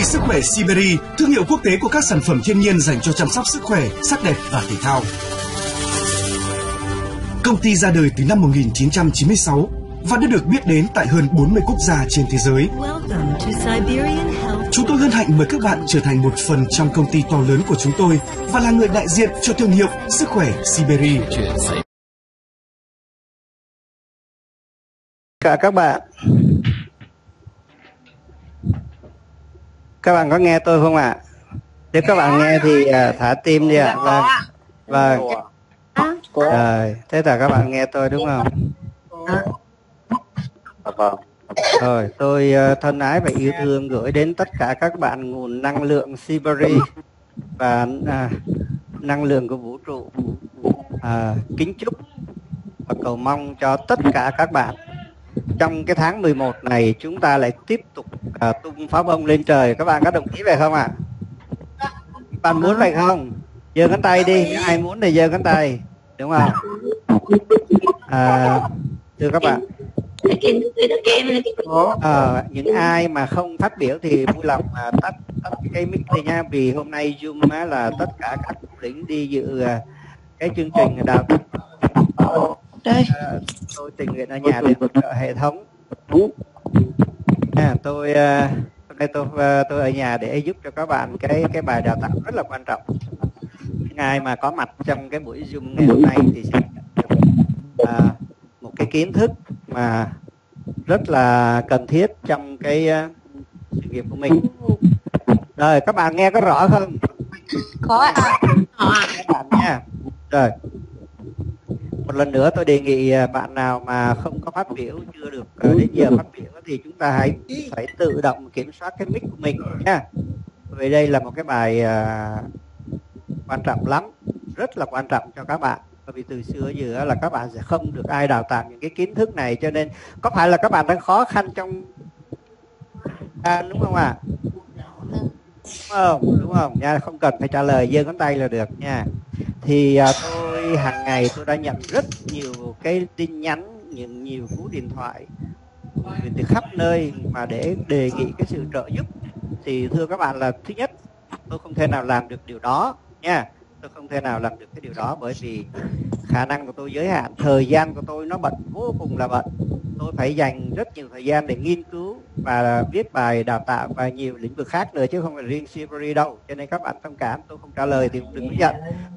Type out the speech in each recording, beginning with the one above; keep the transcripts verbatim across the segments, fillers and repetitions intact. Công ty Sức khỏe Siberi, thương hiệu quốc tế của các sản phẩm thiên nhiên dành cho chăm sóc sức khỏe, sắc đẹp và thể thao. Công ty ra đời từ năm một nghìn chín trăm chín mươi sáu và đã được biết đến tại hơn bốn mươi quốc gia trên thế giới. Chúng tôi hân hạnh mời các bạn trở thành một phần trong công ty to lớn của chúng tôi và là người đại diện cho thương hiệu Sức khỏe Siberi. Cả các bạn. Các bạn có nghe tôi không ạ? À? Nếu các bạn nghe thì uh, thả tim đi ạ. Vâng. Vâng. Rồi, thế là các bạn nghe tôi đúng không? Vâng. Rồi, tôi uh, thân ái và yêu thương gửi đến tất cả các bạn nguồn năng lượng Siberi và uh, năng lượng của vũ trụ. Uh, kính chúc và cầu mong cho tất cả các bạn trong cái tháng mười một này chúng ta lại tiếp tục à, tung pháo bông lên trời. Các bạn có đồng ý về không ạ? À? Bạn muốn vậy không? Giơ cánh tay đi, ai muốn thì giơ cánh tay, đúng không? À, thưa các bạn, à, những ai mà không phát biểu thì vui lòng à, tắt, tắt cái mic này nha, vì hôm nay Zoom á, là tất cả các lĩnh đi dự à, cái chương trình đào tạo. Đây. À, tôi tình nguyện ở nhà để hỗ trợ hệ thống. À, tôi uh, hôm nay tôi uh, tôi ở nhà để giúp cho các bạn cái cái bài đào tạo rất là quan trọng. Ai mà có mặt trong cái buổi Zoom ngày hôm nay thì sẽ được uh, một cái kiến thức mà rất là cần thiết trong cái uh, sự nghiệp của mình. Rồi các bạn nghe có rõ không? Có ạ. Các bạn nha. Rồi. Một lần nữa tôi đề nghị bạn nào mà không có phát biểu, chưa được đến giờ phát biểu thì chúng ta hãy phải tự động kiểm soát cái mic của mình nha. Vì đây là một cái bài quan trọng lắm, rất là quan trọng cho các bạn. Bởi vì từ xưa giờ là các bạn sẽ không được ai đào tạo những cái kiến thức này, cho nên có phải là các bạn đang khó khăn trong à, đúng không ạ? À? Đúng không? Đúng không? Nha, không cần phải trả lời, giơ ngón tay là được nha. Thì à, tôi hàng ngày tôi đã nhận rất nhiều cái tin nhắn, nhiều, nhiều cú điện thoại từ khắp nơi mà để đề nghị cái sự trợ giúp. Thì thưa các bạn là thứ nhất, tôi không thể nào làm được điều đó nha. Tôi không thể nào làm được cái điều đó bởi vì khả năng của tôi giới hạn, thời gian của tôi nó bận, vô cùng là bận. Tôi phải dành rất nhiều thời gian để nghiên cứu và viết bài đào tạo và nhiều lĩnh vực khác nữa chứ không phải riêng Siberi đâu. Cho nên các bạn thông cảm, tôi không trả lời thì cũng đừng có giận.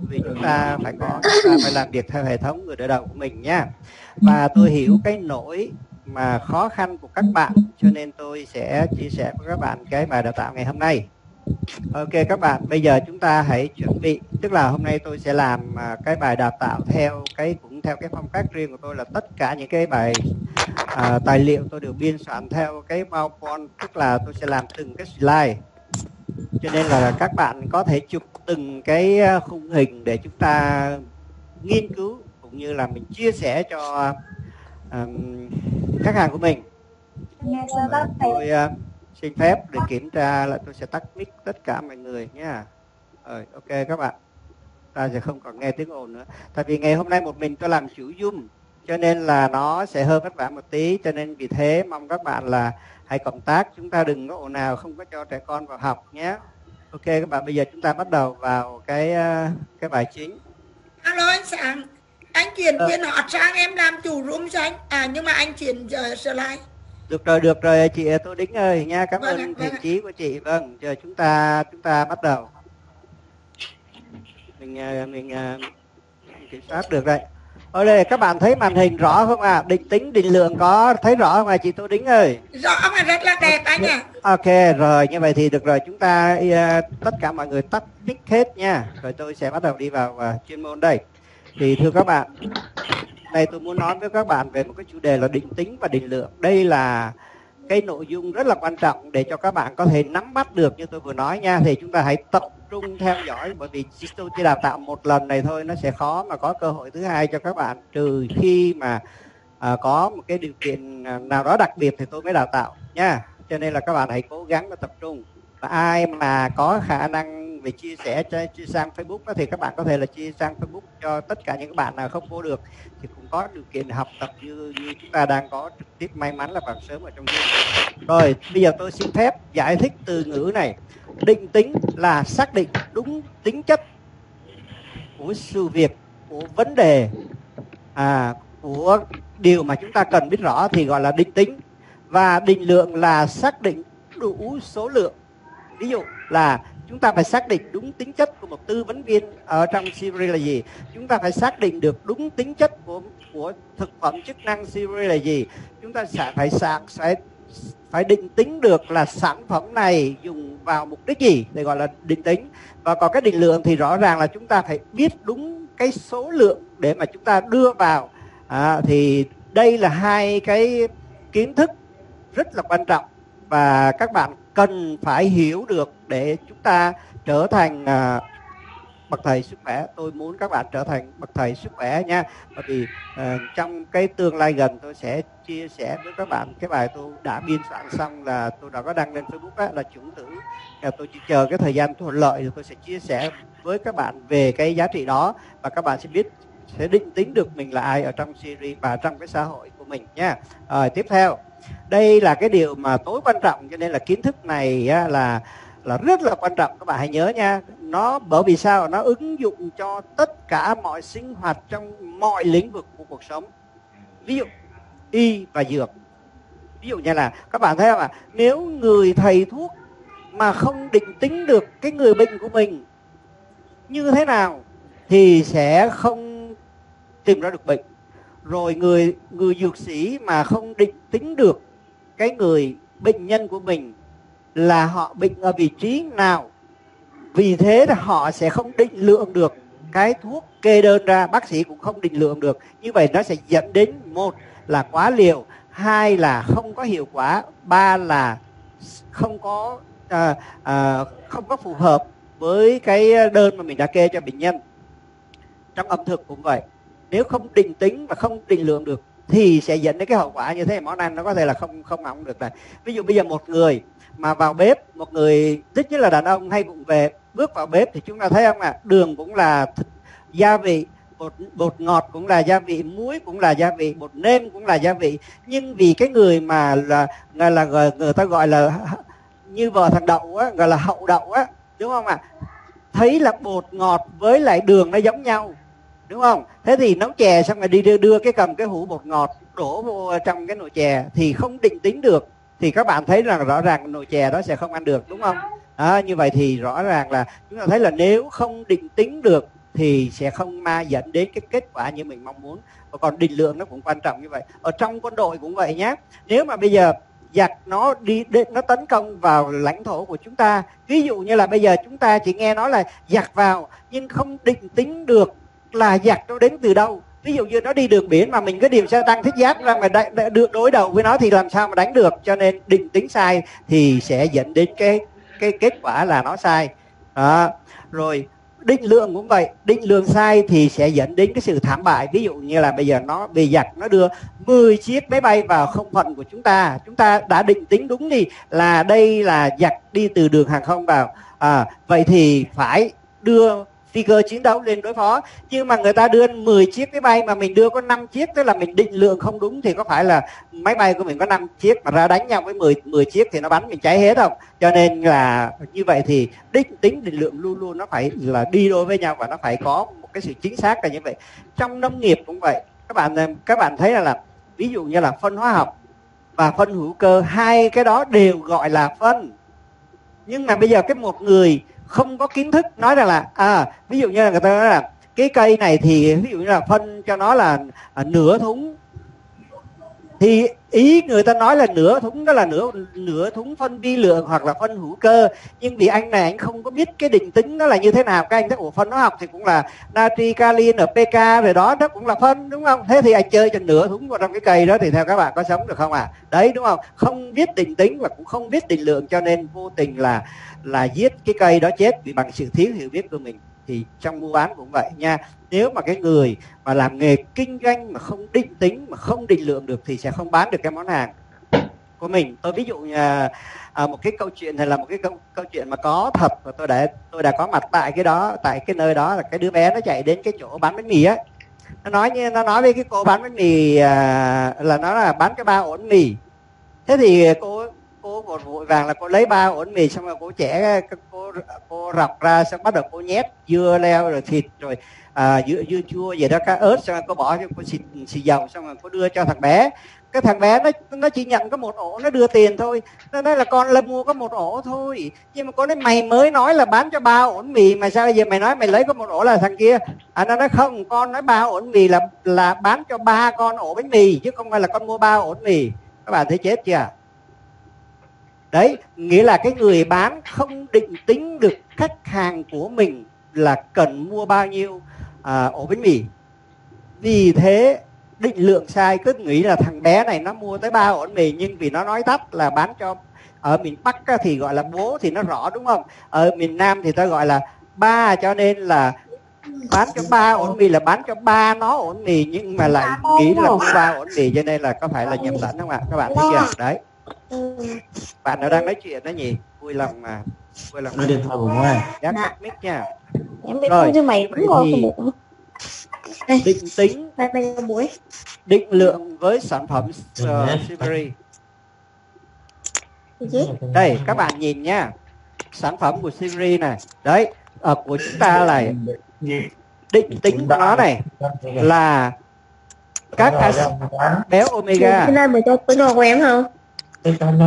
Vì chúng ta phải có, chúng ta phải làm việc theo hệ thống người đỡ đầu của mình nha. Và tôi hiểu cái nỗi mà khó khăn của các bạn, cho nên tôi sẽ chia sẻ với các bạn cái bài đào tạo ngày hôm nay. Ok các bạn, bây giờ chúng ta hãy chuẩn bị. Tức là hôm nay tôi sẽ làm cái bài đào tạo theo cái cũng theo cái phong cách riêng của tôi, là tất cả những cái bài à, tài liệu tôi đều biên soạn theo cái PowerPoint. Tức là tôi sẽ làm từng cái slide, cho nên là các bạn có thể chụp từng cái khung hình để chúng ta nghiên cứu cũng như là mình chia sẻ cho um, khách hàng của mình. Tôi uh, xin phép để kiểm tra lại, tôi sẽ tắt mic tất cả mọi người nha. Rồi, ok các bạn, ta sẽ không còn nghe tiếng ồn nữa. Tại vì ngày hôm nay một mình tôi làm chủ Zoom, cho nên là nó sẽ hơi vất vả một tí. Cho nên vì thế mong các bạn là hãy cộng tác, chúng ta đừng có ồn ào, không có cho trẻ con vào học nhé. Ok các bạn, bây giờ chúng ta bắt đầu vào cái cái bài chính. Alo anh Sáng, anh chuyển viên ờ. họ sang em làm chủ Zoom cho anh. À nhưng mà anh chuyển uh, slide. Được rồi, được rồi chị Tô Đính ơi nha, cảm vâng, ơn thiện vâng. chí của chị. Vâng, giờ chúng ta chúng ta bắt đầu. Mình mình, mình kiểm soát được đây. Ở đây các bạn thấy màn hình rõ không ạ? À? Định tính định lượng có thấy rõ không ạ à, chị Tô Đính ơi? Rõ mà rất là đẹp anh ạ. À. Ok rồi, như vậy thì được rồi, chúng ta tất cả mọi người tắt mic hết nha. Rồi tôi sẽ bắt đầu đi vào uh, chuyên môn đây. Thì thưa các bạn, đây tôi muốn nói với các bạn về một cái chủ đề là định tính và định lượng. Đây là cái nội dung rất là quan trọng để cho các bạn có thể nắm bắt được như tôi vừa nói nha. Thì chúng ta hãy tập trung theo dõi, bởi vì tôi chỉ đào tạo một lần này thôi, nó sẽ khó mà có cơ hội thứ hai cho các bạn, trừ khi mà à, có một cái điều kiện nào đó đặc biệt thì tôi mới đào tạo nha. Cho nên là các bạn hãy cố gắng và tập trung. Và ai mà có khả năng về chia sẻ chia sang Facebook đó, thì các bạn có thể là chia sang Facebook cho tất cả những bạn nào không vô được thì cũng có điều kiện học tập như, như chúng ta đang có trực tiếp. May mắn là bạn sớm ở trong Zoom. Rồi bây giờ tôi xin phép giải thích từ ngữ này. Định tính là xác định đúng tính chất của sự việc, của vấn đề, à, của điều mà chúng ta cần biết rõ thì gọi là định tính. Và định lượng là xác định đủ số lượng. Ví dụ là chúng ta phải xác định đúng tính chất của một tư vấn viên ở trong Siberi là gì. Chúng ta phải xác định được đúng tính chất của, của thực phẩm chức năng Siberi là gì. Chúng ta sẽ phải phải phải định tính được là sản phẩm này dùng vào mục đích gì, để gọi là định tính. Và còn cái định lượng thì rõ ràng là chúng ta phải biết đúng cái số lượng để mà chúng ta đưa vào. À, thì đây là hai cái kiến thức rất là quan trọng và các bạn cần phải hiểu được để chúng ta trở thành à, bậc thầy sức khỏe. Tôi muốn các bạn trở thành bậc thầy sức khỏe nha. Bởi vì à, trong cái tương lai gần tôi sẽ chia sẻ với các bạn cái bài tôi đã biên soạn xong, là tôi đã có đăng lên Facebook á, là chứng tử. À, tôi chỉ chờ cái thời gian thuận lợi rồi tôi sẽ chia sẻ với các bạn về cái giá trị đó và các bạn sẽ biết, sẽ định tính được mình là ai ở trong series và trong cái xã hội của mình nha. Rồi tiếp theo, đây là cái điều mà tối quan trọng, cho nên là kiến thức này là là rất là quan trọng, các bạn hãy nhớ nha. Nó bởi vì sao? Nó ứng dụng cho tất cả mọi sinh hoạt trong mọi lĩnh vực của cuộc sống. Ví dụ y và dược. Ví dụ như là các bạn thấy không ạ? Nếu người thầy thuốc mà không định tính được cái người bệnh của mình như thế nào thì sẽ không tìm ra được bệnh. Rồi người người dược sĩ mà không định tính được cái người bệnh nhân của mình là họ bệnh ở vị trí nào, vì thế là họ sẽ không định lượng được cái thuốc kê đơn ra, bác sĩ cũng không định lượng được. Như vậy nó sẽ dẫn đến, một là quá liều, hai là không có hiệu quả, ba là không có à, à, không có phù hợp với cái đơn mà mình đã kê cho bệnh nhân. Trong ẩm thực cũng vậy, nếu không định tính và không định lượng được thì sẽ dẫn đến cái hậu quả như thế. Món ăn nó có thể là không không hỏng được này. Ví dụ bây giờ một người mà vào bếp, một người ít nhất là đàn ông hay vụng về, bước vào bếp thì chúng ta thấy không ạ? À, đường cũng là gia vị, bột, bột ngọt cũng là gia vị, muối cũng là gia vị, bột nêm cũng là gia vị. Nhưng vì cái người mà là, là, là người, người ta gọi là như vợ thằng Đậu á, gọi là hậu Đậu á, đúng không ạ? À, thấy là bột ngọt với lại đường nó giống nhau, đúng không? Thế thì nấu chè xong rồi đi đưa, đưa cái cầm cái hũ bột ngọt đổ vô trong cái nồi chè thì không định tính được, thì các bạn thấy rằng rõ ràng nồi chè đó sẽ không ăn được, đúng không? À, như vậy thì rõ ràng là chúng ta thấy là nếu không định tính được thì sẽ không mà dẫn đến cái kết quả như mình mong muốn. Và còn định lượng nó cũng quan trọng như vậy. Ở trong quân đội cũng vậy nhé. Nếu mà bây giờ giặc nó đi nó tấn công vào lãnh thổ của chúng ta, ví dụ như là bây giờ chúng ta chỉ nghe nói là giặc vào nhưng không định tính được là giặc nó đến từ đâu. Ví dụ như nó đi đường biển mà mình cứ điều xe tăng thiết giáp ra mà được đối đầu với nó thì làm sao mà đánh được. Cho nên định tính sai thì sẽ dẫn đến cái cái kết quả là nó sai. À, rồi định lượng cũng vậy, định lượng sai thì sẽ dẫn đến cái sự thảm bại. Ví dụ như là bây giờ nó bị giặc nó đưa mười chiếc máy bay vào không phận của chúng ta, chúng ta đã định tính đúng đi là đây là giặc đi từ đường hàng không vào, à, vậy thì phải đưa phi cơ chiến đấu lên đối phó. Nhưng mà người ta đưa mười chiếc máy bay mà mình đưa có năm chiếc, tức là mình định lượng không đúng, thì có phải là máy bay của mình có năm chiếc mà ra đánh nhau với mười chiếc thì nó bắn mình cháy hết không? Cho nên là như vậy thì định tính định lượng luôn luôn nó phải là đi đôi với nhau và nó phải có một cái sự chính xác là như vậy. Trong nông nghiệp cũng vậy. Các bạn các bạn thấy là, là ví dụ như là phân hóa học và phân hữu cơ, hai cái đó đều gọi là phân. Nhưng mà bây giờ cái một người không có kiến thức nói rằng là à, ví dụ như là người ta nói là cái cây này thì ví dụ như là phân cho nó là à, nửa thúng, thì ý người ta nói là nửa thúng đó là nửa nửa thúng phân vi lượng hoặc là phân hữu cơ. Nhưng vì anh này anh không có biết cái định tính nó là như thế nào, các anh thấy ủa phân hóa học thì cũng là natri kali en pê ca rồi đó, đó cũng là phân, đúng không? Thế thì anh chơi cho nửa thúng vào trong cái cây đó thì theo các bạn có sống được không ạ? À? Đấy, đúng không? Không biết định tính và cũng không biết định lượng, cho nên vô tình là là giết cái cây đó chết vì bằng sự thiếu hiểu biết của mình. Thì trong mua bán cũng vậy nha. Nếu mà cái người mà làm nghề kinh doanh mà không định tính, mà không định lượng được thì sẽ không bán được cái món hàng. của mình. Tôi ví dụ như à, một cái câu chuyện hay là một cái câu, câu chuyện mà có thật, và tôi đã tôi đã có mặt tại cái đó, tại cái nơi đó, là cái đứa bé nó chạy đến cái chỗ bán bánh mì á, nó nói như nó nói với cái cô bán bánh mì à, là nó là bán cái ba ổn mì. Thế thì cô cô một vội vàng là cô lấy ba ổn mì, xong rồi cô trẻ cô cô rọc ra, xong bắt đầu cô nhét dưa leo rồi thịt rồi à, dưa dưa chua vậy đó, cá ớt, xong rồi cô bỏ cho cô xịt xì dầu, xong rồi cô đưa cho thằng bé. Cái thằng bé nó nó chỉ nhận có một ổ, nó đưa tiền thôi, nó nói là con là mua có một ổ thôi. Nhưng mà con nói mày mới nói là bán cho ba ổn mì mà sao bây giờ mày nói mày lấy có một ổ là thằng kia à, nó nói không, con nói ba ổn mì là là bán cho ba con ổ bánh mì chứ không phải là con mua ba ổn mì. Các bạn thấy chết chưa? Đấy, nghĩa là cái người bán không định tính được khách hàng của mình là cần mua bao nhiêu à, ổ bánh mì. Vì thế định lượng sai, cứ nghĩ là thằng bé này nó mua tới ba ổ bánh mì, nhưng vì nó nói tắt là bán cho, ở miền Bắc thì gọi là bố thì nó rõ đúng không? Ở miền Nam thì ta gọi là ba, cho nên là bán cho ba ổ bánh mì là bán cho ba nó ổ bánh mì, nhưng mà lại nghĩ là mua ba ổ bánh mì, cho nên là có phải là nhầm lẫn không ạ? Các bạn thấy chưa? Đấy. Bạn nó đang nói chuyện đó nhỉ? Vui lòng mà. Vui lòng. Nói điện thoại của nó này. Dạ, cắt mic nha. Em biết không chứ mày cũng ngồi không được. Định tính, định lượng với sản phẩm Siberi. Đây các bạn nhìn nha, sản phẩm của Siberi này, đấy, ở của chúng ta này, định tính của nó này là các axit béo omega. Cái này mình cho cái đồ của em không?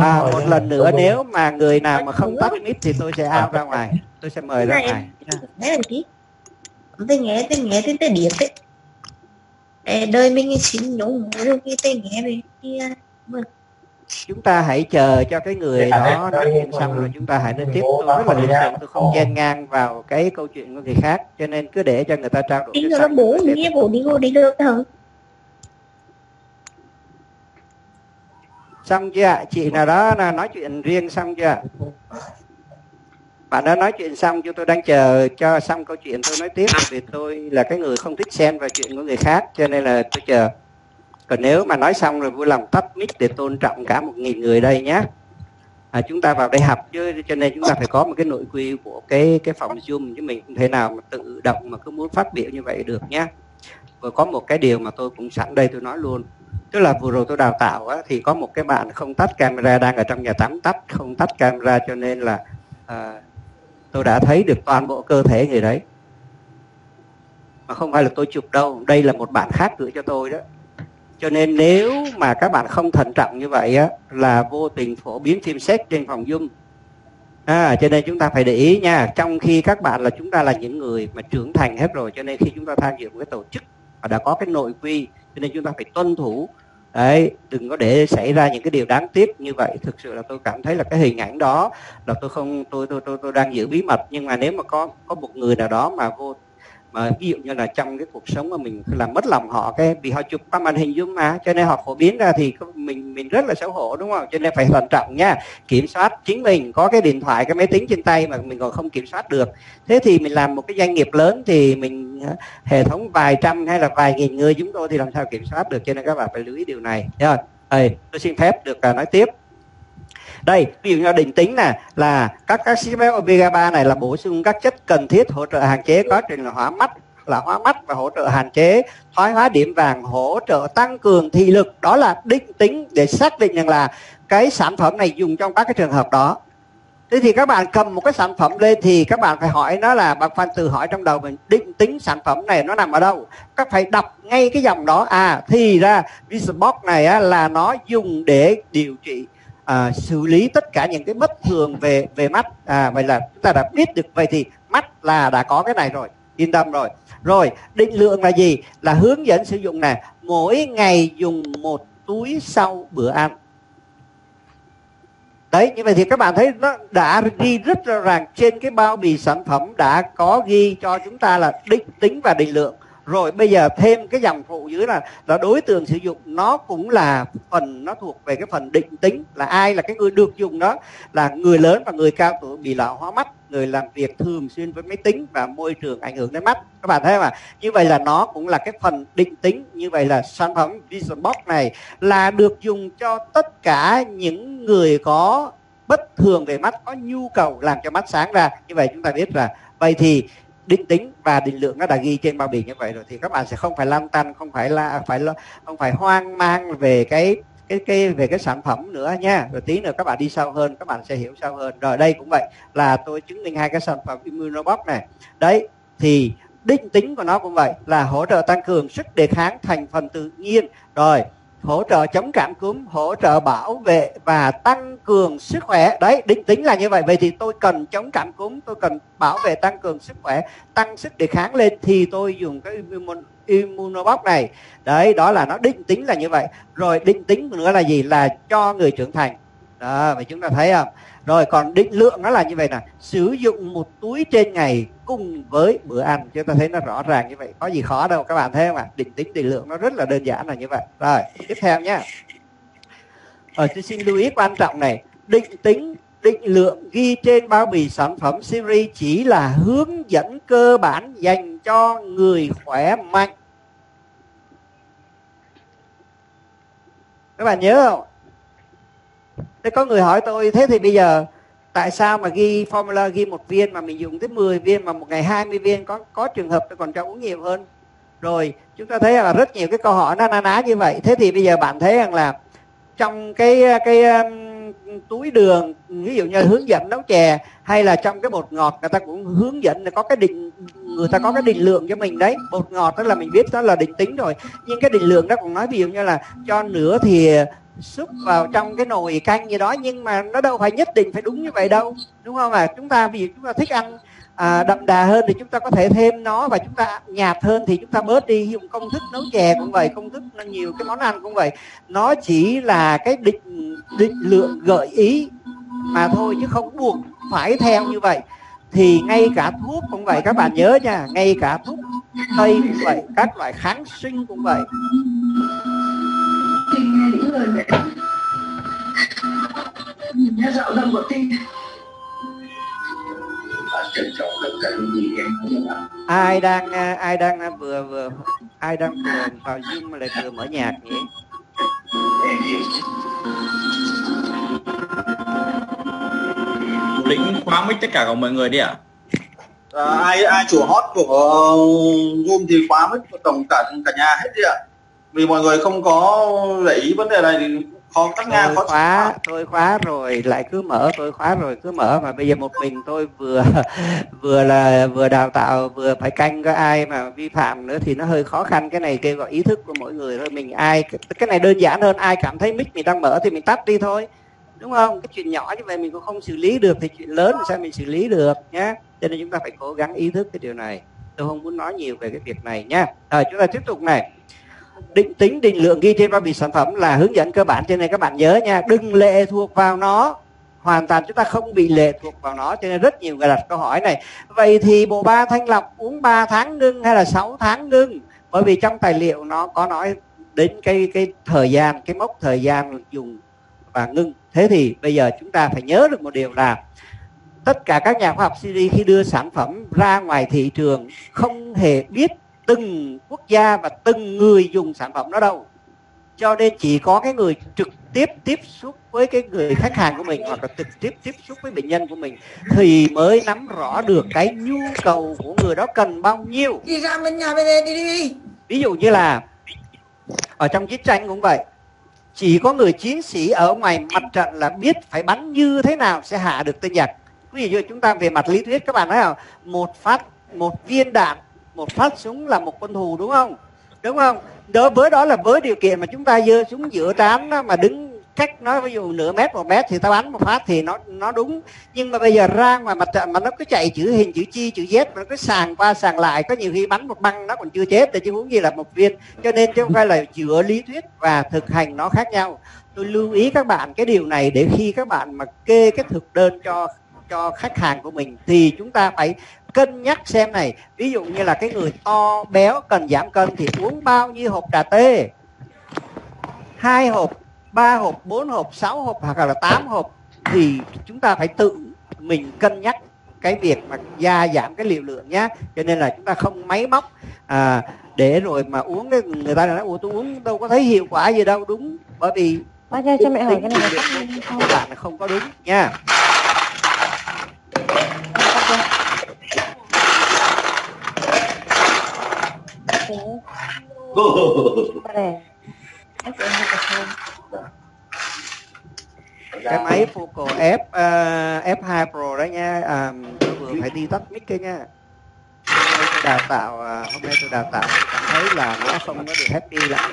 À, một lần nữa nếu mà người nào mà không tắt mic thì tôi sẽ out ra ngoài, tôi sẽ mời ra ngoài. Tôi nghe, tôi nghe, tôi điệp đấy. Đời mình xin nhúng rồi, tôi nghe về kia. Chúng ta hãy chờ cho cái người đó nói xong rồi chúng ta hãy nên tiếp. Tôi rất là lịch sự, tôi không chen ngang vào cái câu chuyện của người khác, cho nên cứ để cho người ta trao đổi. Đi cho nó bố, nghe bố đi ngồi đi được hả? Xong chưa ạ? Chị nào đó là nói chuyện riêng xong chưa ạ? Bạn đã nói chuyện xong chứ, tôi đang chờ cho xong câu chuyện tôi nói tiếp, vì tôi là cái người không thích xen vào chuyện của người khác, cho nên là tôi chờ. Còn nếu mà nói xong rồi vui lòng tắt mic để tôn trọng cả một nghìn người đây nhé. À, chúng ta vào đây học chứ, cho nên chúng ta phải có một cái nội quy của cái cái phòng Zoom, chứ mình không thể nào mà tự động mà cứ muốn phát biểu như vậy được nhé. Và có một cái điều mà tôi cũng sẵn đây tôi nói luôn, tức là vừa rồi tôi đào tạo á, thì có một cái bạn không tắt camera, đang ở trong nhà tắm tắt không tắt camera, cho nên là à, tôi đã thấy được toàn bộ cơ thể người đấy. Mà không phải là tôi chụp đâu, đây là một bạn khác gửi cho tôi đó. Cho nên nếu mà các bạn không thận trọng như vậy á, là vô tình phổ biến phim xét trên phòng Zoom. À, cho nên chúng ta phải để ý nha. Trong khi các bạn là chúng ta là những người mà trưởng thành hết rồi, cho nên khi chúng ta tham dự một cái tổ chức mà đã có cái nội quy, cho nên chúng ta phải tuân thủ. Đấy, đừng có để xảy ra những cái điều đáng tiếc như vậy. Thực sự là tôi cảm thấy là cái hình ảnh đó là tôi không tôi tôi tôi tôi đang giữ bí mật, nhưng mà nếu mà có có một người nào đó mà vô mà ví dụ như là trong cái cuộc sống mà mình làm mất lòng họ, cái vì họ chụp qua màn hình Zoom mà, cho nên họ phổ biến ra thì mình mình rất là xấu hổ đúng không? Cho nên phải thận trọng nha, kiểm soát chính mình, có cái điện thoại, cái máy tính trên tay mà mình còn không kiểm soát được. Thế thì mình làm một cái doanh nghiệp lớn thì mình hệ thống vài trăm hay là vài nghìn người chúng tôi thì làm sao kiểm soát được, cho nên các bạn phải lưu ý điều này. Rồi, tôi xin phép được nói tiếp. Đây, ví dụ như định tính nè, là các các axit béo omega ba này là bổ sung các chất cần thiết hỗ trợ hạn chế quá trình lão mắt, lão hóa mắt và hỗ trợ hạn chế thoái hóa điểm vàng, hỗ trợ tăng cường thị lực. Đó là định tính để xác định rằng là cái sản phẩm này dùng trong các cái trường hợp đó. Thế thì các bạn cầm một cái sản phẩm lên thì các bạn phải hỏi nó là, bạn phải tự hỏi trong đầu mình định tính sản phẩm này nó nằm ở đâu. Các phải đọc ngay cái dòng đó. À, thì ra Vision Box này á, là nó dùng để điều trị, À, xử lý tất cả những cái bất thường về về mắt. À, vậy là chúng ta đã biết được, vậy thì mắt là đã có cái này rồi, yên tâm rồi. Rồi định lượng là gì? Là hướng dẫn sử dụng này, mỗi ngày dùng một túi sau bữa ăn. Đấy, như vậy thì các bạn thấy nó đã ghi rất rõ ràng trên cái bao bì sản phẩm, đã có ghi cho chúng ta là định tính và định lượng. Rồi bây giờ thêm cái dòng phụ dưới là, là đối tượng sử dụng nó cũng là phần, nó thuộc về cái phần định tính, là ai là cái người được dùng đó, là người lớn và người cao tuổi bị lão hóa mắt, người làm việc thường xuyên với máy tính và môi trường ảnh hưởng đến mắt. Các bạn thấy không ạ? Như vậy là nó cũng là cái phần định tính. Như vậy là sản phẩm Vision Box này là được dùng cho tất cả những người có bất thường về mắt, có nhu cầu làm cho mắt sáng ra. Như vậy chúng ta biết là vậy thì định tính và định lượng nó đã ghi trên bao bì như vậy rồi, thì các bạn sẽ không phải lăn tăn, không phải là phải không phải hoang mang về cái cái cái về cái sản phẩm nữa nha. Rồi tí nữa các bạn đi sâu hơn, các bạn sẽ hiểu sâu hơn. Rồi đây cũng vậy, là tôi chứng minh hai cái sản phẩm Immuno Box này. Đấy thì định tính của nó cũng vậy, là hỗ trợ tăng cường sức đề kháng thành phần tự nhiên, rồi hỗ trợ chống cảm cúm, hỗ trợ bảo vệ và tăng cường sức khỏe. Đấy, định tính là như vậy. Vậy thì tôi cần chống cảm cúm, tôi cần bảo vệ tăng cường sức khỏe, tăng sức đề kháng lên thì tôi dùng cái Immuno Box này. Đấy, đó là nó định tính là như vậy. Rồi định tính nữa là gì? Là cho người trưởng thành. Đó, vậy chúng ta thấy không? Rồi còn định lượng nó là như vậy nè, sử dụng một túi trên ngày cùng với bữa ăn. Chúng ta thấy nó rõ ràng như vậy, có gì khó đâu các bạn thấy không ạ? Định tính định lượng nó rất là đơn giản là như vậy. Rồi tiếp theo nhé, ở tôi xin lưu ý quan trọng này, định tính định lượng ghi trên bao bì sản phẩm Siberi chỉ là hướng dẫn cơ bản dành cho người khỏe mạnh. Các bạn nhớ không? Thế có người hỏi tôi, thế thì bây giờ tại sao mà ghi formula ghi một viên mà mình dùng tới mười viên, mà một ngày hai mươi viên, có có trường hợp tôi còn cho uống nhiều hơn. Rồi chúng ta thấy là rất nhiều cái câu hỏi na na ná như vậy. Thế thì bây giờ bạn thấy rằng là trong cái cái um, túi đường, ví dụ như hướng dẫn nấu chè, hay là trong cái bột ngọt người ta cũng hướng dẫn là có cái định, người ta có cái định lượng cho mình đấy. Bột ngọt đó là mình biết đó là định tính rồi, nhưng cái định lượng đó cũng nói ví dụ như là cho nửa thì xúc vào trong cái nồi canh gì đó, nhưng mà nó đâu phải nhất định phải đúng như vậy đâu, đúng không ạ? À? Chúng ta vì chúng ta thích ăn à, đậm đà hơn thì chúng ta có thể thêm nó, và chúng ta nhạt hơn thì chúng ta bớt đi. Dùng công thức nấu chè cũng vậy, công thức nhiều cái món ăn cũng vậy, nó chỉ là cái định định lượng gợi ý mà thôi, chứ không buộc phải theo như vậy. Thì ngay cả thuốc cũng vậy, các bạn nhớ nha, ngay cả thuốc tây cũng vậy, các loại kháng sinh cũng vậy. Ai đang ai đang vừa vừa ai đang vừa vào Zoom mà lại vừa mở nhạc nhỉ? Lính khóa mic tất cả của mọi người đi ạ. À? À, ai ai chủ hot của Zoom thì khóa mic tổng cả cả nhà hết đi ạ. À? Vì mọi người không có để ý vấn đề này thì khó cắt ngang. Tôi khóa, tôi khóa rồi lại cứ mở, tôi khóa rồi cứ mở, mà bây giờ một mình tôi vừa vừa là vừa đào tạo vừa phải canh có ai mà vi phạm nữa thì nó hơi khó khăn. Cái này kêu gọi ý thức của mỗi người thôi. Mình ai cái này đơn giản hơn, ai cảm thấy mic mình đang mở thì mình tắt đi thôi, đúng không? Cái chuyện nhỏ như vậy mình cũng không xử lý được thì chuyện lớn sao mình xử lý được nhé. Cho nên chúng ta phải cố gắng ý thức cái điều này. Tôi không muốn nói nhiều về cái việc này nhé. Rồi chúng ta tiếp tục này. Định tính định lượng ghi trên bao bì sản phẩm là hướng dẫn cơ bản, cho nên các bạn nhớ nha, đừng lệ thuộc vào nó hoàn toàn, chúng ta không bị lệ thuộc vào nó. Cho nên rất nhiều người đặt câu hỏi này, vậy thì bộ ba thanh lọc uống ba tháng ngưng hay là sáu tháng ngưng? Bởi vì trong tài liệu nó có nói đến cái cái thời gian, cái mốc thời gian dùng và ngưng. Thế thì bây giờ chúng ta phải nhớ được một điều là tất cả các nhà khoa học Siberi khi đưa sản phẩm ra ngoài thị trường không hề biết từng quốc gia và từng người dùng sản phẩm đó đâu. Cho nên chỉ có cái người trực tiếp tiếp xúc với cái người khách hàng của mình, hoặc là trực tiếp tiếp xúc với bệnh nhân của mình, thì mới nắm rõ được cái nhu cầu của người đó cần bao nhiêu. Đi ra bên nhà bên đi đi. Ví dụ như là ở trong chiến tranh cũng vậy, chỉ có người chiến sĩ ở ngoài mặt trận là biết phải bắn như thế nào sẽ hạ được tên giặc. Ví dụ chúng ta về mặt lý thuyết, các bạn thấy không? Một phát một viên đạn, một phát súng là một quân thù, đúng không? Đúng không? Đối với đó là với điều kiện mà chúng ta giơ súng giữa trán đó, mà đứng cách nó ví dụ nửa mét một mét thì ta bắn một phát thì nó nó đúng. Nhưng mà bây giờ ra ngoài mặt trận mà nó cứ chạy chữ hình chữ chi chữ Z, nó cứ sàng qua sàng lại, có nhiều khi bắn một băng nó còn chưa chết thì chứ huống gì là một viên. Cho nên chứ không phải là giữa lý thuyết và thực hành nó khác nhau. Tôi lưu ý các bạn cái điều này để khi các bạn mà kê cái thực đơn cho cho khách hàng của mình thì chúng ta phải cân nhắc xem này. Ví dụ như là cái người to béo cần giảm cân thì uống bao nhiêu hộp trà tê, hai hộp, ba hộp, bốn hộp, sáu hộp hoặc là tám hộp, thì chúng ta phải tự mình cân nhắc cái việc mà gia giảm cái liều lượng nhá. Cho nên là chúng ta không máy móc à, để rồi mà uống người ta nói ủa tôi uống đâu có thấy hiệu quả gì đâu, đúng bởi vì à, cho mẹ hỏi cái này không? Bạn không có đúng nha. Cái máy Focal F uh, F hai Pro đó nha, à, tôi vừa phải đi tắt mic kia nha. Tôi đào tạo hôm nay tôi đào tạo tôi cảm thấy là nó không có được happy lắm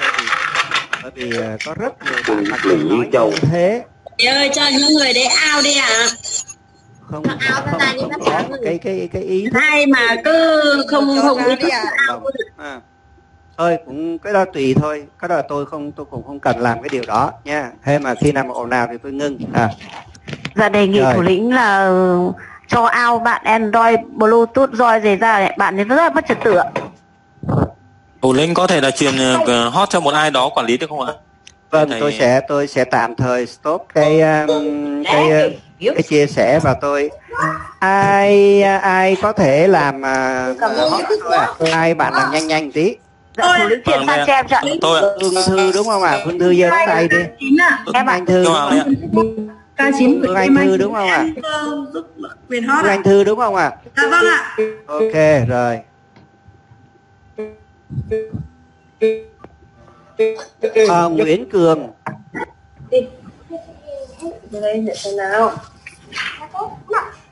bởi vì có rất nhiều bạn mặc dù nói như thế. Chị ơi cho những người đấy out đi ạ. À? Không, không, không, không, không có cái cái cái ý. Hay mà cứ không không ý thức à. Thôi cũng cái đó tùy thôi, cái đó là tôi không tôi cũng không cần làm cái điều đó nha. Thế mà khi nào mà ồn ào thì tôi ngưng. À. Dạ đề nghị rồi. Thủ lĩnh là cho ao bạn Android Bluetooth roi về ra này, bạn ấy rất là bất trật tự. Thủ lĩnh có thể là truyền hot cho một ai đó quản lý được không ạ? Vâng, thầy... tôi sẽ tôi sẽ tạm thời stop cái um, cái cái chia sẻ và tôi ai ai có thể làm uh, hot thôi à? Ai bạn làm nhanh nhanh tí. Dạ, thủ lĩnh chuyển sang cho em chọn. Phương Thư đúng không ạ? À? Phương Thư giơ tay đi. Em Anh Thư đúng không ạ? Phương Anh Thư đúng không ạ? Phương Anh Thư đúng không ạ? Dạ vâng ạ. Ok, rồi. À, Nguyễn Cường.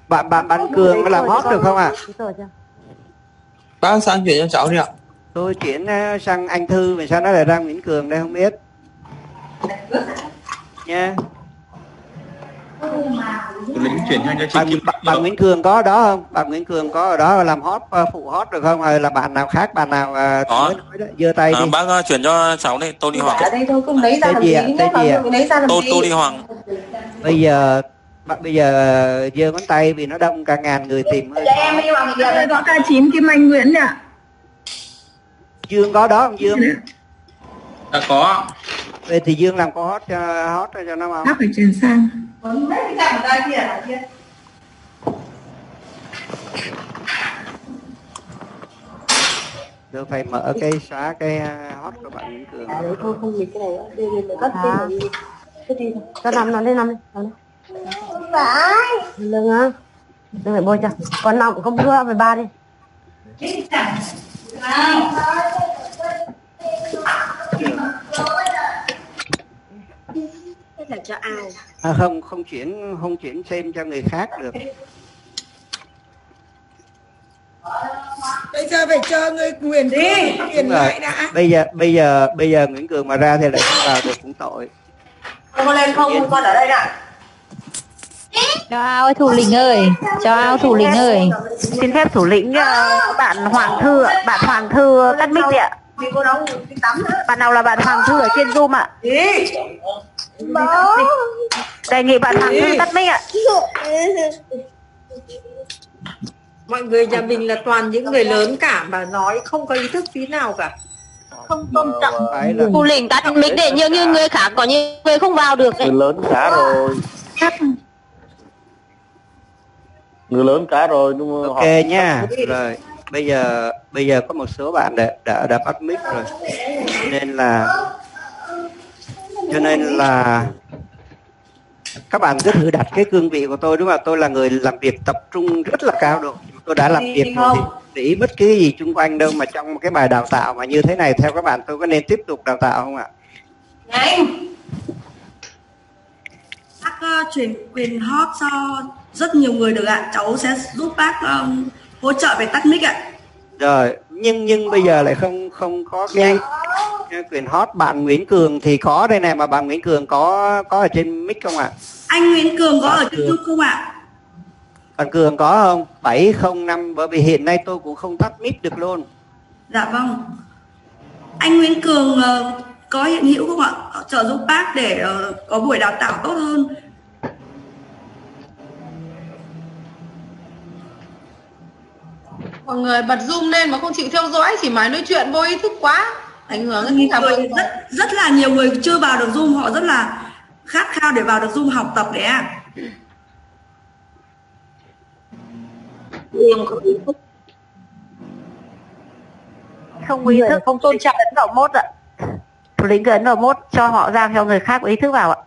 Bạn bạn bạn Cường có làm hot được không ạ? À? Bạn sang chuyển cho cháu đi ạ. Tôi chuyển sang anh Thư mà sao nó lại ra Nguyễn Cường đây không biết nha. Bạn Nguyễn Cường có ở đó không? Bạn Nguyễn Cường có ở đó làm hot phụ hot được không? Hay là bạn nào khác bạn nào nói giơ tay đi. Bác chuyển cho cháu đi. Tôi đi Hoàng. Cái gì ạ? Tôi đi Hoàng. Bây giờ bạn bây giờ giơ ngón tay vì nó đông cả ngàn người tìm. Có ca chín Kim Anh Nguyễn ạ. Dương có đó không Dương? Đã có. Vậy thì Dương làm có hot cho hot cho nó không? Hot phải chuyển sang. Tôi phải mở cái xóa cái hot của bạn Nguyễn Cường. Đấy thôi không biết cái này nữa. Đi đi cất đi. Cất đi. Cho nằm nằm đi nằm đi nằm đi. Không phải. Đừng á. Đừng phải bôi cho. Con nào cũng không thưa về ba đi. Cho ai? À, không không chuyển không chuyển xem cho người khác được. Bây giờ phải cho người Nguyễn đi. Chuyển lại đã. Bây giờ bây giờ bây giờ Nguyễn Cường mà ra thì lại không vào được cũng tội. Con lên không Yên. Con ở đây nè. Cho ao ơi thủ lĩnh ơi, cho ao thủ lĩnh ơi. Xin phép thủ lĩnh uh, bạn Hoàng Thư ạ, bạn Hoàng Thư cắt mic đi ạ. Bạn nào là bạn Hoàng Thư ở trên Zoom ạ? Đề nghị bạn Hoàng Thư tắt mic ạ. Mọi người nhà mình là toàn những người lớn cả mà nói không có ý thức tí nào cả. Không tôn trọng. Thủ lĩnh tắt mic để như như người khác có những người không vào được. Người lớn cả rồi. Người lớn cả rồi đúng không? Ok họ... nha. Rồi bây giờ bây giờ có một số bạn đã đã, đã bắt mic rồi nên là cho nên là các bạn cứ thử đặt cái cương vị của tôi đúng không? Tôi là người làm việc tập trung rất là cao độ. Tôi đã làm việc rồi để ý bất cứ gì xung quanh đâu mà trong một cái bài đào tạo mà như thế này theo các bạn tôi có nên tiếp tục đào tạo không ạ? Nhanh. Bác chuyển quyền hot cho rất nhiều người được ạ. Cháu sẽ giúp bác um, hỗ trợ về tắt mic ạ. Rồi nhưng nhưng bây giờ lại không không có cái quyền hot. Bạn Nguyễn Cường thì có đây này mà bạn Nguyễn Cường có có ở trên mic không ạ? À? Anh Nguyễn Cường có bạn ở trên YouTube không ạ? À? Bạn Cường có không? bảy không năm bởi vì hiện nay tôi cũng không tắt mic được luôn. Dạ vâng. Anh Nguyễn Cường uh, có hiện hữu không ạ? Trợ giúp bác để uh, có buổi đào tạo tốt hơn. Mọi người bật Zoom lên mà không chịu theo dõi, chỉ mãi nói chuyện vô ý thức quá, ảnh hưởng đến cả mọi người. Rất, rất là nhiều người chưa vào được Zoom, họ rất là khát khao để vào được Zoom học tập đấy ạ. Không có ý thức, không ý thức, không tôn trọng ấn vào mốt ạ. Lính ấn vào mốt cho họ ra, cho người khác có ý thức vào ạ.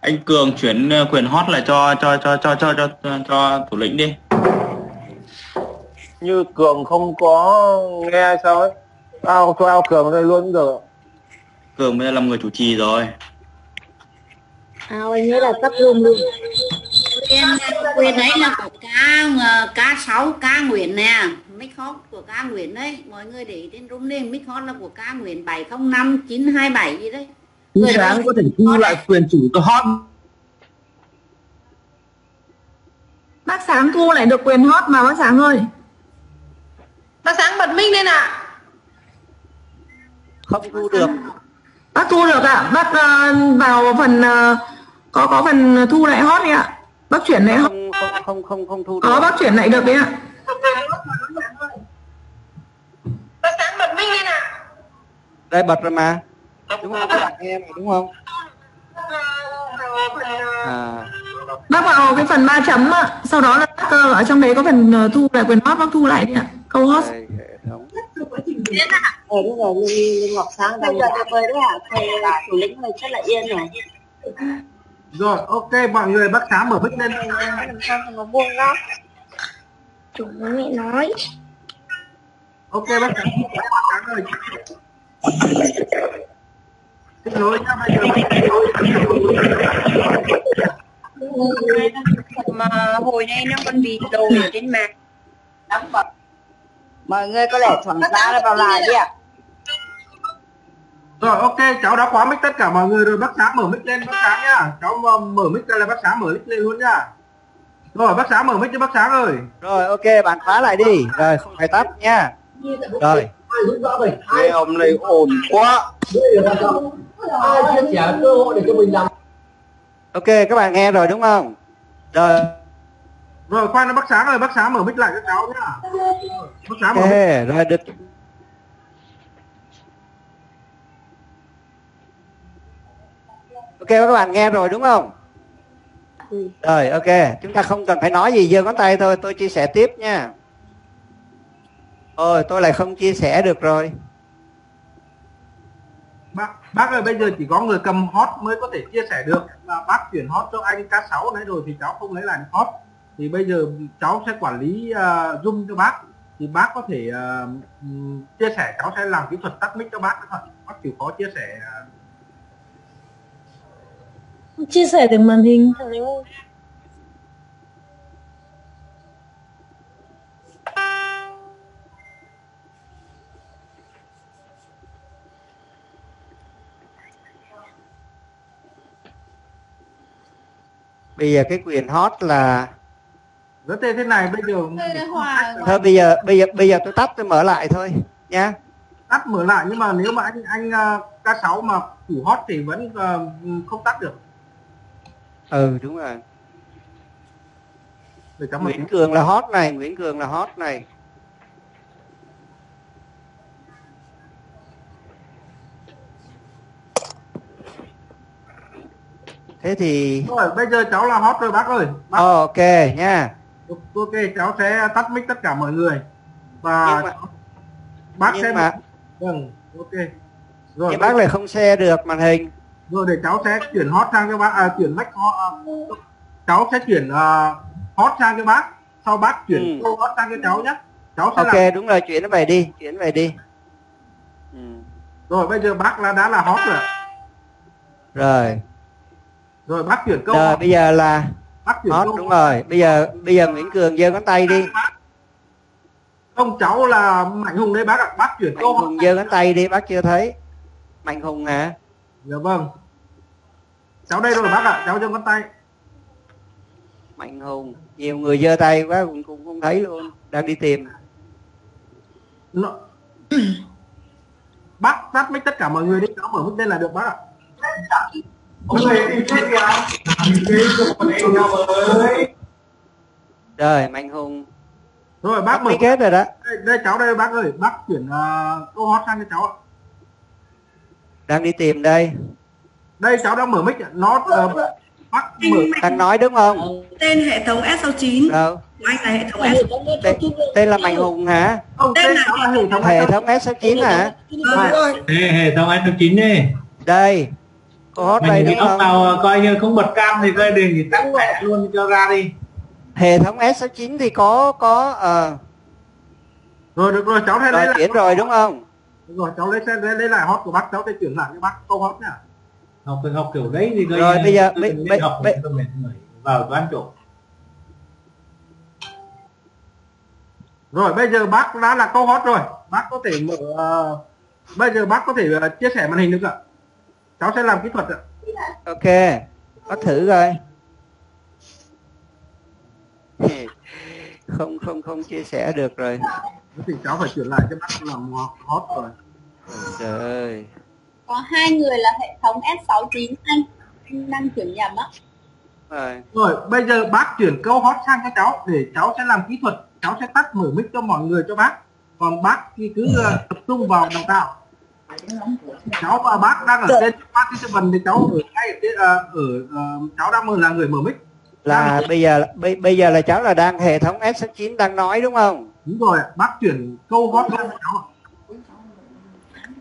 Anh Cường chuyển quyền hot lại cho cho cho cho cho cho cho thủ lĩnh đi. Như Cường không có nghe sao ấy. Ao cho ao Cường đây luôn được. Cường bây giờ làm người chủ trì rồi. Ao anh nghĩ là tắt Zoom luôn. Quyền quyền đấy là của cá cá sáu cá Nguyễn nè, mic hot của cá Nguyễn đấy. Mọi người để ý trên Zoom đi, mic hot là của cá Nguyễn bảy không năm chín hai bảy gì đấy. Người Sáng có thể thu lại quyền chủ cho hot. Bác Sáng thu lại được quyền hot mà bác Sáng ơi. Bác Sáng bật mic lên ạ. À. Không thu được. Bác thu được ạ. À. Bác uh, vào phần uh, có có phần thu lại hot đấy ạ. À. Bác chuyển lại hot. Không không không không, không thu được. Có bác chuyển lại được đấy ạ. À. Bác Sáng bật mic lên ạ. À. Đây bật rồi mà. Đúng không? Các bạn nghe mà đúng không? À. Bác vào cái phần ba chấm ạ, sau đó là bác ở trong đấy có phần thu lại quyền hot, bác thu lại đi ạ. Câu hot. Ờ đúng rồi, Nguyễn Ngọc Sáng đang tuyệt vời đấy ạ. Thầy thủ lĩnh này rất là yên rồi. Rồi, ok mọi người, bác Sáng mở mic lên. Làm sao mà buông nó. Chủ mẹ nói. Ok bác Sáng, bác Sáng rồi. Mà hồi nay nó còn bị đồ trên mạng. Đóng bật. Mọi người có lẽ thoảng ra nó vào lại đi ạ. Rồi ok, cháu đã khóa mic tất cả mọi người rồi, bác Sáng mở mic lên bác Sáng nhá. Cháu mở mic ra là bác Sáng mở mic lên luôn nhá. Rồi bác Sáng mở mic cho bác Sáng ơi. Rồi ok, bạn khóa lại đi. Rồi không phải tắt nha. Rồi. Ngày hôm nay ổn quá. Ai chia sẻ cơ hội để cho mình làm. Ok các bạn nghe rồi đúng không? Rồi. Rồi khoan đã bác Sáng ơi, bác Sáng mở mic lại cho cháu nhá. Bác Sáng mở mic. Rồi được. Ok các bạn nghe rồi đúng không? Rồi ok, chúng ta không cần phải nói gì, giơ ngón tay thôi, tôi chia sẻ tiếp nha. Ôi tôi lại không chia sẻ được rồi. Bác, bác ơi bây giờ chỉ có người cầm hot mới có thể chia sẻ được. Và bác chuyển hot cho anh cá sáu đấy rồi thì cháu không lấy lại hot. Thì bây giờ cháu sẽ quản lý uh, Zoom cho bác. Thì bác có thể uh, chia sẻ, cháu sẽ làm kỹ thuật tắt mic cho bác thôi. Bác chịu khó chia sẻ. Chia sẻ được màn hình. Bây giờ cái quyền hot là rất thế này bây giờ. Thôi bây giờ bây giờ bây giờ tôi tắt, tôi mở lại thôi nhá. Tắt mở lại nhưng mà nếu mà anh anh ca sáu mà chủ hot thì vẫn không tắt được. Ừ đúng rồi. Nguyễn Cường là hot này, Nguyễn Cường là hot này. Thế thì rồi, bây giờ cháu là hot rồi bác ơi bác. Ok nha. Ok cháu sẽ tắt mic tất cả mọi người. Và mà... bác nhưng sẽ mà... vâng, ok. Rồi bác lại không share được màn hình. Rồi để cháu sẽ chuyển hot sang cho bác, à, chuyển mic hot. Cháu sẽ chuyển uh, hot sang cho bác. Sau bác chuyển câu ừ. hot sang cho cháu nhé. Cháu sẽ ok làm... đúng rồi, chuyển nó về đi, chuyển về đi. Ừ. Rồi bây giờ bác là đã là hot rồi. Rồi. Rồi bác chuyển câu. Rồi bây giờ là bác chuyển hot câu. Đúng rồi. Bây giờ bây giờ Nguyễn Cường giơ ngón tay đi. Ông cháu là Mạnh Hùng đấy bác ạ. Bác chuyển Mạnh câu. Mạnh Hùng giơ ngón tay đi, bác chưa thấy. Mạnh Hùng hả? Dạ vâng. Cháu đây rồi bác ạ, cháu giơ ngón tay. Mạnh Hùng, nhiều người giơ tay quá cũng cũng không thấy luôn, đang đi tìm. nó... Bác tắt mic tất cả mọi người đi, nó mở mic lên là được bác ạ. Mọi người đi chết kìa. Trời, Mạnh Hùng. Rồi bác mở kết rồi đó. Đây, đây cháu đây bác ơi, bác chuyển uh, câu hot sang cho cháu ạ. Đang đi tìm đây. Đây cháu đang mở mic nó uh, bác mở đang nói đúng không? Tên hệ thống S sáu chín. Đâu? Anh là hệ thống S sáu chín. Tên, tên là Mạnh Hùng hả? Không, tên, tên là, là hệ thống hệ thống S sáu chín hả? Hệ thống S sáu chín đi. Đây. Câu hot đây đúng không? Nào coi như không bật cam thì coi đừng thì tắt mẹ luôn cho ra đi. Hệ thống S sáu chín thì có có ờ uh... rồi được rồi cháu thấy đấy là chuyển rồi đúng không? Đúng rồi cháu lấy xem lấy, lấy lại hot của bác cháu để chuyển lại cho bác câu hot nha. Học cái học kiểu đấy thì rồi đây, bây giờ bây bây vào toán chỗ. Rồi bây giờ bác đã là câu hot rồi, bác có thể mở uh, bây giờ bác có thể uh, chia sẻ màn hình được ạ. Cháu sẽ làm kỹ thuật ạ. Ok. Bác thử rồi. không không không chia sẻ được rồi thì cháu phải chuyển lại cho bác làm hot rồi. Trời ơi, có hai người là hệ thống S sáu chín anh đang chuyển nhầm á. Rồi. Rồi bây giờ bác chuyển câu hot sang cho cháu để cháu sẽ làm kỹ thuật, cháu sẽ tắt mở mic cho mọi người cho bác, còn bác thì cứ tập trung vào đào tạo. Cháu và bác đang ở trên participant thì cháu ở ngay ở, ở, ở cháu đang là người mở mic. Là bây giờ bây, bây giờ là cháu là đang hệ thống S sáu chín đang nói đúng không? Đúng rồi, bác chuyển câu hot ra cháu.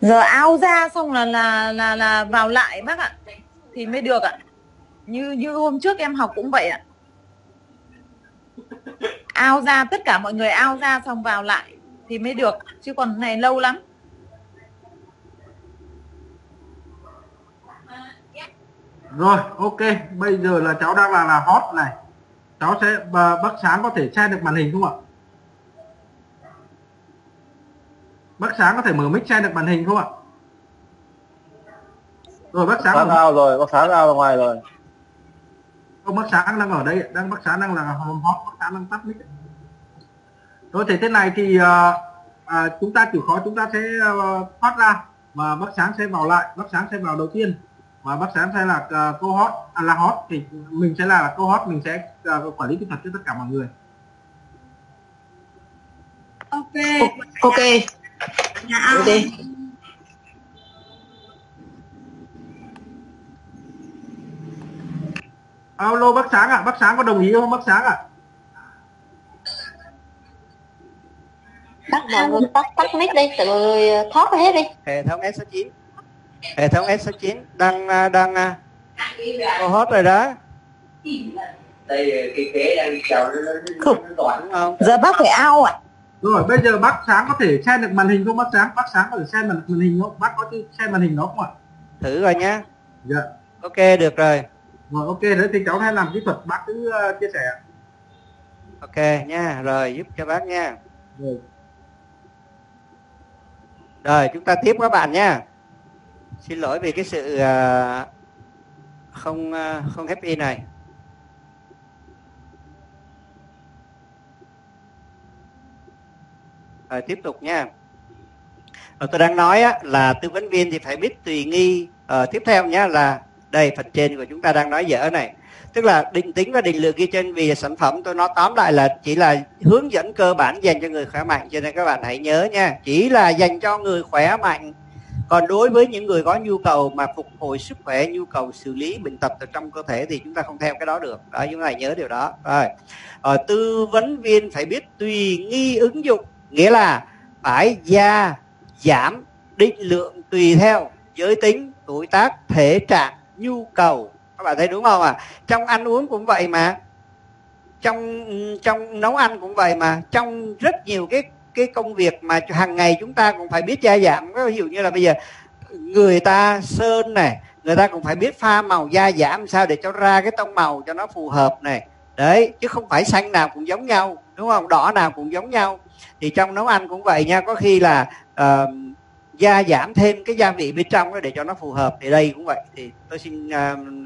Giờ ao ra xong là là là là vào lại bác ạ. Thì mới được ạ. Như như hôm trước em học cũng vậy ạ. Ao ra tất cả mọi người ao ra xong vào lại thì mới được, chứ còn này lâu lắm. Rồi, ok. Bây giờ là cháu đang là là hot này. Cháu sẽ bác Sáng có thể share được màn hình không ạ? Bác Sáng có thể mở mic share được màn hình không ạ? Rồi bác Sáng, Sáng ao rồi, bác Sáng ao ra ngoài rồi. Không, bác Sáng đang ở đây, đang bác Sáng đang là hot, bác Sáng đang tắt mic. Rồi thì thế này thì à, à, chúng ta chịu khó chúng ta sẽ thoát uh, ra mà bác Sáng sẽ vào lại, bác Sáng sẽ vào đầu tiên. Và bác Sáng sẽ là uh, câu hot, à, là hot thì mình sẽ là, là câu hot, mình sẽ uh, quản lý kỹ thuật cho tất cả mọi người. Ok. Ok. Dạ. Ok. Alo bác Sáng ạ, à. Bác Sáng có đồng ý không bác Sáng ạ? À? Bác mọi người tắt tắt mic đi, tự thoát hết đi. Hệ thống S sáu chín. Hệ thống S sáu chín đang đang câu hot rồi đó. Đây cái kế đang đi chào nó nó nó không? Giờ bác phải ao ạ. À? Rồi bây giờ bác Sáng có thể xem được màn hình không bác Sáng? Bác Sáng có thể xem màn hình không? Bác có thể xem màn hình nó không ạ? Thử rồi nhá. Dạ. Ok được rồi. Rồi ok đấy thì cháu hay làm kỹ thuật bác cứ uh, chia sẻ. Ok nha, rồi giúp cho bác nha. Rồi. Rồi chúng ta tiếp các bạn nha. Xin lỗi vì cái sự uh, không uh, không happy này. Rồi tiếp tục nha. Rồi, tôi đang nói á, là tư vấn viên thì phải biết tùy nghi. Uh, tiếp theo nhá là đây phần trên của chúng ta đang nói dở này. Tức là định tính và định lượng ghi trên vì sản phẩm tôi nói tóm lại là chỉ là hướng dẫn cơ bản dành cho người khỏe mạnh. Cho nên các bạn hãy nhớ nha. Chỉ là dành cho người khỏe mạnh. Còn đối với những người có nhu cầu mà phục hồi sức khỏe, nhu cầu xử lý bệnh tật trong cơ thể thì chúng ta không theo cái đó được. Đó, chúng ta nhớ điều đó. Rồi. Rồi, tư vấn viên phải biết tùy nghi ứng dụng, nghĩa là phải gia, giảm, định lượng tùy theo giới tính, tuổi tác, thể trạng, nhu cầu. Các bạn thấy đúng không ạ? À? Trong ăn uống cũng vậy mà, trong trong nấu ăn cũng vậy mà, trong rất nhiều cái cái công việc mà hàng ngày chúng ta cũng phải biết gia giảm. Ví dụ như là bây giờ người ta sơn này, người ta cũng phải biết pha màu gia giảm sao để cho ra cái tông màu cho nó phù hợp này. Đấy, chứ không phải xanh nào cũng giống nhau, đúng không? Đỏ nào cũng giống nhau. Thì trong nấu ăn cũng vậy nha, có khi là uh, gia giảm thêm cái gia vị bên trong đó để cho nó phù hợp. Thì đây cũng vậy, thì tôi xin uh,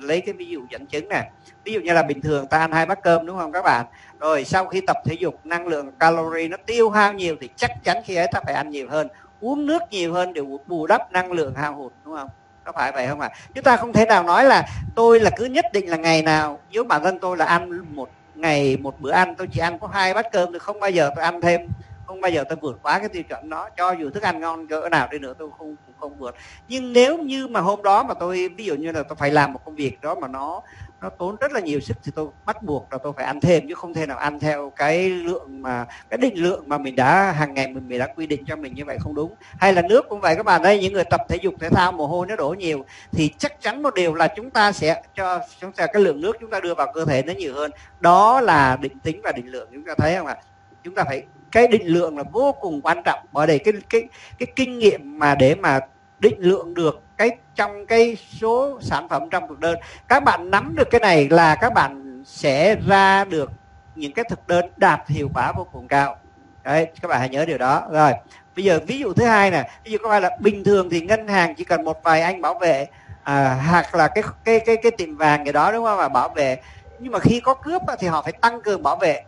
lấy cái ví dụ dẫn chứng này. Ví dụ như là bình thường ta ăn hai bát cơm đúng không các bạn, rồi sau khi tập thể dục năng lượng calorie nó tiêu hao nhiều thì chắc chắn khi ấy ta phải ăn nhiều hơn, uống nước nhiều hơn để bù đắp năng lượng hao hụt, đúng không? Có phải vậy không ạ? À? Chúng ta không thể nào nói là tôi là cứ nhất định là ngày nào, nếu bản thân tôi là ăn một ngày một bữa ăn tôi chỉ ăn có hai bát cơm thì không bao giờ tôi ăn thêm, không bao giờ tôi vượt quá cái tiêu chuẩn đó, cho dù thức ăn ngon cỡ nào đi nữa tôi không cũng không vượt. Nhưng nếu như mà hôm đó mà tôi ví dụ như là tôi phải làm một công việc đó mà nó nó tốn rất là nhiều sức thì tôi bắt buộc là tôi phải ăn thêm, chứ không thể nào ăn theo cái lượng mà cái định lượng mà mình đã hàng ngày mình, mình đã quy định cho mình, như vậy không đúng. Hay là nước cũng vậy các bạn, đây những người tập thể dục thể thao mồ hôi nó đổ nhiều thì chắc chắn một điều là chúng ta sẽ cho chúng ta cái lượng nước chúng ta đưa vào cơ thể nó nhiều hơn. Đó là định tính và định lượng, chúng ta thấy không ạ? Chúng ta phải cái định lượng là vô cùng quan trọng, bởi vì cái cái cái kinh nghiệm mà để mà định lượng được cái trong cái số sản phẩm trong thực đơn, các bạn nắm được cái này là các bạn sẽ ra được những cái thực đơn đạt hiệu quả vô cùng cao. Đấy, các bạn hãy nhớ điều đó. Rồi, bây giờ ví dụ thứ hai nè, ví dụ các bạn là bình thường thì ngân hàng chỉ cần một vài anh bảo vệ à, hoặc là cái cái cái cái tiệm vàng cái đó đúng không, mà bảo vệ, nhưng mà khi có cướp thì họ phải tăng cường bảo vệ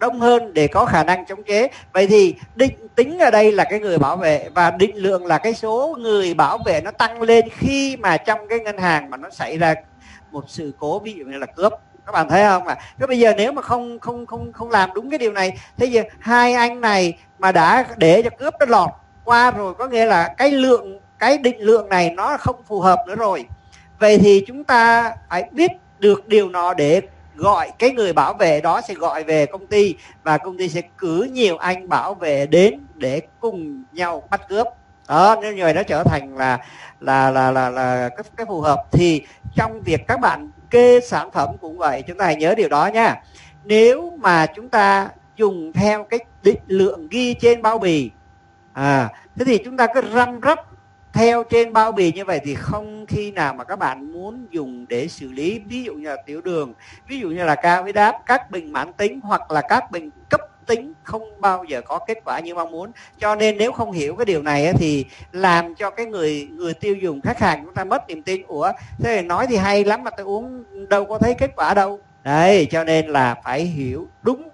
đông hơn để có khả năng chống chế. Vậy thì định tính ở đây là cái người bảo vệ và định lượng là cái số người bảo vệ nó tăng lên khi mà trong cái ngân hàng mà nó xảy ra một sự cố, ví dụ như là cướp. Các bạn thấy không ạ? À? Thế bây giờ nếu mà không không không không làm đúng cái điều này, thế giờ hai anh này mà đã để cho cướp nó lọt qua rồi, có nghĩa là cái lượng cái định lượng này nó không phù hợp nữa rồi. Vậy thì chúng ta phải biết được điều nó để gọi cái người bảo vệ đó sẽ gọi về công ty và công ty sẽ cử nhiều anh bảo vệ đến để cùng nhau bắt cướp. Đó, nên người nó trở thành là là là là, là cái, cái phù hợp. Thì trong việc các bạn kê sản phẩm cũng vậy, chúng ta hãy nhớ điều đó nha. Nếu mà chúng ta dùng theo cái định lượng ghi trên bao bì, à, thế thì chúng ta cứ răm rắp theo trên bao bì như vậy thì không khi nào mà các bạn muốn dùng để xử lý ví dụ như là tiểu đường, ví dụ như là cao huyết áp, các bệnh mãn tính hoặc là các bệnh cấp tính không bao giờ có kết quả như mong muốn. Cho nên nếu không hiểu cái điều này thì làm cho cái người người tiêu dùng, khách hàng chúng ta mất niềm tin. Ủa, thế này nói thì hay lắm mà tôi uống đâu có thấy kết quả đâu. Đấy, cho nên là phải hiểu đúng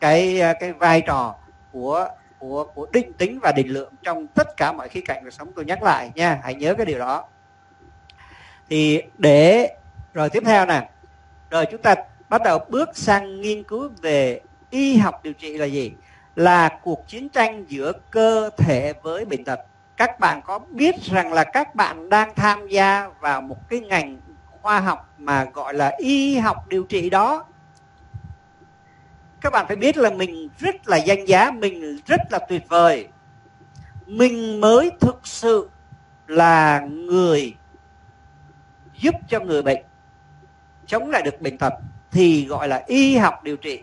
cái cái vai trò của Của, của định tính và định lượng trong tất cả mọi khía cạnh cuộc sống. Tôi nhắc lại nha, hãy nhớ cái điều đó. Thì để rồi tiếp theo nè, rồi chúng ta bắt đầu bước sang nghiên cứu về y học điều trị là gì, là cuộc chiến tranh giữa cơ thể với bệnh tật. Các bạn có biết rằng là các bạn đang tham gia vào một cái ngành khoa học mà gọi là y học điều trị đó. Các bạn phải biết là mình rất là danh giá, mình rất là tuyệt vời, mình mới thực sự là người giúp cho người bệnh chống lại được bệnh tật, thì gọi là y học điều trị.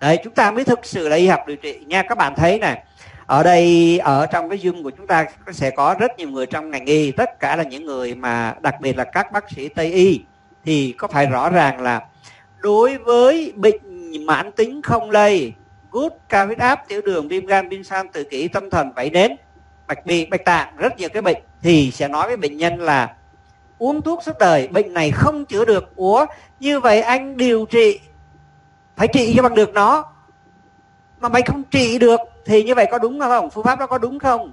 Đấy, chúng ta mới thực sự là y học điều trị nha. Các bạn thấy này, ở đây ở trong cái Zoom của chúng ta sẽ có rất nhiều người trong ngành y, tất cả là những người mà đặc biệt là các bác sĩ Tây y, thì có phải rõ ràng là đối với bệnh mãn tính không lây, gút, cao huyết áp, tiểu đường, viêm gan, viêm sang, tự kỷ, tâm thần, vẩy nến, bạch bì, bạch tạng, rất nhiều cái bệnh, thì sẽ nói với bệnh nhân là uống thuốc suốt đời, bệnh này không chữa được. Ủa, như vậy anh điều trị phải trị cho bằng được nó, mà mày không trị được thì như vậy có đúng không? Phương pháp đó có đúng không?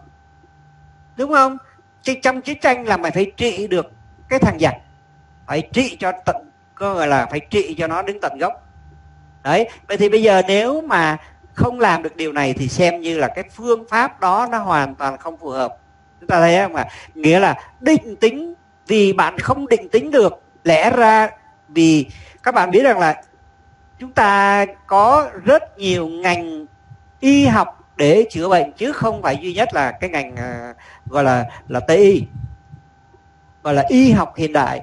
Đúng không? Chứ trong chiến tranh là mày phải trị được cái thằng giặc, phải trị cho tận, có gọi là phải trị cho nó đến tận gốc. Đấy, vậy thì bây giờ nếu mà không làm được điều này thì xem như là cái phương pháp đó nó hoàn toàn không phù hợp. Chúng ta thấy không ạ? Nghĩa là định tính, vì bạn không định tính được, lẽ ra vì các bạn biết rằng là chúng ta có rất nhiều ngành y học để chữa bệnh chứ không phải duy nhất là cái ngành gọi là là Tây y, gọi là y học hiện đại.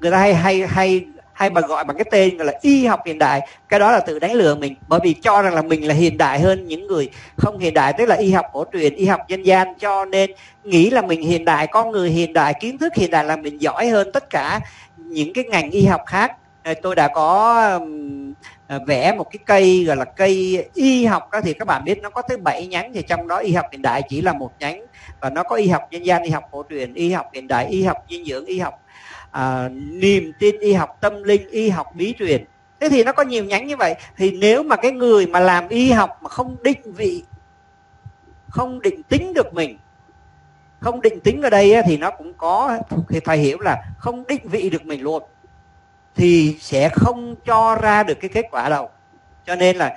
Người ta hay hay hay hay mà gọi bằng cái tên gọi là y học hiện đại, cái đó là tự đánh lừa mình, bởi vì cho rằng là mình là hiện đại hơn những người không hiện đại, tức là y học cổ truyền, y học dân gian, cho nên nghĩ là mình hiện đại, con người hiện đại, kiến thức hiện đại là mình giỏi hơn tất cả những cái ngành y học khác. Tôi đã có vẽ một cái cây gọi là cây y học đó, thì các bạn biết nó có tới bảy nhánh, thì trong đó y học hiện đại chỉ là một nhánh, và nó có y học dân gian, y học cổ truyền, y học hiện đại, y học dinh dưỡng, y học à, niềm tin, y học tâm linh, y học bí truyền. Thế thì nó có nhiều nhánh như vậy, thì nếu mà cái người mà làm y học mà không định vị, không định tính được mình, không định tính ở đây thì nó cũng có, thì phải hiểu là không định vị được mình luôn, thì sẽ không cho ra được cái kết quả đâu. Cho nên là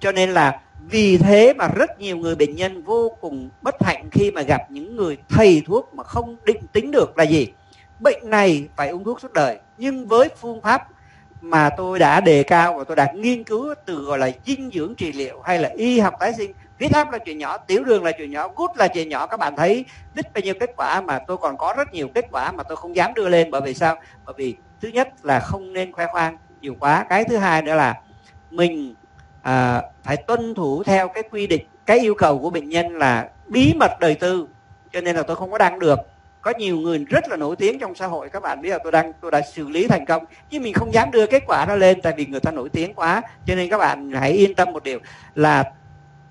cho nên là vì thế mà rất nhiều người bệnh nhân vô cùng bất hạnh khi mà gặp những người thầy thuốc mà không định tính được là gì, bệnh này phải uống thuốc suốt đời. Nhưng với phương pháp mà tôi đã đề cao và tôi đã nghiên cứu từ gọi là dinh dưỡng trị liệu hay là y học tái sinh, huyết áp là chuyện nhỏ, tiểu đường là chuyện nhỏ, gút là chuyện nhỏ, các bạn thấy biết bao nhiêu kết quả, mà tôi còn có rất nhiều kết quả mà tôi không dám đưa lên. Bởi vì sao? Bởi vì thứ nhất là không nên khoe khoang nhiều quá, cái thứ hai nữa là mình à, phải tuân thủ theo cái quy định, cái yêu cầu của bệnh nhân là bí mật đời tư, cho nên là tôi không có đăng được. Có nhiều người rất là nổi tiếng trong xã hội, các bạn biết là tôi đang tôi đã xử lý thành công, chứ mình không dám đưa kết quả đó lên, tại vì người ta nổi tiếng quá. Cho nên các bạn hãy yên tâm một điều là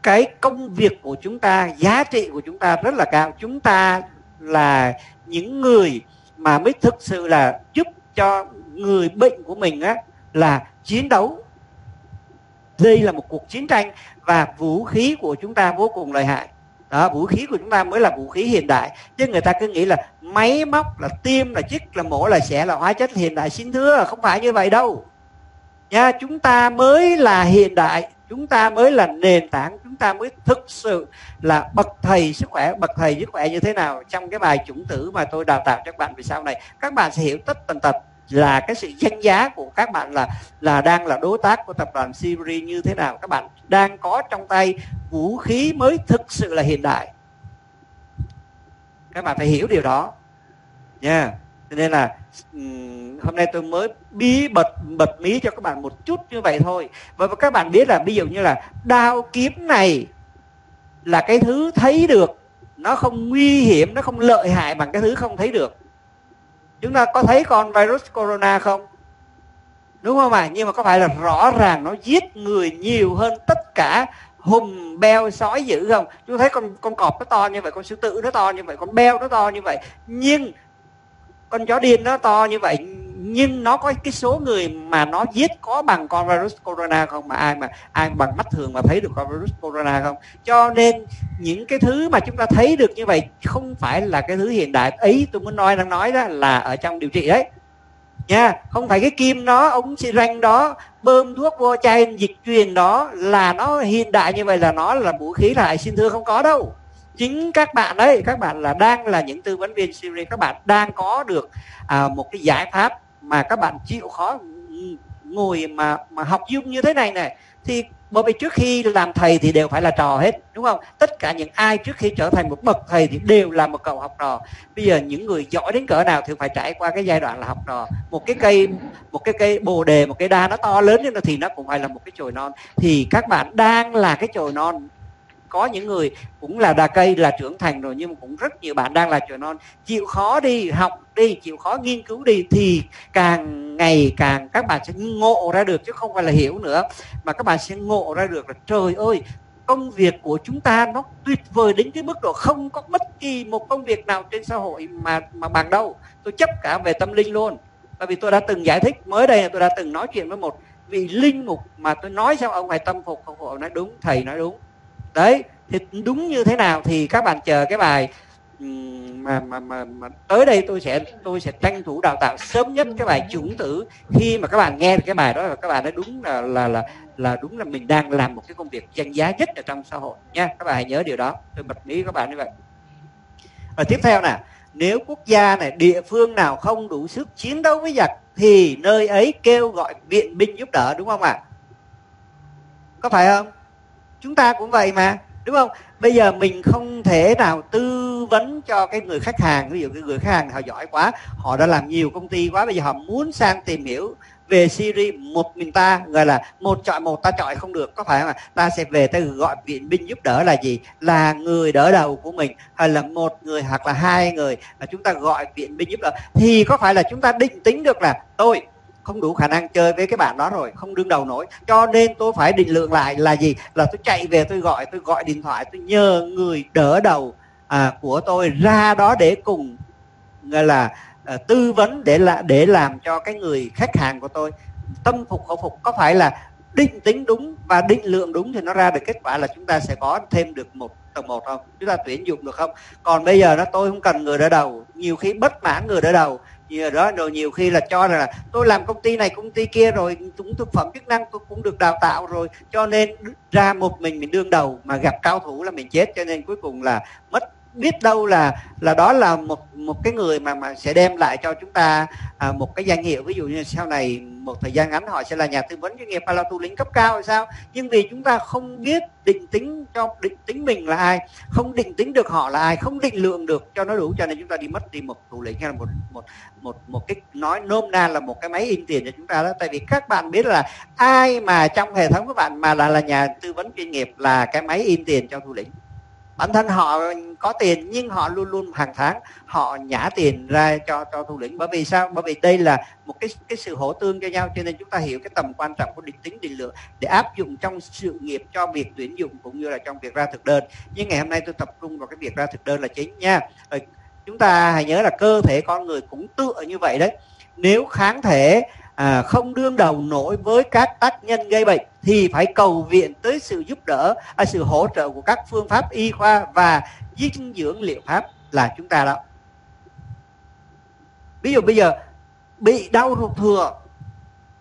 cái công việc của chúng ta, giá trị của chúng ta rất là cao. Chúng ta là những người mà mới thực sự là giúp cho người bệnh của mình á, là chiến đấu. Đây là một cuộc chiến tranh, và vũ khí của chúng ta vô cùng lợi hại. Đó, vũ khí của chúng ta mới là vũ khí hiện đại. Chứ người ta cứ nghĩ là máy móc, là tiêm, là chích, là mổ, là xẻ, là hóa chất hiện đại. Xin thưa, không phải như vậy đâu nha. Chúng ta mới là hiện đại, chúng ta mới là nền tảng, chúng ta mới thực sự là bậc thầy sức khỏe. Bậc thầy sức khỏe như thế nào? Trong cái bài chủng tử mà tôi đào tạo cho các bạn về sau này, các bạn sẽ hiểu tất tần tật là cái sự danh giá của các bạn là là đang là đối tác của tập đoàn Siberi như thế nào. Các bạn đang có trong tay vũ khí mới thực sự là hiện đại. Các bạn phải hiểu điều đó nha. Yeah. Cho nên là hôm nay tôi mới bí bật bật mí cho các bạn một chút như vậy thôi. Và các bạn biết là ví dụ như là đao kiếm này là cái thứ thấy được, nó không nguy hiểm, nó không lợi hại bằng cái thứ không thấy được. Chúng ta có thấy con virus corona không? Đúng không ạ? À? Nhưng mà có phải là rõ ràng nó giết người nhiều hơn tất cả hùm beo sói dữ không? Chúng ta thấy con con cọp nó to như vậy, con sư tử nó to như vậy, con beo nó to như vậy, nhưng con chó điên nó to như vậy, nhưng nó có cái số người mà nó giết có bằng con virus corona không? Mà ai mà ai bằng mắt thường mà thấy được con virus corona không? Cho nên những cái thứ mà chúng ta thấy được như vậy không phải là cái thứ hiện đại. Ý tôi muốn nói đang nói đó là ở trong điều trị đấy nha. Không phải cái kim đó, ống xi ranh đó, bơm thuốc vô chai dịch truyền đó là nó hiện đại như vậy, là nó là vũ khí lại. Xin thưa, không có đâu. Chính các bạn đấy, các bạn là đang là những tư vấn viên Siberi, các bạn đang có được à, một cái giải pháp mà các bạn chịu khó ngồi mà mà học Zoom như thế này này. Thì bởi vì trước khi làm thầy thì đều phải là trò hết, đúng không? Tất cả những ai trước khi trở thành một bậc thầy thì đều là một cậu học trò. Bây giờ những người giỏi đến cỡ nào thì phải trải qua cái giai đoạn là học trò. Một cái cây một cái cây bồ đề, một cái đa nó to lớn như nó thì nó cũng phải là một cái chồi non. Thì các bạn đang là cái chồi non. Có những người cũng là đà cây, là trưởng thành rồi, nhưng mà cũng rất nhiều bạn đang là chồi non. Chịu khó đi, học đi, chịu khó nghiên cứu đi, thì càng ngày càng các bạn sẽ ngộ ra được, chứ không phải là hiểu nữa. Mà các bạn sẽ ngộ ra được là trời ơi, công việc của chúng ta nó tuyệt vời đến cái mức độ không có bất kỳ một công việc nào trên xã hội mà, mà bằng đâu. Tôi chấp cả về tâm linh luôn. Bởi vì tôi đã từng giải thích, mới đây tôi đã từng nói chuyện với một vị linh mục mà tôi nói sao ông phải tâm phục, không, ông nói đúng, thầy nói đúng. Đấy, thì đúng như thế nào thì các bạn chờ cái bài mà, mà, mà, mà tới đây tôi sẽ tôi sẽ tranh thủ đào tạo sớm nhất cái bài chủng tử. Khi mà các bạn nghe cái bài đó là các bạn nói đúng là, là là là đúng là mình đang làm một cái công việc danh giá nhất ở trong xã hội nha. Các bạn hãy nhớ điều đó, tôi bật mí các bạn như vậy. Và tiếp theo nè, nếu quốc gia này, địa phương nào không đủ sức chiến đấu với giặc thì nơi ấy kêu gọi viện binh giúp đỡ, đúng không ạ? À? Có phải không? Chúng ta cũng vậy mà, đúng không? Bây giờ mình không thể nào tư vấn cho cái người khách hàng. Ví dụ cái người khách hàng họ giỏi quá, họ đã làm nhiều công ty quá, bây giờ họ muốn sang tìm hiểu về Siberi một mình ta, gọi là một chọi một, ta chọi không được, có phải không ạ? Ta sẽ về ta gọi viện binh giúp đỡ là gì? Là người đỡ đầu của mình, hay là một người hoặc là hai người, là chúng ta gọi viện binh giúp đỡ. Thì có phải là chúng ta định tính được là tôi không đủ khả năng chơi với cái bạn đó rồi, không đương đầu nổi. Cho nên tôi phải định lượng lại là gì? Là tôi chạy về tôi gọi, tôi gọi điện thoại, tôi nhờ người đỡ đầu à, của tôi ra đó để cùng gọi là à, tư vấn để là để làm cho cái người khách hàng của tôi tâm phục khẩu phục. Có phải là định tính đúng và định lượng đúng thì nó ra được kết quả là chúng ta sẽ có thêm được một tầng một không? Chúng ta tuyển dụng được không? Còn bây giờ nó tôi không cần người đỡ đầu, nhiều khi bất mãn người đỡ đầu. Đó, rồi nhiều khi là cho rằng là tôi làm công ty này công ty kia rồi, cũng thực phẩm chức năng tôi cũng được đào tạo rồi, cho nên ra một mình mình đương đầu mà gặp cao thủ là mình chết. Cho nên cuối cùng là mất biết đâu là là đó là một một cái người mà mà sẽ đem lại cho chúng ta à, một cái danh hiệu, ví dụ như sau này một thời gian ngắn họ sẽ là nhà tư vấn doanh nghiệp hay là thủ lĩnh cấp cao hay sao. Nhưng vì chúng ta không biết định tính cho định tính mình là ai, không định tính được họ là ai, không định lượng được cho nó đủ, cho nên chúng ta đi mất đi một thủ lĩnh hay là một một một một cái, nói nôm na là một cái máy in tiền cho chúng ta đó. Tại vì các bạn biết là ai mà trong hệ thống các bạn mà là là nhà tư vấn doanh nghiệp là cái máy in tiền cho thủ lĩnh. Bản thân họ có tiền nhưng họ luôn luôn hàng tháng họ nhả tiền ra cho cho thủ lĩnh. Bởi vì sao? Bởi vì đây là một cái cái sự hỗ tương cho nhau, cho nên chúng ta hiểu cái tầm quan trọng của định tính định lượng để áp dụng trong sự nghiệp, cho việc tuyển dụng cũng như là trong việc ra thực đơn. Nhưng ngày hôm nay tôi tập trung vào cái việc ra thực đơn là chính nha. Chúng ta hãy nhớ là cơ thể con người cũng tựa như vậy đấy. Nếu kháng thể à, không đương đầu nổi với các tác nhân gây bệnh thì phải cầu viện tới sự giúp đỡ, à, sự hỗ trợ của các phương pháp y khoa và dinh dưỡng liệu pháp là chúng ta đó. Ví dụ bây giờ bị đau ruột thừa,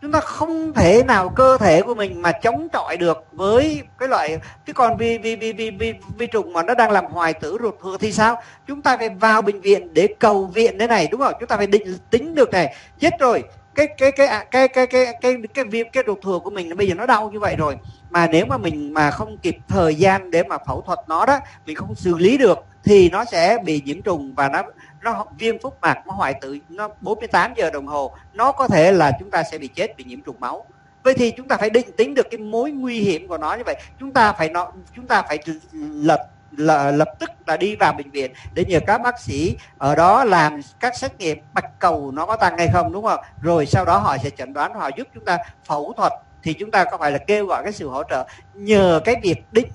chúng ta không thể nào cơ thể của mình mà chống chọi được với cái loại, chứ còn vi vi vi vi vi, vi trùng mà nó đang làm hoại tử ruột thừa thì sao? Chúng ta phải vào bệnh viện để cầu viện thế này, đúng không? Chúng ta phải định tính được này, chết rồi. Cái cái cái cái cái cái cái cái viêm cái ruột thừa của mình bây giờ nó đau như vậy rồi, mà nếu mà mình mà không kịp thời gian để mà phẫu thuật nó đó, mình không xử lý được thì nó sẽ bị nhiễm trùng và nó nó viêm phúc mạc, nó hoại tử, nó bốn mươi tám giờ đồng hồ nó có thể là chúng ta sẽ bị chết vì nhiễm trùng máu. Vậy thì chúng ta phải định tính được cái mối nguy hiểm của nó như vậy. Chúng ta phải nó chúng ta phải lật là lập tức là đi vào bệnh viện để nhờ các bác sĩ ở đó làm các xét nghiệm bạch cầu nó có tăng hay không, đúng không? Rồi sau đó họ sẽ chẩn đoán, họ giúp chúng ta phẫu thuật. Thì chúng ta có phải là kêu gọi cái sự hỗ trợ nhờ cái việc định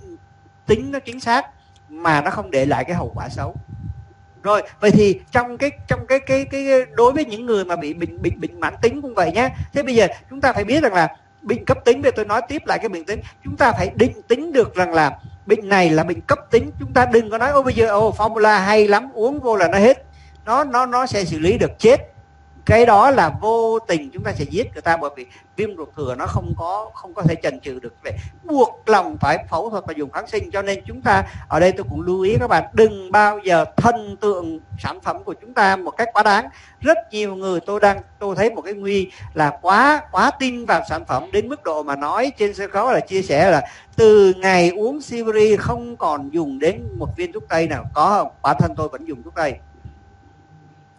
tính nó chính xác mà nó không để lại cái hậu quả xấu. Rồi vậy thì trong cái trong cái cái cái đối với những người mà bị bệnh bệnh bệnh mãn tính cũng vậy nhé. Thế bây giờ chúng ta phải biết rằng là bệnh cấp tính, về tôi nói tiếp lại cái bệnh tính, chúng ta phải định tính được rằng là bệnh này là bệnh cấp tính. Chúng ta đừng có nói ô bây giờ ô Formula hay lắm, uống vô là nó hết, nó nó nó sẽ xử lý được. Chết, cái đó là vô tình chúng ta sẽ giết người ta, bởi vì viêm ruột thừa nó không có không có thể chần chừ được, vậy buộc lòng phải phẫu thuật và dùng kháng sinh. Cho nên chúng ta ở đây tôi cũng lưu ý các bạn đừng bao giờ thần tượng sản phẩm của chúng ta một cách quá đáng. Rất nhiều người tôi đang tôi thấy một cái nguy là quá quá tin vào sản phẩm đến mức độ mà nói trên sân khấu là chia sẻ là từ ngày uống Siberi không còn dùng đến một viên thuốc tây nào, có không? Bản thân tôi vẫn dùng thuốc tây.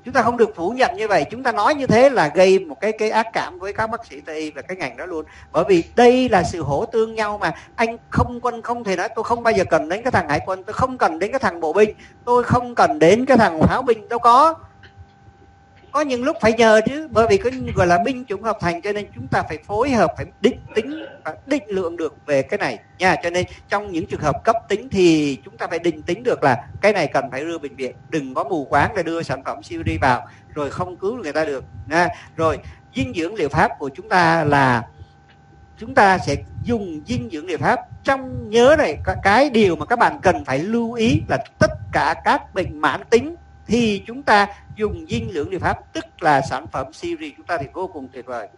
Chúng ta không được phủ nhận như vậy. Chúng ta nói như thế là gây một cái cái ác cảm với các bác sĩ Tây y và cái ngành đó luôn. Bởi vì đây là sự hỗ tương nhau mà. Anh không quân không thể nói tôi không bao giờ cần đến cái thằng hải quân, tôi không cần đến cái thằng bộ binh, tôi không cần đến cái thằng pháo binh. Đâu có. Có những lúc phải nhờ chứ. Bởi vì cái gọi là binh chủng hợp thành, cho nên chúng ta phải phối hợp, phải định tính và định lượng được về cái này nha. Cho nên trong những trường hợp cấp tính thì chúng ta phải định tính được là cái này cần phải đưa bệnh viện. Đừng có mù quáng để đưa sản phẩm Siberi vào rồi không cứu người ta được nha. Rồi dinh dưỡng liệu pháp của chúng ta là chúng ta sẽ dùng dinh dưỡng liệu pháp. Trong nhớ này, cái điều mà các bạn cần phải lưu ý là tất cả các bệnh mãn tính thì chúng ta dùng dinh dưỡng liệu pháp, tức là sản phẩm Siberi chúng ta thì vô cùng tuyệt vời.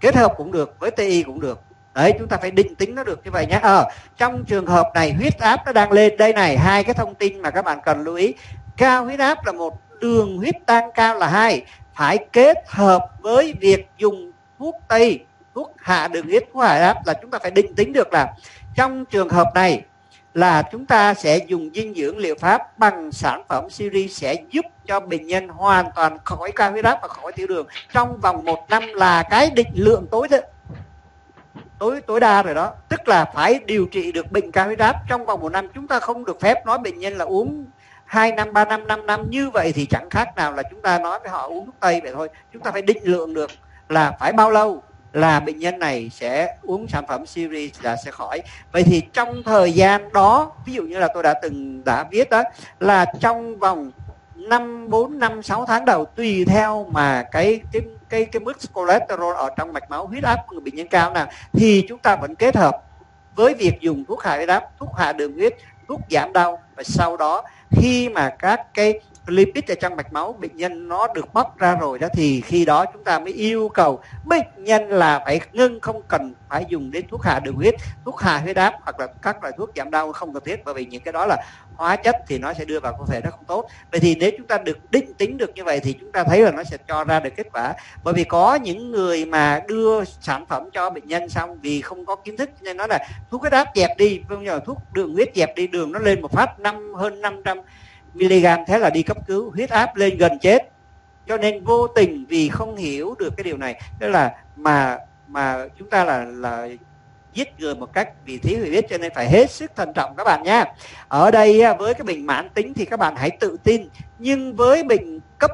Kết hợp cũng được, với tê i cũng được. Đấy, chúng ta phải định tính nó được như vậy nhé. Ờ, trong trường hợp này huyết áp nó đang lên đây này, hai cái thông tin mà các bạn cần lưu ý. Cao huyết áp là một, đường huyết tăng cao là hai. Phải kết hợp với việc dùng thuốc tây, thuốc hạ đường huyết, thuốc hạ áp, là chúng ta phải định tính được là trong trường hợp này là chúng ta sẽ dùng dinh dưỡng liệu pháp bằng sản phẩm Siberi sẽ giúp cho bệnh nhân hoàn toàn khỏi cao huyết áp và khỏi tiểu đường trong vòng một năm, là cái định lượng tối tối tối đa rồi đó. Tức là phải điều trị được bệnh cao huyết áp trong vòng một năm. Chúng ta không được phép nói bệnh nhân là uống hai năm, ba năm, năm năm, như vậy thì chẳng khác nào là chúng ta nói với họ uống thuốc tây vậy thôi. Chúng ta phải định lượng được. là phải bao lâu là bệnh nhân này sẽ uống sản phẩm Siberi là sẽ khỏi. Vậy thì trong thời gian đó, ví dụ như là tôi đã từng đã viết đó, là trong vòng năm, bốn, năm, sáu tháng đầu, tùy theo mà cái cái cái, cái mức cholesterol ở trong mạch máu, huyết áp của người bệnh nhân cao nào, thì chúng ta vẫn kết hợp với việc dùng thuốc hạ huyết áp, thuốc hạ đường huyết, thuốc giảm đau. Và sau đó khi mà các cái lipid ở trong mạch máu bệnh nhân nó được bóc ra rồi đó, thì khi đó chúng ta mới yêu cầu bệnh nhân là phải ngưng, không cần phải dùng đến thuốc hạ đường huyết, thuốc hạ huyết áp hoặc là các loại thuốc giảm đau không cần thiết, bởi vì những cái đó là hóa chất thì nó sẽ đưa vào cơ thể nó không tốt. Vậy thì nếu chúng ta được định tính được như vậy thì chúng ta thấy là nó sẽ cho ra được kết quả. Bởi vì có những người mà đưa sản phẩm cho bệnh nhân xong vì không có kiến thức nên nói là thuốc huyết áp dẹp đi, thuốc đường huyết dẹp đi, đường nó lên một phát năm hơn năm trăm mi-li-gam, thế là đi cấp cứu, huyết áp lên gần chết. Cho nên vô tình vì không hiểu được cái điều này, tức là mà mà chúng ta là là giết người một cách vì thiếu hiểu biết, cho nên phải hết sức thận trọng các bạn nha. Ở đây với cái bệnh mãn tính thì các bạn hãy tự tin, nhưng với bệnh cấp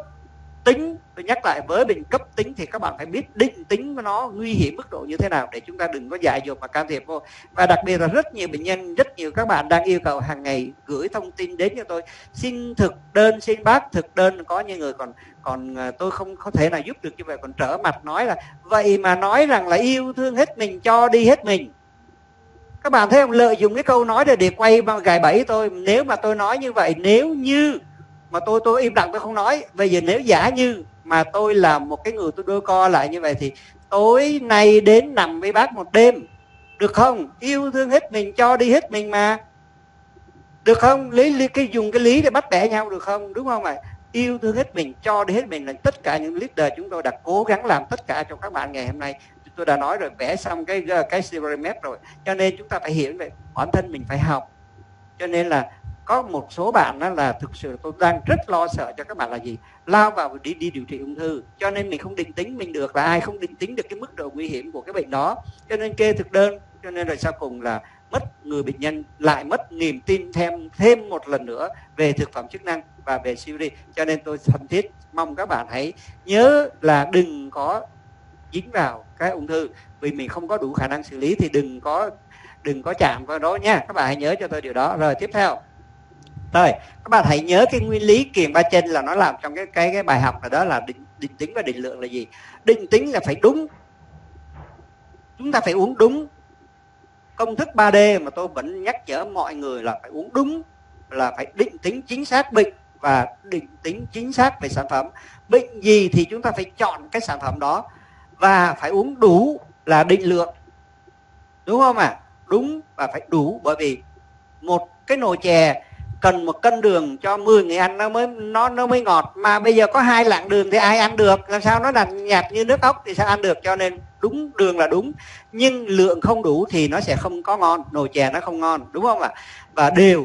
tính, tôi nhắc lại, với bệnh cấp tính thì các bạn phải biết định tính của nó nguy hiểm mức độ như thế nào để chúng ta đừng có dại dột mà can thiệp vô. Và đặc biệt là rất nhiều bệnh nhân, rất nhiều các bạn đang yêu cầu hàng ngày gửi thông tin đến cho tôi, xin thực đơn, xin bác thực đơn. Có những người còn còn tôi không có thể nào giúp được như vậy, còn trở mặt nói là vậy mà nói rằng là yêu thương hết mình, cho đi hết mình. Các bạn thấy không, lợi dụng cái câu nói để, để quay gài bẫy tôi. Nếu mà tôi nói như vậy, nếu như mà tôi tôi im lặng tôi không nói, bây giờ nếu giả như mà tôi là một cái người tôi đôi co lại như vậy thì tối nay đến nằm với bác một đêm được không, yêu thương hết mình, cho đi hết mình mà được không, lý, lý cái dùng cái lý để bắt bẻ nhau được không, đúng không ạ? Yêu thương hết mình, cho đi hết mình là tất cả những leader chúng tôi đã cố gắng làm tất cả cho các bạn ngày hôm nay. Tôi đã nói rồi, vẽ xong cái cái Siberi map rồi, cho nên chúng ta phải hiểu về bản thân mình, phải học. Cho nên là có một số bạn đó là thực sự tôi đang rất lo sợ cho các bạn là gì, lao vào đi, đi điều trị ung thư, cho nên mình không định tính mình được, là ai không định tính được cái mức độ nguy hiểm của cái bệnh đó, cho nên kê thực đơn, cho nên rồi sau cùng là mất người bệnh nhân lại mất niềm tin thêm thêm một lần nữa về thực phẩm chức năng và về Siberi. Cho nên tôi thân thiết mong các bạn hãy nhớ là đừng có dính vào cái ung thư, vì mình không có đủ khả năng xử lý thì đừng có đừng có chạm vào đó nha. Các bạn hãy nhớ cho tôi điều đó. Rồi tiếp theo, rồi các bạn hãy nhớ cái nguyên lý kiềng ba chân là nó làm trong cái cái cái bài học là đó là định, định tính và định lượng là gì? Định tính là phải đúng, chúng ta phải uống đúng. Công thức ba D mà tôi vẫn nhắc nhở mọi người là phải uống đúng, là phải định tính chính xác bệnh và định tính chính xác về sản phẩm. Bệnh gì thì chúng ta phải chọn cái sản phẩm đó và phải uống đủ là định lượng, đúng không ạ? À? Đúng và phải đủ, bởi vì một cái nồi chè cần một cân đường cho mười người ăn nó mới nó nó mới ngọt, mà bây giờ có hai lạng đường thì ai ăn được, làm sao nó nặng nhạt như nước ốc thì sao ăn được. Cho nên đúng đường là đúng, nhưng lượng không đủ thì nó sẽ không có ngon, nồi chè nó không ngon, đúng không ạ? Và đều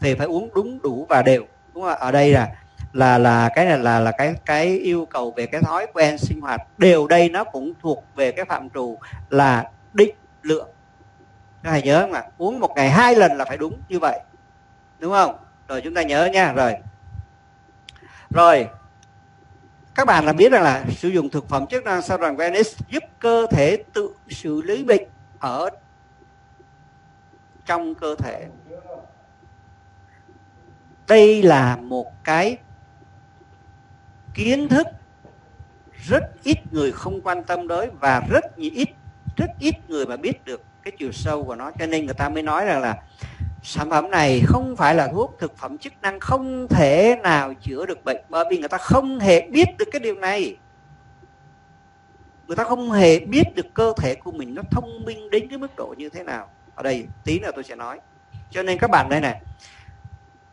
thì phải uống đúng, đủ và đều, đúng không? Ở đây là là là cái này là là cái cái yêu cầu về cái thói quen sinh hoạt. Đều đây nó cũng thuộc về cái phạm trù là định lượng, các bạn nhớ không ạ? Uống một ngày hai lần là phải đúng như vậy, đúng không? Rồi chúng ta nhớ nha. Rồi rồi các bạn là biết rằng là sử dụng thực phẩm chức năng Siberian Wellness giúp cơ thể tự xử lý bệnh ở trong cơ thể. Đây là một cái kiến thức rất ít người không quan tâm tới, và rất nhiều ít rất ít người mà biết được cái chiều sâu của nó. Cho nên người ta mới nói rằng là sản phẩm này không phải là thuốc, thực phẩm chức năng không thể nào chữa được bệnh, bởi vì người ta không hề biết được cái điều này. Người ta không hề biết được cơ thể của mình nó thông minh đến cái mức độ như thế nào. Ở đây tí nữa tôi sẽ nói. Cho nên các bạn đây này,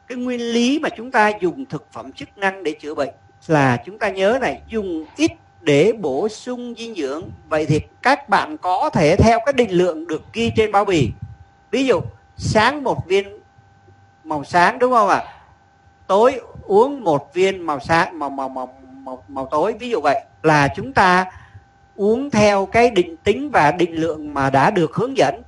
cái nguyên lý mà chúng ta dùng thực phẩm chức năng để chữa bệnh là chúng ta nhớ này, dùng ít để bổ sung dinh dưỡng. Vậy thì các bạn có thể theo cái định lượng được ghi trên bao bì. Ví dụ sáng một viên màu sáng, đúng không ạ? À? Tối uống một viên màu sáng màu màu màu màu màu tối, ví dụ vậy, là chúng ta uống theo cái định tính và định lượng mà đã được hướng dẫn.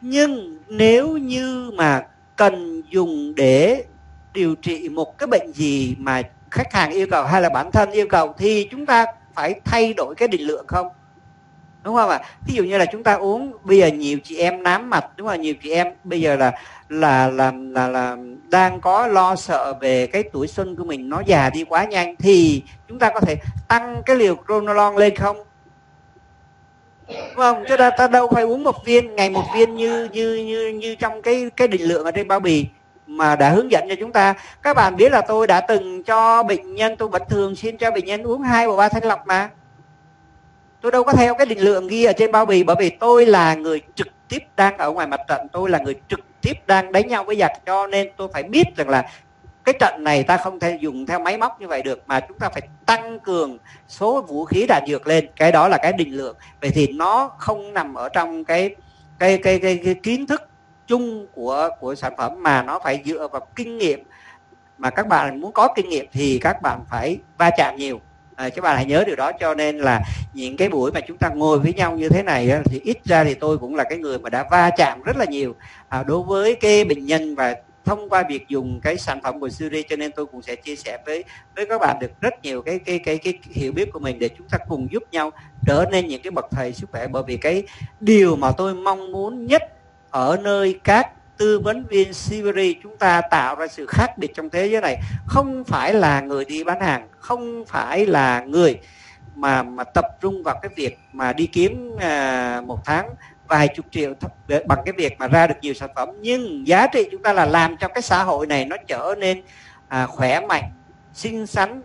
Nhưng nếu như mà cần dùng để điều trị một cái bệnh gì mà khách hàng yêu cầu hay là bản thân yêu cầu thì chúng ta phải thay đổi cái định lượng không? đúng không ạ? Ví dụ như là chúng ta uống, bây giờ nhiều chị em nám mạch, đúng không? Nhiều chị em bây giờ là là là là, là đang có lo sợ về cái tuổi xuân của mình nó già đi quá nhanh, thì chúng ta có thể tăng cái liều Chronolong lên không? Đúng không? Chứ ta, ta đâu phải uống một viên ngày một viên như như như như trong cái cái định lượng ở trên bao bì mà đã hướng dẫn cho chúng ta. Các bạn biết là tôi đã từng cho bệnh nhân, tôi vẫn thường xin cho bệnh nhân uống hai bộ ba thanh lọc mà. Tôi đâu có theo cái định lượng ghi ở trên bao bì, bởi vì tôi là người trực tiếp đang ở ngoài mặt trận, tôi là người trực tiếp đang đánh nhau với giặc, cho nên tôi phải biết rằng là cái trận này ta không thể dùng theo máy móc như vậy được, mà chúng ta phải tăng cường số vũ khí đạn dược lên. Cái đó là cái định lượng. Vậy thì nó không nằm ở trong cái cái cái, cái, cái kiến thức chung của của sản phẩm, mà nó phải dựa vào kinh nghiệm. Mà các bạn muốn có kinh nghiệm thì các bạn phải va chạm nhiều. À, các bạn hãy nhớ điều đó. Cho nên là những cái buổi mà chúng ta ngồi với nhau như thế này á, thì ít ra thì tôi cũng là cái người mà đã va chạm rất là nhiều à, đối với cái bệnh nhân, và thông qua việc dùng cái sản phẩm của Siberi, cho nên tôi cũng sẽ chia sẻ với với các bạn được rất nhiều cái cái cái cái hiểu biết của mình, để chúng ta cùng giúp nhau trở nên những cái bậc thầy sức khỏe. Bởi vì cái điều mà tôi mong muốn nhất ở nơi các tư vấn viên Siberi, chúng ta tạo ra sự khác biệt trong thế giới này, không phải là người đi bán hàng, không phải là người mà mà tập trung vào cái việc mà đi kiếm à, một tháng vài chục triệu bằng cái việc mà ra được nhiều sản phẩm. Nhưng giá trị chúng ta là làm cho cái xã hội này nó trở nên à, khỏe mạnh, xinh xắn,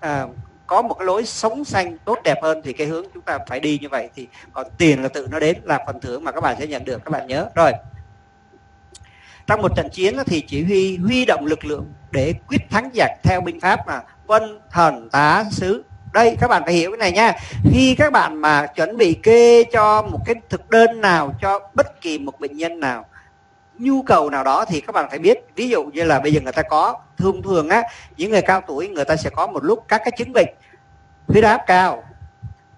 à, có một cái lối sống xanh tốt đẹp hơn, thì cái hướng chúng ta phải đi như vậy. Thì còn tiền là tự nó đến, là phần thưởng mà các bạn sẽ nhận được, các bạn nhớ. Rồi, trong một trận chiến thì chỉ huy huy động lực lượng để quyết thắng giặc theo binh pháp mà quân thần tá sứ. Đây, các bạn phải hiểu cái này nha. Khi các bạn mà chuẩn bị kê cho một cái thực đơn nào cho bất kỳ một bệnh nhân nào, nhu cầu nào đó, thì các bạn phải biết. Ví dụ như là bây giờ người ta có, thông thường á, những người cao tuổi người ta sẽ có một lúc các cái chứng bệnh huyết áp cao,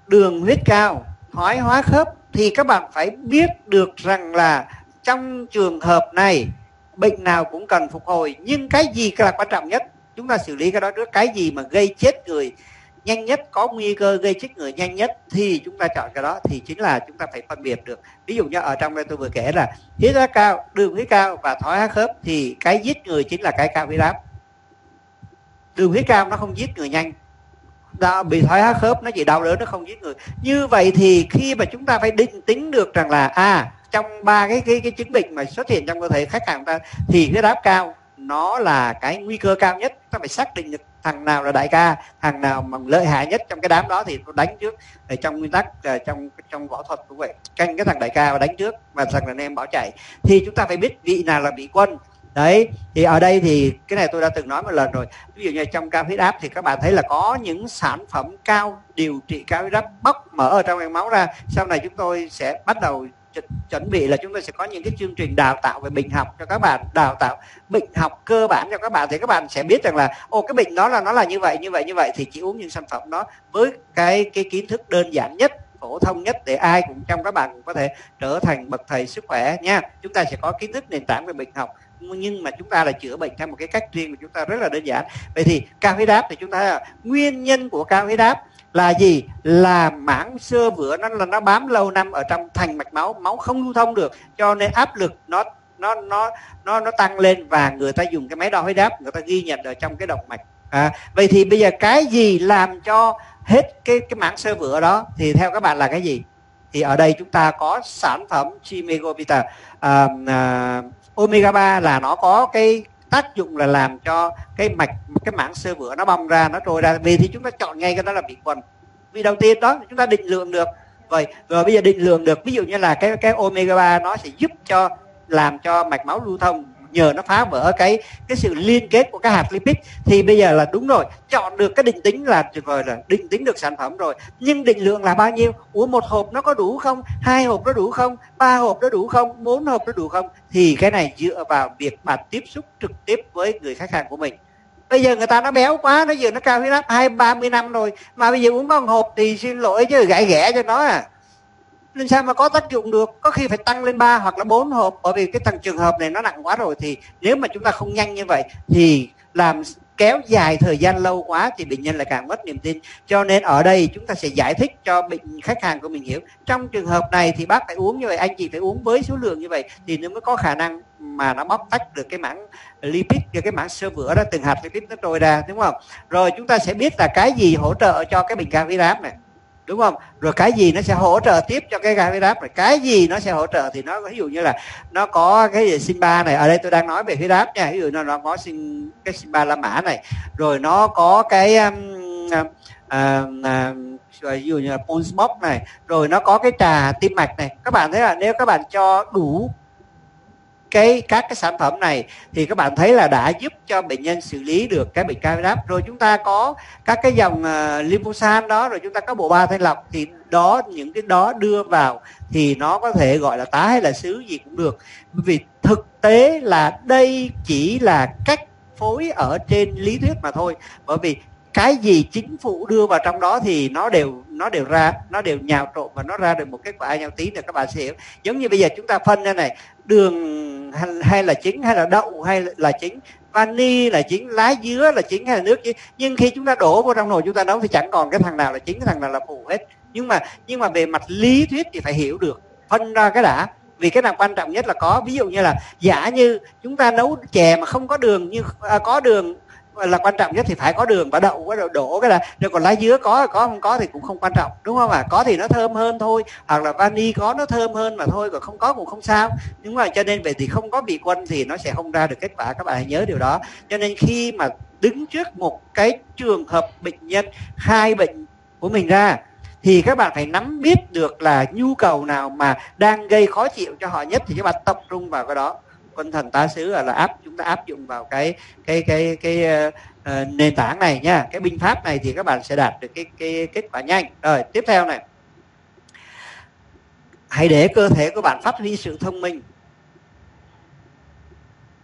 đường huyết cao, thoái hóa khớp. Thì các bạn phải biết được rằng là trong trường hợp này, bệnh nào cũng cần phục hồi, nhưng cái gì là quan trọng nhất? Chúng ta xử lý cái đó trước. Cái gì mà gây chết người nhanh nhất, có nguy cơ gây chết người nhanh nhất, thì chúng ta chọn cái đó. Thì chính là chúng ta phải phân biệt được. Ví dụ như ở trong đây tôi vừa kể là huyết áp cao, đường huyết cao và thoái hóa khớp, thì cái giết người chính là cái cao huyết áp. Đường huyết cao nó không giết người nhanh, đó, bị thoái hóa khớp nó chỉ đau đớn, nó không giết người. Như vậy thì khi mà chúng ta phải định tính được rằng là à, trong ba cái cái cái chứng bệnh mà xuất hiện trong cơ thể khách hàng chúng ta, thì huyết áp cao nó là cái nguy cơ cao nhất. Chúng ta phải xác định được thằng nào là đại ca, thằng nào mà lợi hại nhất trong cái đám đó thì đánh trước. Để trong nguyên tắc, trong trong võ thuật cũng vậy, canh cái thằng đại ca và đánh trước, và thằng đàn em bỏ chạy. Thì chúng ta phải biết vị nào là vị quân. Đấy, thì ở đây thì cái này tôi đã từng nói một lần rồi. Ví dụ như trong cao huyết áp thì các bạn thấy là có những sản phẩm cao, điều trị cao huyết áp, bóc mở ở trong máu ra. Sau này chúng tôi sẽ bắt đầu chuẩn bị là chúng tôi sẽ có những cái chương trình đào tạo về bệnh học cho các bạn, đào tạo bệnh học cơ bản cho các bạn, thì các bạn sẽ biết rằng là ô, cái bệnh đó là nó là như vậy, như vậy, như vậy, thì chỉ uống những sản phẩm đó với cái cái kiến thức đơn giản nhất, phổ thông nhất, để ai cũng trong các bạn cũng có thể trở thành bậc thầy sức khỏe nha. Chúng ta sẽ có kiến thức nền tảng về bệnh học, nhưng mà chúng ta là chữa bệnh theo một cái cách riêng của chúng ta rất là đơn giản. Vậy thì cao huyết áp thì chúng ta thấy là nguyên nhân của cao huyết áp là gì? Là mảng xơ vữa nó là nó bám lâu năm ở trong thành mạch máu, máu không lưu thông được, cho nên áp lực nó nó nó nó nó tăng lên, và người ta dùng cái máy đo huyết áp, người ta ghi nhận ở trong cái động mạch. À, vậy thì bây giờ cái gì làm cho hết cái cái mảng xơ vữa đó thì theo các bạn là cái gì? Thì ở đây chúng ta có sản phẩm Shimigo Vita à, à, omega ba là nó có cái tác dụng là làm cho cái mạch, cái mảng xơ vữa nó bong ra, nó trôi ra. Vì thì chúng ta chọn ngay cái đó là bị quần. Vì đầu tiên đó chúng ta định lượng được. Vậy rồi bây giờ định lượng được, ví dụ như là cái cái omega ba nó sẽ giúp cho làm cho mạch máu lưu thông, nhờ nó phá vỡ cái cái sự liên kết của các hạt lipid. Thì bây giờ là đúng rồi, chọn được cái định tính là tuyệt vời, là định tính được sản phẩm rồi. Nhưng định lượng là bao nhiêu? Uống một hộp nó có đủ không? Hai hộp nó đủ không? Ba hộp nó đủ không? Bốn hộp nó đủ không? Thì cái này dựa vào việc bạn tiếp xúc trực tiếp với người khách hàng của mình. Bây giờ người ta nó béo quá, nó giờ nó cao huyết áp hai ba mươi năm rồi, mà bây giờ uống có một hộp thì xin lỗi chứ gãi ghẻ cho nó à. Nên sao mà có tác dụng được, có khi phải tăng lên ba hoặc là bốn hộp, bởi vì cái thằng trường hợp này nó nặng quá rồi. Thì nếu mà chúng ta không nhanh như vậy thì làm kéo dài thời gian lâu quá thì bệnh nhân lại càng mất niềm tin. Cho nên ở đây chúng ta sẽ giải thích cho bệnh khách hàng của mình hiểu, trong trường hợp này thì bác phải uống như vậy, anh chị phải uống với số lượng như vậy thì nó mới có khả năng mà nó bóc tách được cái mảng lipid, cái mảng sơ vữa đó, từng hạt lipid nó trôi ra, đúng không? Rồi chúng ta sẽ biết là cái gì hỗ trợ cho cái bệnh gan virus này, đúng không? Rồi cái gì nó sẽ hỗ trợ tiếp cho cái gan virus này, cái gì nó sẽ hỗ trợ thì nó ví dụ như là nó có cái gì Simba này, ở đây tôi đang nói về virus nha, ví dụ nó nó có sim, cái Simba La Mã này, rồi nó có cái um, uh, uh, ví dụ như là Pulse Box này, rồi nó có cái trà tim mạch này. Các bạn thấy là nếu các bạn cho đủ cái các cái sản phẩm này thì các bạn thấy là đã giúp cho bệnh nhân xử lý được cái bệnh gan virus. Rồi chúng ta có các cái dòng uh, Liposan đó, rồi chúng ta có bộ ba thanh lọc thì đó, những cái đó đưa vào thì nó có thể gọi là tá hay là xứ gì cũng được. Vì thực tế là đây chỉ là cách phối ở trên lý thuyết mà thôi. Bởi vì cái gì chính phủ đưa vào trong đó thì nó đều nó đều ra, nó đều nhào trộn và nó ra được một kết quả nhau tí nữa các bạn sẽ hiểu. Giống như bây giờ chúng ta phân ra này, đường hay là chính, hay là đậu hay là chính, vani là chính, lá dứa là chính hay là nước chính. Nhưng khi chúng ta đổ vào trong nồi chúng ta nấu thì chẳng còn cái thằng nào là chính, cái thằng nào là phụ hết. Nhưng mà nhưng mà về mặt lý thuyết thì phải hiểu được, phân ra cái đã. Vì cái nào quan trọng nhất là có, ví dụ như là giả như chúng ta nấu chè mà không có đường, nhưng à, có đường là quan trọng nhất thì phải có đường, và đậu cái đổ cái là rồi, còn lá dứa có có không có thì cũng không quan trọng, đúng không ạ? À? Có thì nó thơm hơn thôi, hoặc là vani có nó thơm hơn mà thôi, còn không có cũng không sao, đúng không? Cho nên vậy thì không có bị quân thì nó sẽ không ra được kết quả, các bạn hãy nhớ điều đó. Cho nên khi mà đứng trước một cái trường hợp bệnh nhân khai bệnh của mình ra thì các bạn phải nắm biết được là nhu cầu nào mà đang gây khó chịu cho họ nhất thì các bạn tập trung vào cái đó. Tinh thần tá xứ là, là áp chúng ta áp dụng vào cái cái cái cái uh, nền tảng này nha, cái binh pháp này thì các bạn sẽ đạt được cái cái kết quả nhanh. Rồi tiếp theo này, hãy để cơ thể của bạn phát huy sự thông minh.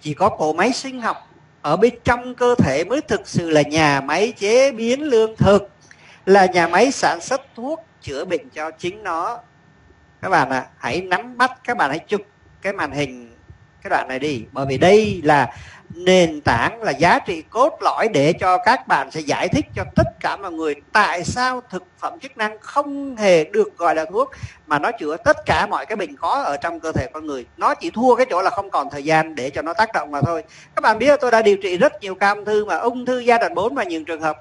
Chỉ có cỗ máy sinh học ở bên trong cơ thể mới thực sự là nhà máy chế biến lương thực, là nhà máy sản xuất thuốc chữa bệnh cho chính nó. Các bạn ạ, à, hãy nắm bắt, các bạn hãy chụp cái màn hình cái đoạn này đi, bởi vì đây là nền tảng, là giá trị cốt lõi để cho các bạn sẽ giải thích cho tất cả mọi người tại sao thực phẩm chức năng không hề được gọi là thuốc, mà nó chữa tất cả mọi cái bệnh có ở trong cơ thể con người. Nó chỉ thua cái chỗ là không còn thời gian để cho nó tác động mà thôi. Các bạn biết là tôi đã điều trị rất nhiều ca ung thư, mà ung thư giai đoạn bốn và nhiều trường hợp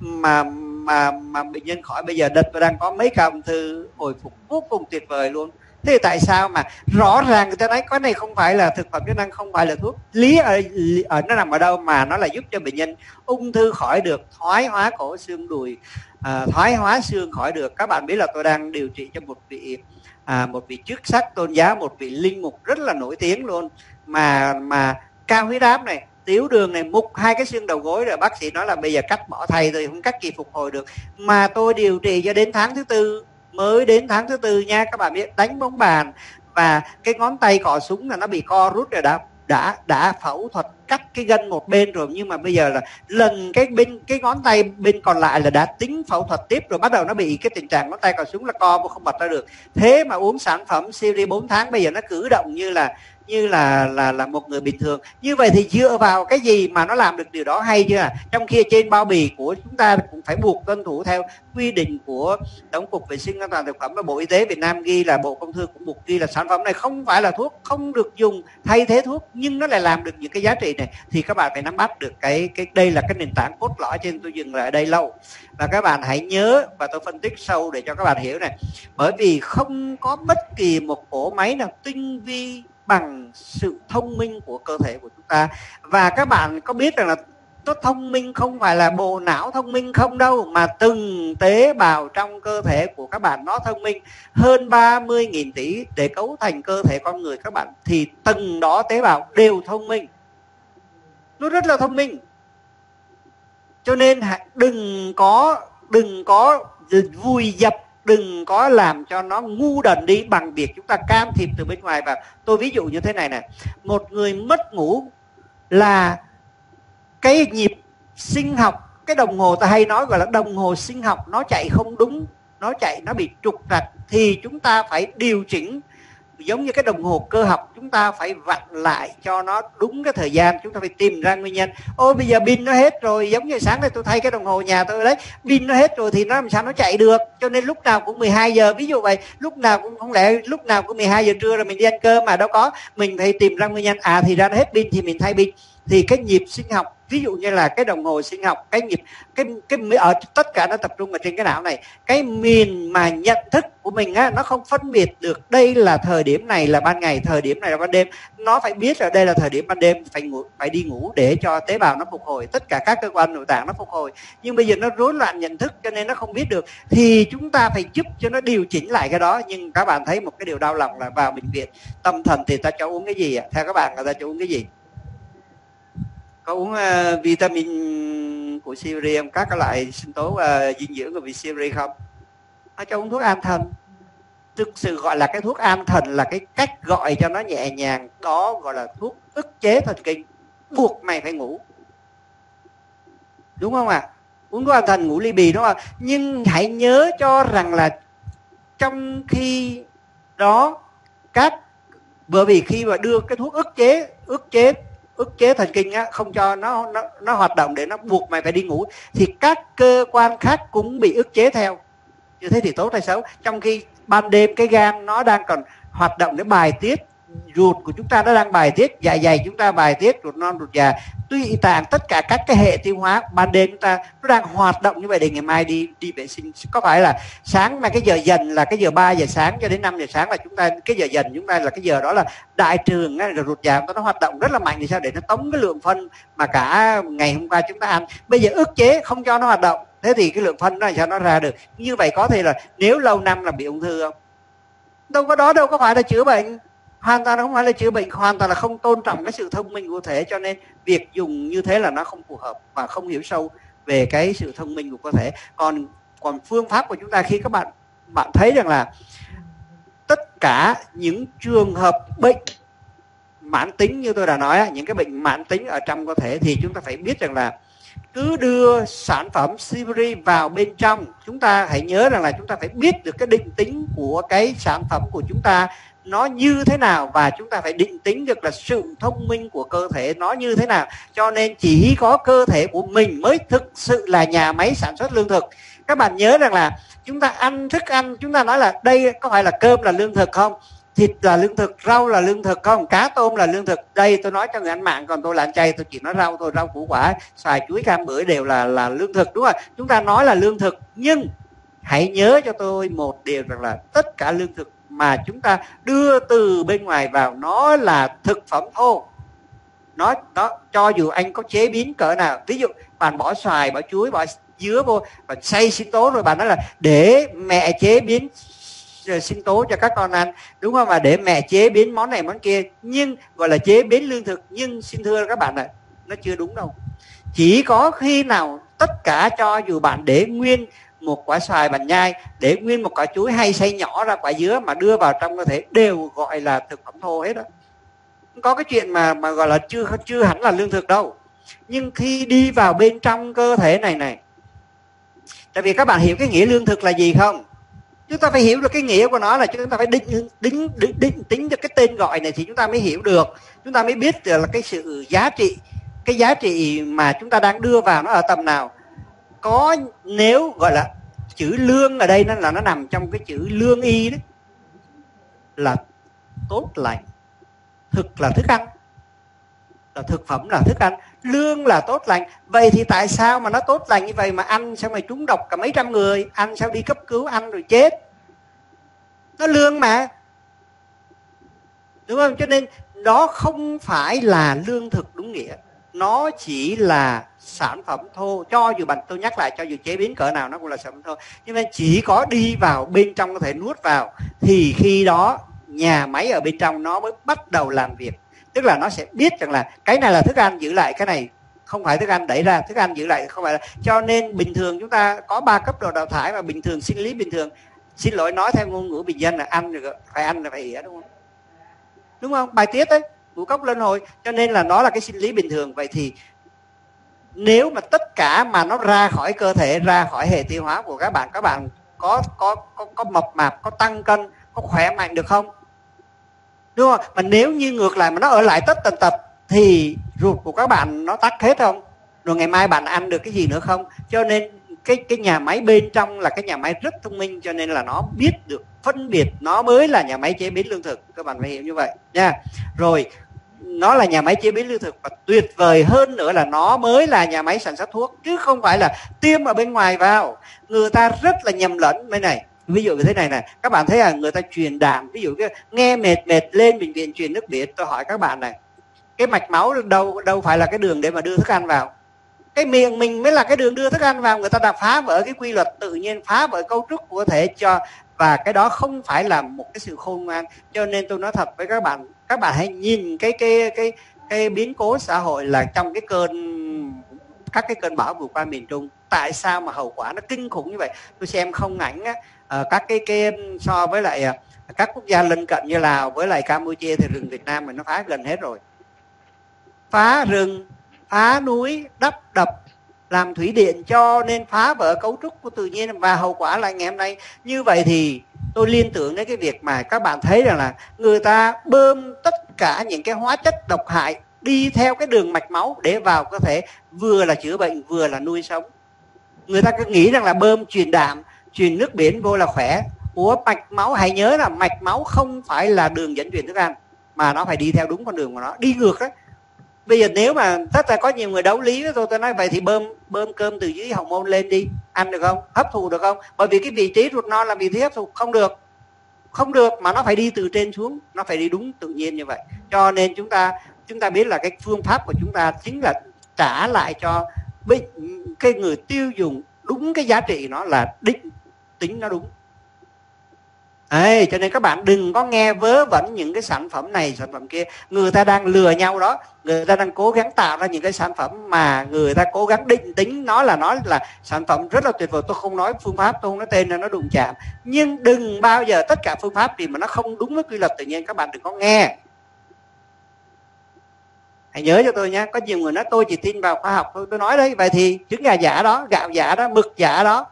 mà mà mà bệnh nhân khỏi. Bây giờ đợt tôi đang có mấy ca ung thư hồi phục vô cùng tuyệt vời luôn. Thế tại sao mà rõ ràng người ta nói cái này không phải là thực phẩm chức năng, không phải là thuốc, lý ở, ở nó nằm ở đâu mà nó là giúp cho bệnh nhân ung thư khỏi được, thoái hóa cổ xương đùi, à, thoái hóa xương khỏi được. Các bạn biết là tôi đang điều trị cho một vị à, một vị chức sắc tôn giáo, một vị linh mục rất là nổi tiếng luôn, mà mà cao huyết áp này, tiểu đường này, mục hai cái xương đầu gối, rồi bác sĩ nói là bây giờ cắt bỏ thay rồi, không cắt kỳ phục hồi được. Mà tôi điều trị cho đến tháng thứ tư, mới đến tháng thứ tư nha các bạn biết, đánh bóng bàn và cái ngón tay cò súng là nó bị co rút rồi, đã đã đã phẫu thuật cắt cái gân một bên rồi, nhưng mà bây giờ là lần cái bên cái ngón tay bên còn lại là đã tính phẫu thuật tiếp rồi, bắt đầu nó bị cái tình trạng ngón tay cò súng là co mà không bật ra được. Thế mà uống sản phẩm Siberi bốn tháng bây giờ nó cử động như là như là là là một người bình thường. Như vậy thì dựa vào cái gì mà nó làm được điều đó, hay chưa? Trong khi trên bao bì của chúng ta cũng phải buộc tuân thủ theo quy định của Tổng cục Vệ sinh An toàn Thực phẩm và Bộ Y tế Việt Nam, ghi là Bộ Công Thương cũng buộc ghi là sản phẩm này không phải là thuốc, không được dùng thay thế thuốc, nhưng nó lại làm được những cái giá trị này. Thì các bạn phải nắm bắt được cái cái đây là cái nền tảng cốt lõi, trên tôi dừng lại ở đây lâu. Và các bạn hãy nhớ, và tôi phân tích sâu để cho các bạn hiểu này, bởi vì không có bất kỳ một cỗ máy nào tinh vi bằng sự thông minh của cơ thể của chúng ta. Và các bạn có biết rằng là nó thông minh không phải là bộ não thông minh không đâu, mà từng tế bào trong cơ thể của các bạn nó thông minh. Hơn ba mươi nghìn tỷ để cấu thành cơ thể con người các bạn, thì từng đó tế bào đều thông minh, nó rất là thông minh. Cho nên đừng có đừng có vùi dập, đừng có làm cho nó ngu đần đi bằng việc chúng ta can thiệp từ bên ngoài vào. Tôi ví dụ như thế này nè, một người mất ngủ là cái nhịp sinh học, cái đồng hồ ta hay nói gọi là đồng hồ sinh học, nó chạy không đúng, nó chạy nó bị trục trặc, thì chúng ta phải điều chỉnh giống như cái đồng hồ cơ học, chúng ta phải vặn lại cho nó đúng cái thời gian. Chúng ta phải tìm ra nguyên nhân. Ôi bây giờ pin nó hết rồi, giống như sáng nay tôi thay cái đồng hồ nhà tôi đấy, pin nó hết rồi thì nó làm sao nó chạy được. Cho nên lúc nào cũng mười hai giờ, ví dụ vậy. Lúc nào cũng không lẽ lúc nào cũng mười hai giờ trưa rồi mình đi ăn cơm mà đâu có. Mình phải tìm ra nguyên nhân. À thì ra nó hết pin thì mình thay pin. Thì cái nhịp sinh học, ví dụ như là cái đồng hồ sinh học, cái nhịp cái cái ở tất cả nó tập trung ở trên cái não này. Cái miền mà nhận thức của mình á, nó không phân biệt được đây là thời điểm này là ban ngày, thời điểm này là ban đêm. Nó phải biết là đây là thời điểm ban đêm, phải ngủ, phải đi ngủ để cho tế bào nó phục hồi, tất cả các cơ quan nội tạng nó phục hồi. Nhưng bây giờ nó rối loạn nhận thức cho nên nó không biết được, thì chúng ta phải giúp cho nó điều chỉnh lại cái đó. Nhưng các bạn thấy một cái điều đau lòng là vào bệnh viện tâm thần thì ta cho uống cái gì ạ? Theo các bạn là ta cho uống cái gì? Có uống uh, vitamin của Siberi, các cái loại sinh tố uh, dinh dưỡng của Siberi không? Nó cho uống thuốc an thần. Thực sự gọi là cái thuốc an thần là cái cách gọi cho nó nhẹ nhàng, đó gọi là thuốc ức chế thần kinh, buộc mày phải ngủ, đúng không ạ? À? Uống thuốc an thần ngủ ly bì đúng không? Nhưng hãy nhớ cho rằng là trong khi đó các, bởi vì khi mà đưa cái thuốc ức chế ức chế ức chế thần kinh á, không cho nó, nó nó hoạt động để nó buộc mày phải đi ngủ, thì các cơ quan khác cũng bị ức chế theo. Như thế thì tốt hay xấu? Trong khi ban đêm cái gan nó đang còn hoạt động để bài tiết, ruột của chúng ta nó đang bài tiết, dạ dày chúng ta bài tiết, ruột non ruột già, tụy tạng, tất cả các cái hệ tiêu hóa ban đêm chúng ta nó đang hoạt động như vậy để ngày mai đi đi vệ sinh. Có phải là sáng mà cái giờ dần là cái giờ ba giờ sáng cho đến năm giờ sáng là chúng ta cái giờ dần chúng ta là cái giờ đó là đại trường rồi ruột già nó hoạt động rất là mạnh, thì sao để nó tống cái lượng phân mà cả ngày hôm qua chúng ta ăn. Bây giờ ức chế không cho nó hoạt động, thế thì cái lượng phân nó làm sao nó ra được. Như vậy có thể là nếu lâu năm là bị ung thư không? Đâu có, đó đâu có phải là chữa bệnh. Hoàn toàn không phải là chữa bệnh, hoàn toàn là không tôn trọng cái sự thông minh của thể. Cho nên việc dùng như thế là nó không phù hợp và không hiểu sâu về cái sự thông minh của cơ thể. Còn còn phương pháp của chúng ta, khi các bạn bạn thấy rằng là tất cả những trường hợp bệnh mãn tính như tôi đã nói, những cái bệnh mãn tính ở trong cơ thể, thì chúng ta phải biết rằng là cứ đưa sản phẩm Siberi vào bên trong, chúng ta hãy nhớ rằng là chúng ta phải biết được cái định tính của cái sản phẩm của chúng ta nó như thế nào, và chúng ta phải định tính được là sự thông minh của cơ thể nó như thế nào. Cho nên chỉ có cơ thể của mình mới thực sự là nhà máy sản xuất lương thực. Các bạn nhớ rằng là chúng ta ăn thức ăn, chúng ta nói là đây có phải là cơm là lương thực không? Thịt là lương thực, rau là lương thực không? Cá tôm là lương thực. Đây tôi nói cho người ăn mặn, còn tôi là ăn chay, tôi chỉ nói rau thôi, rau củ quả, xoài, chuối, cam, bưởi đều là là lương thực, đúng không? Chúng ta nói là lương thực, nhưng hãy nhớ cho tôi một điều rằng là tất cả lương thực mà chúng ta đưa từ bên ngoài vào nó là thực phẩm thô. Nó, nó cho dù anh có chế biến cỡ nào, ví dụ bạn bỏ xoài, bỏ chuối, bỏ dứa vô, bạn xay sinh tố rồi bạn nói là để mẹ chế biến sinh tố cho các con ăn, đúng không? Mà để mẹ chế biến món này món kia, nhưng gọi là chế biến lương thực, nhưng xin thưa các bạn ạ, nó chưa đúng đâu. Chỉ có khi nào tất cả, cho dù bạn để nguyên một quả xoài bằng nhai, để nguyên một quả chuối hay xay nhỏ ra quả dứa mà đưa vào trong cơ thể đều gọi là thực phẩm thô hết đó. Không có cái chuyện mà mà gọi là chưa chưa hẳn là lương thực đâu. Nhưng khi đi vào bên trong cơ thể này này, tại vì các bạn hiểu cái nghĩa lương thực là gì không? Chúng ta phải hiểu được cái nghĩa của nó, là chúng ta phải định định định, định tính được cái tên gọi này thì chúng ta mới hiểu được, chúng ta mới biết được là cái sự giá trị, cái giá trị mà chúng ta đang đưa vào nó ở tầm nào. Có nếu gọi là chữ lương ở đây nó là nó nằm trong cái chữ lương y đấy, là tốt lành, thực là thức ăn, là thực phẩm là thức ăn, lương là tốt lành. Vậy thì tại sao mà nó tốt lành như vậy mà ăn sao mày trúng độc cả mấy trăm người, ăn sao đi cấp cứu, ăn rồi chết? Nó lương mà, đúng không? Cho nên đó không phải là lương thực đúng nghĩa, nó chỉ là sản phẩm thô. Cho dù bạn, tôi nhắc lại, cho dù chế biến cỡ nào nó cũng là sản phẩm thô. Nhưng mà chỉ có đi vào bên trong, có thể nuốt vào, thì khi đó nhà máy ở bên trong nó mới bắt đầu làm việc. Tức là nó sẽ biết rằng là cái này là thức ăn, giữ lại, cái này không phải thức ăn, đẩy ra, thức ăn giữ lại, không phải là. Cho nên bình thường chúng ta có ba cấp độ đào thải mà bình thường, sinh lý bình thường, xin lỗi nói theo ngôn ngữ bình dân là ăn rồi phải ăn là phải ỉa, đúng không? Đúng không? Bài tiết đấy, ngũ cốc lên hồi, cho nên là nó là cái sinh lý bình thường. Vậy thì nếu mà tất cả mà nó ra khỏi cơ thể, ra khỏi hệ tiêu hóa của các bạn, các bạn có có có, có mập mạp, có tăng cân, có khỏe mạnh được không? đúng không? Mà nếu như ngược lại mà nó ở lại tất tần tật thì ruột của các bạn nó tắc hết không? Rồi ngày mai bạn ăn được cái gì nữa không? Cho nên cái cái nhà máy bên trong là cái nhà máy rất thông minh, cho nên là nó biết được phân biệt, nó mới là nhà máy chế biến lương thực, các bạn phải hiểu như vậy nha. Rồi nó là nhà máy chế biến lương thực và tuyệt vời hơn nữa là nó mới là nhà máy sản xuất thuốc, chứ không phải là tiêm ở bên ngoài vào. Người ta rất là nhầm lẫn bên này. Ví dụ như thế này này, các bạn thấy là người ta truyền đạm, ví dụ cái nghe mệt mệt lên bệnh viện truyền nước biển, tôi hỏi các bạn này, cái mạch máu đâu đâu phải là cái đường để mà đưa thức ăn vào. Cái miệng mình mới là cái đường đưa thức ăn vào. Người ta đã phá vỡ cái quy luật tự nhiên, phá vỡ cấu trúc của thể cho, và cái đó không phải là một cái sự khôn ngoan. Cho nên tôi nói thật với các bạn, các bạn hãy nhìn cái cái cái cái biến cố xã hội là trong cái cơn các cái cơn bão vừa qua miền Trung, tại sao mà hậu quả nó kinh khủng như vậy. Tôi xem không ảnh á, các cái cái so với lại các quốc gia lân cận như Lào với lại Campuchia thì rừng Việt Nam mình nó phá gần hết rồi. Phá rừng, phá núi, đắp đập, làm thủy điện, cho nên phá vỡ cấu trúc của tự nhiên, và hậu quả là ngày hôm nay như vậy. Thì tôi liên tưởng đến cái việc mà các bạn thấy rằng là người ta bơm tất cả những cái hóa chất độc hại đi theo cái đường mạch máu để vào cơ thể, vừa là chữa bệnh vừa là nuôi sống. Người ta cứ nghĩ rằng là bơm truyền đạm, truyền nước biển vô là khỏe. Ủa, mạch máu, hãy nhớ là mạch máu không phải là đường dẫn truyền thức ăn, mà nó phải đi theo đúng con đường của nó, đi ngược đấy. Bây giờ nếu mà tất cả có nhiều người đấu lý với tôi, tôi nói vậy thì bơm bơm cơm từ dưới hậu môn lên đi, ăn được không, hấp thụ được không? Bởi vì cái vị trí ruột non là vị trí hấp thụ, không được, không được, mà nó phải đi từ trên xuống, nó phải đi đúng tự nhiên như vậy. Cho nên chúng ta chúng ta biết là cái phương pháp của chúng ta chính là trả lại cho cái người tiêu dùng đúng cái giá trị nó, là định tính nó đúng. Ê, cho nên các bạn đừng có nghe vớ vẩn những cái sản phẩm này sản phẩm kia. Người ta đang lừa nhau đó. Người ta đang cố gắng tạo ra những cái sản phẩm mà người ta cố gắng định tính nó là nó là sản phẩm rất là tuyệt vời. Tôi không nói phương pháp, tôi không nói tên là nó đụng chạm, nhưng đừng bao giờ tất cả phương pháp gì mà nó không đúng với quy luật tự nhiên các bạn đừng có nghe. Hãy nhớ cho tôi nha. Có nhiều người nói tôi chỉ tin vào khoa học thôi. Tôi nói đấy, vậy thì trứng gà giả đó, gạo giả đó, mực giả đó,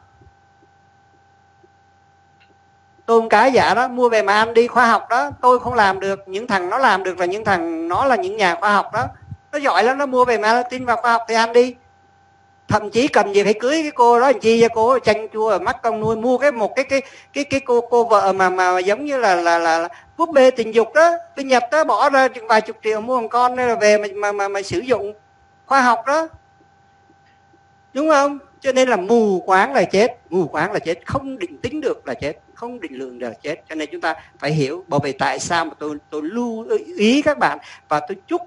tôm cá giả đó, mua về mà ăn đi, khoa học đó. Tôi không làm được, những thằng nó làm được, là những thằng nó là những nhà khoa học đó, nó giỏi lắm, nó mua về mà tin vào khoa học thì ăn đi. Thậm chí cần gì phải cưới cái cô đó làm chi cho cô chanh chua ở mắt con nuôi, mua cái một cái cái cái cái cô cô vợ mà mà giống như là là là búp bê tình dục đó, bên Nhật đó, bỏ ra chừng vài chục triệu mua một con nên là về mà mà mà, mà sử dụng khoa học đó, đúng không? Cho nên là mù quáng là chết, mù quáng là chết, không định tính được là chết, không định lượng được là chết. Cho nên chúng ta phải hiểu. Bởi vì tại sao mà tôi tôi lưu ý các bạn, và tôi chúc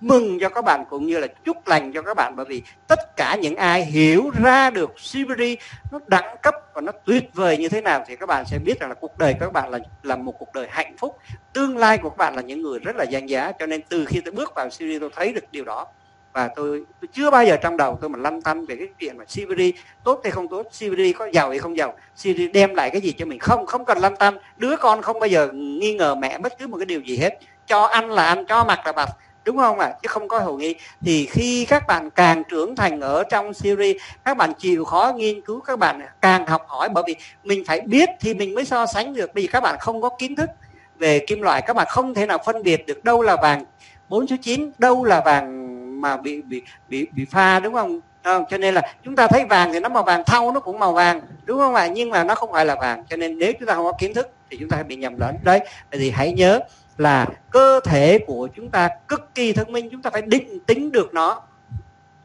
mừng cho các bạn cũng như là chúc lành cho các bạn. Bởi vì tất cả những ai hiểu ra được Siberi nó đẳng cấp và nó tuyệt vời như thế nào thì các bạn sẽ biết rằng là cuộc đời các bạn là, là một cuộc đời hạnh phúc. Tương lai của các bạn là những người rất là danh giá. Cho nên từ khi tôi bước vào Siberi tôi thấy được điều đó. Và tôi, tôi chưa bao giờ trong đầu tôi mà lăn tăn về cái chuyện mà Siberi tốt hay không tốt, Siberi có giàu hay không giàu, Siberi đem lại cái gì cho mình. Không, không cần lăn tăn. Đứa con không bao giờ nghi ngờ mẹ bất cứ một cái điều gì hết. Cho ăn là ăn, cho mặc là mặc, đúng không ạ? À? Chứ không có hồ nghi. Thì khi các bạn càng trưởng thành ở trong Siberi, các bạn chịu khó nghiên cứu, các bạn càng học hỏi. Bởi vì mình phải biết thì mình mới so sánh được. Bởi vì các bạn không có kiến thức về kim loại, các bạn không thể nào phân biệt được đâu là vàng bốn số chín, đâu là vàng mà bị bị bị bị pha, đúng không? Không, cho nên là chúng ta thấy vàng thì nó màu vàng, thau nó cũng màu vàng, đúng không ạ? Nhưng mà nó không phải là vàng. Cho nên nếu chúng ta không có kiến thức thì chúng ta bị nhầm lẫn đấy. Thì hãy nhớ là cơ thể của chúng ta cực kỳ thông minh, chúng ta phải định tính được nó.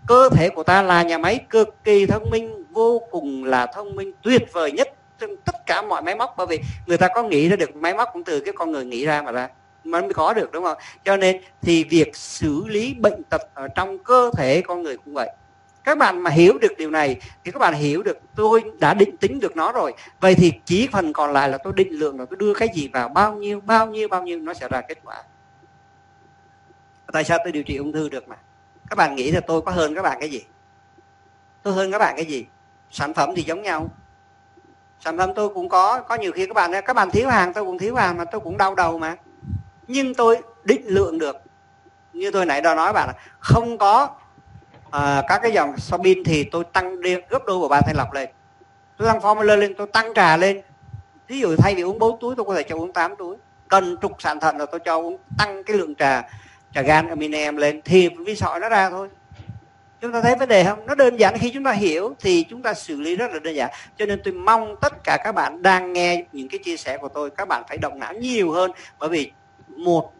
Cơ thể của ta là nhà máy cực kỳ thông minh, vô cùng là thông minh, tuyệt vời nhất trong tất cả mọi máy móc. Bởi vì người ta có nghĩ ra được máy móc cũng từ cái con người nghĩ ra mà ra, mà mới có được, đúng không? Cho nên thì việc xử lý bệnh tật ở trong cơ thể con người cũng vậy. Các bạn mà hiểu được điều này thì các bạn hiểu được tôi đã định tính được nó rồi. Vậy thì chỉ phần còn lại là tôi định lượng, là tôi đưa cái gì vào, bao nhiêu, bao nhiêu, bao nhiêu, nó sẽ ra kết quả. Tại sao tôi điều trị ung thư được mà? Các bạn nghĩ là tôi có hơn các bạn cái gì? Tôi hơn các bạn cái gì? Sản phẩm thì giống nhau. Sản phẩm tôi cũng có, có nhiều khi các bạn các bạn thiếu hàng, tôi cũng thiếu hàng, mà tôi cũng đau đầu mà. Nhưng tôi định lượng được. Như tôi nãy đó nói bạn là không có à, các cái dòng Sobin thì tôi tăng gấp đôi của ba thanh lọc lên, tôi tăng Formula lên, tôi tăng trà lên. Ví dụ thay vì uống bốn túi tôi có thể cho uống tám túi. cân trục sản thận là tôi cho uống tăng cái lượng trà trà gan amine em lên thì vi sỏi nó ra thôi. Chúng ta thấy vấn đề không? Nó đơn giản, khi chúng ta hiểu thì chúng ta xử lý rất là đơn giản. Cho nên tôi mong tất cả các bạn đang nghe những cái chia sẻ của tôi, các bạn phải động não nhiều hơn. Bởi vì một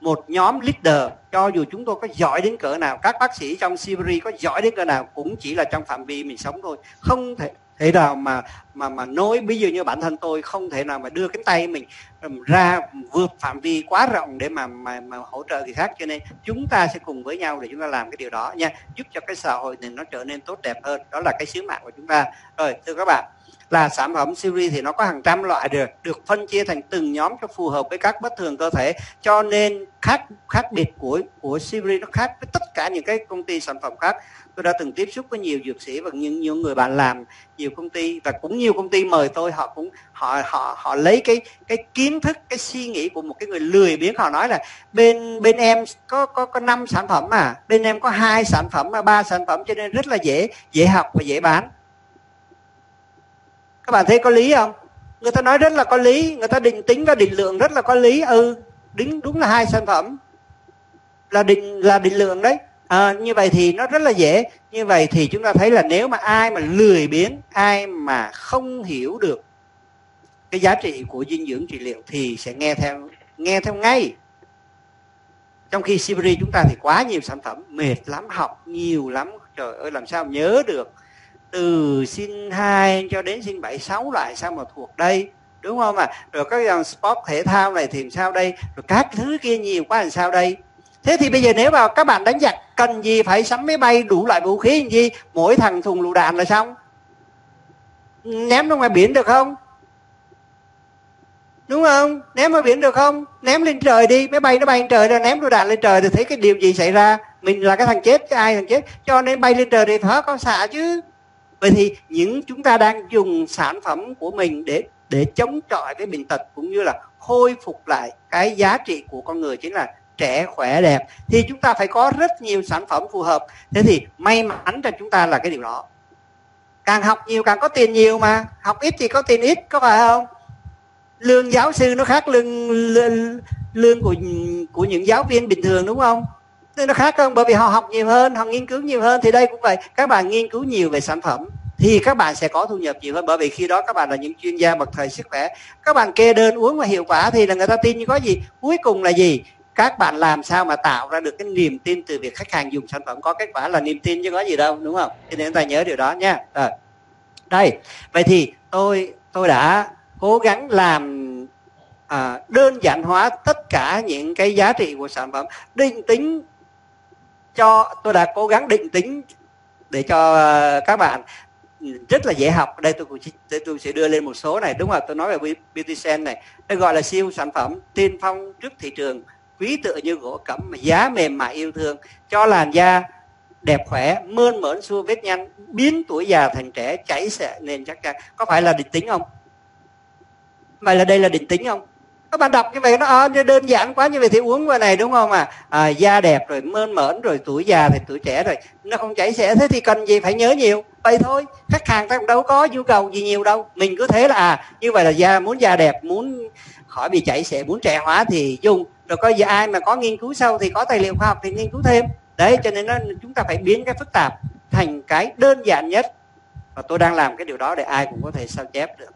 một nhóm leader, cho dù chúng tôi có giỏi đến cỡ nào, các bác sĩ trong Siberi có giỏi đến cỡ nào, cũng chỉ là trong phạm vi mình sống thôi. Không thể thế nào mà mà mà nói, ví dụ như bản thân tôi không thể nào mà đưa cái tay mình ra vượt phạm vi quá rộng để mà mà, mà hỗ trợ người khác. Cho nên chúng ta sẽ cùng với nhau để chúng ta làm cái điều đó nha, giúp cho cái xã hội này nó trở nên tốt đẹp hơn. Đó là cái sứ mạng của chúng ta. Rồi, thưa các bạn, là sản phẩm series thì nó có hàng trăm loại được được phân chia thành từng nhóm cho phù hợp với các bất thường cơ thể. Cho nên khác khác biệt của của series nó khác với tất cả những cái công ty sản phẩm khác. Tôi đã từng tiếp xúc với nhiều dược sĩ và những nhiều người bạn làm nhiều công ty, và cũng nhiều công ty mời tôi, họ cũng họ họ họ lấy cái cái kiến thức, cái suy nghĩ của một cái người lười biếng. Họ nói là bên bên em có có có năm sản phẩm à, bên em có hai sản phẩm mà ba sản phẩm, cho nên rất là dễ dễ học và dễ bán. Các bạn thấy có lý không? Người ta nói rất là có lý, người ta định tính và định lượng rất là có lý. Ừ, đúng, đúng là hai sản phẩm là định là định lượng đấy. À, như vậy thì nó rất là dễ. Như vậy thì chúng ta thấy là nếu mà ai mà lười biếng, ai mà không hiểu được cái giá trị của dinh dưỡng trị liệu thì sẽ nghe theo nghe theo ngay. Trong khi Siberi chúng ta thì quá nhiều sản phẩm, mệt lắm, học nhiều lắm, trời ơi làm sao nhớ được, từ sinh hai cho đến sinh bảy, sáu loại sao mà thuộc đây, đúng không ạ? À? Rồi các dòng sport thể thao này thì sao đây, rồi các thứ kia nhiều quá làm sao đây. Thế thì bây giờ nếu mà các bạn đánh giặc, cần gì phải sắm máy bay đủ loại vũ khí làm gì, mỗi thằng thùng lựu đạn là xong, ném ra ngoài biển được không, đúng không? Ném ra biển được không? Ném lên trời đi, máy bay nó bay lên trời rồi, ném lựu đạn lên trời thì thấy cái điều gì xảy ra? Mình là cái thằng chết, cái ai thằng chết. Cho nên bay lên trời thì thở có xạ chứ. Vậy thì những chúng ta đang dùng sản phẩm của mình để để chống chọi với bệnh tật, cũng như là khôi phục lại cái giá trị của con người, chính là trẻ khỏe đẹp, thì chúng ta phải có rất nhiều sản phẩm phù hợp. Thế thì may mắn cho chúng ta là cái điều đó, càng học nhiều càng có tiền nhiều, mà học ít thì có tiền ít, có phải không? Lương giáo sư nó khác lương lương, lương của của những giáo viên bình thường, đúng không? Nó khác hơn, bởi vì họ học nhiều hơn, họ nghiên cứu nhiều hơn. Thì đây cũng vậy, các bạn nghiên cứu nhiều về sản phẩm thì các bạn sẽ có thu nhập nhiều hơn, bởi vì khi đó các bạn là những chuyên gia bậc thầy sức khỏe. Các bạn kê đơn uống và hiệu quả thì là người ta tin như có gì. Cuối cùng là gì? Các bạn làm sao mà tạo ra được cái niềm tin từ việc khách hàng dùng sản phẩm có kết quả là niềm tin chứ có gì đâu, đúng không? Cho nên chúng ta nhớ điều đó nha. Rồi. Đây, vậy thì tôi tôi đã cố gắng làm à, đơn giản hóa tất cả những cái giá trị của sản phẩm, định tính cho tôi đã cố gắng định tính để cho các bạn rất là dễ học. Đây tôi tôi sẽ đưa lên một số này, đúng không? Tôi nói về Beauty Sense này, đây gọi là siêu sản phẩm tiên phong trước thị trường, quý tựa như gỗ cẩm mà giá mềm mại yêu thương, cho làn da đẹp khỏe, mơn mởn xua vết nhăn, biến tuổi già thành trẻ, chảy xệ nên chắc chắn. Có phải là định tính không? Vậy là đây là định tính không? Các bạn đọc như vậy nó à, đơn giản quá, như vậy thì uống qua này, đúng không? À, à da đẹp rồi, mơn mởn rồi, tuổi già thì tuổi trẻ rồi, nó không chảy xẻ, thế thì cần gì phải nhớ nhiều. Vậy thôi, khách hàng ta cũng đâu có nhu cầu gì nhiều đâu, mình cứ thế là à như vậy là da, muốn da đẹp, muốn khỏi bị chảy xẻ, muốn trẻ hóa thì dùng. Rồi có gì ai mà có nghiên cứu sâu thì có tài liệu khoa học thì nghiên cứu thêm đấy. Cho nên nó, chúng ta phải biến cái phức tạp thành cái đơn giản nhất, và tôi đang làm cái điều đó để ai cũng có thể sao chép được.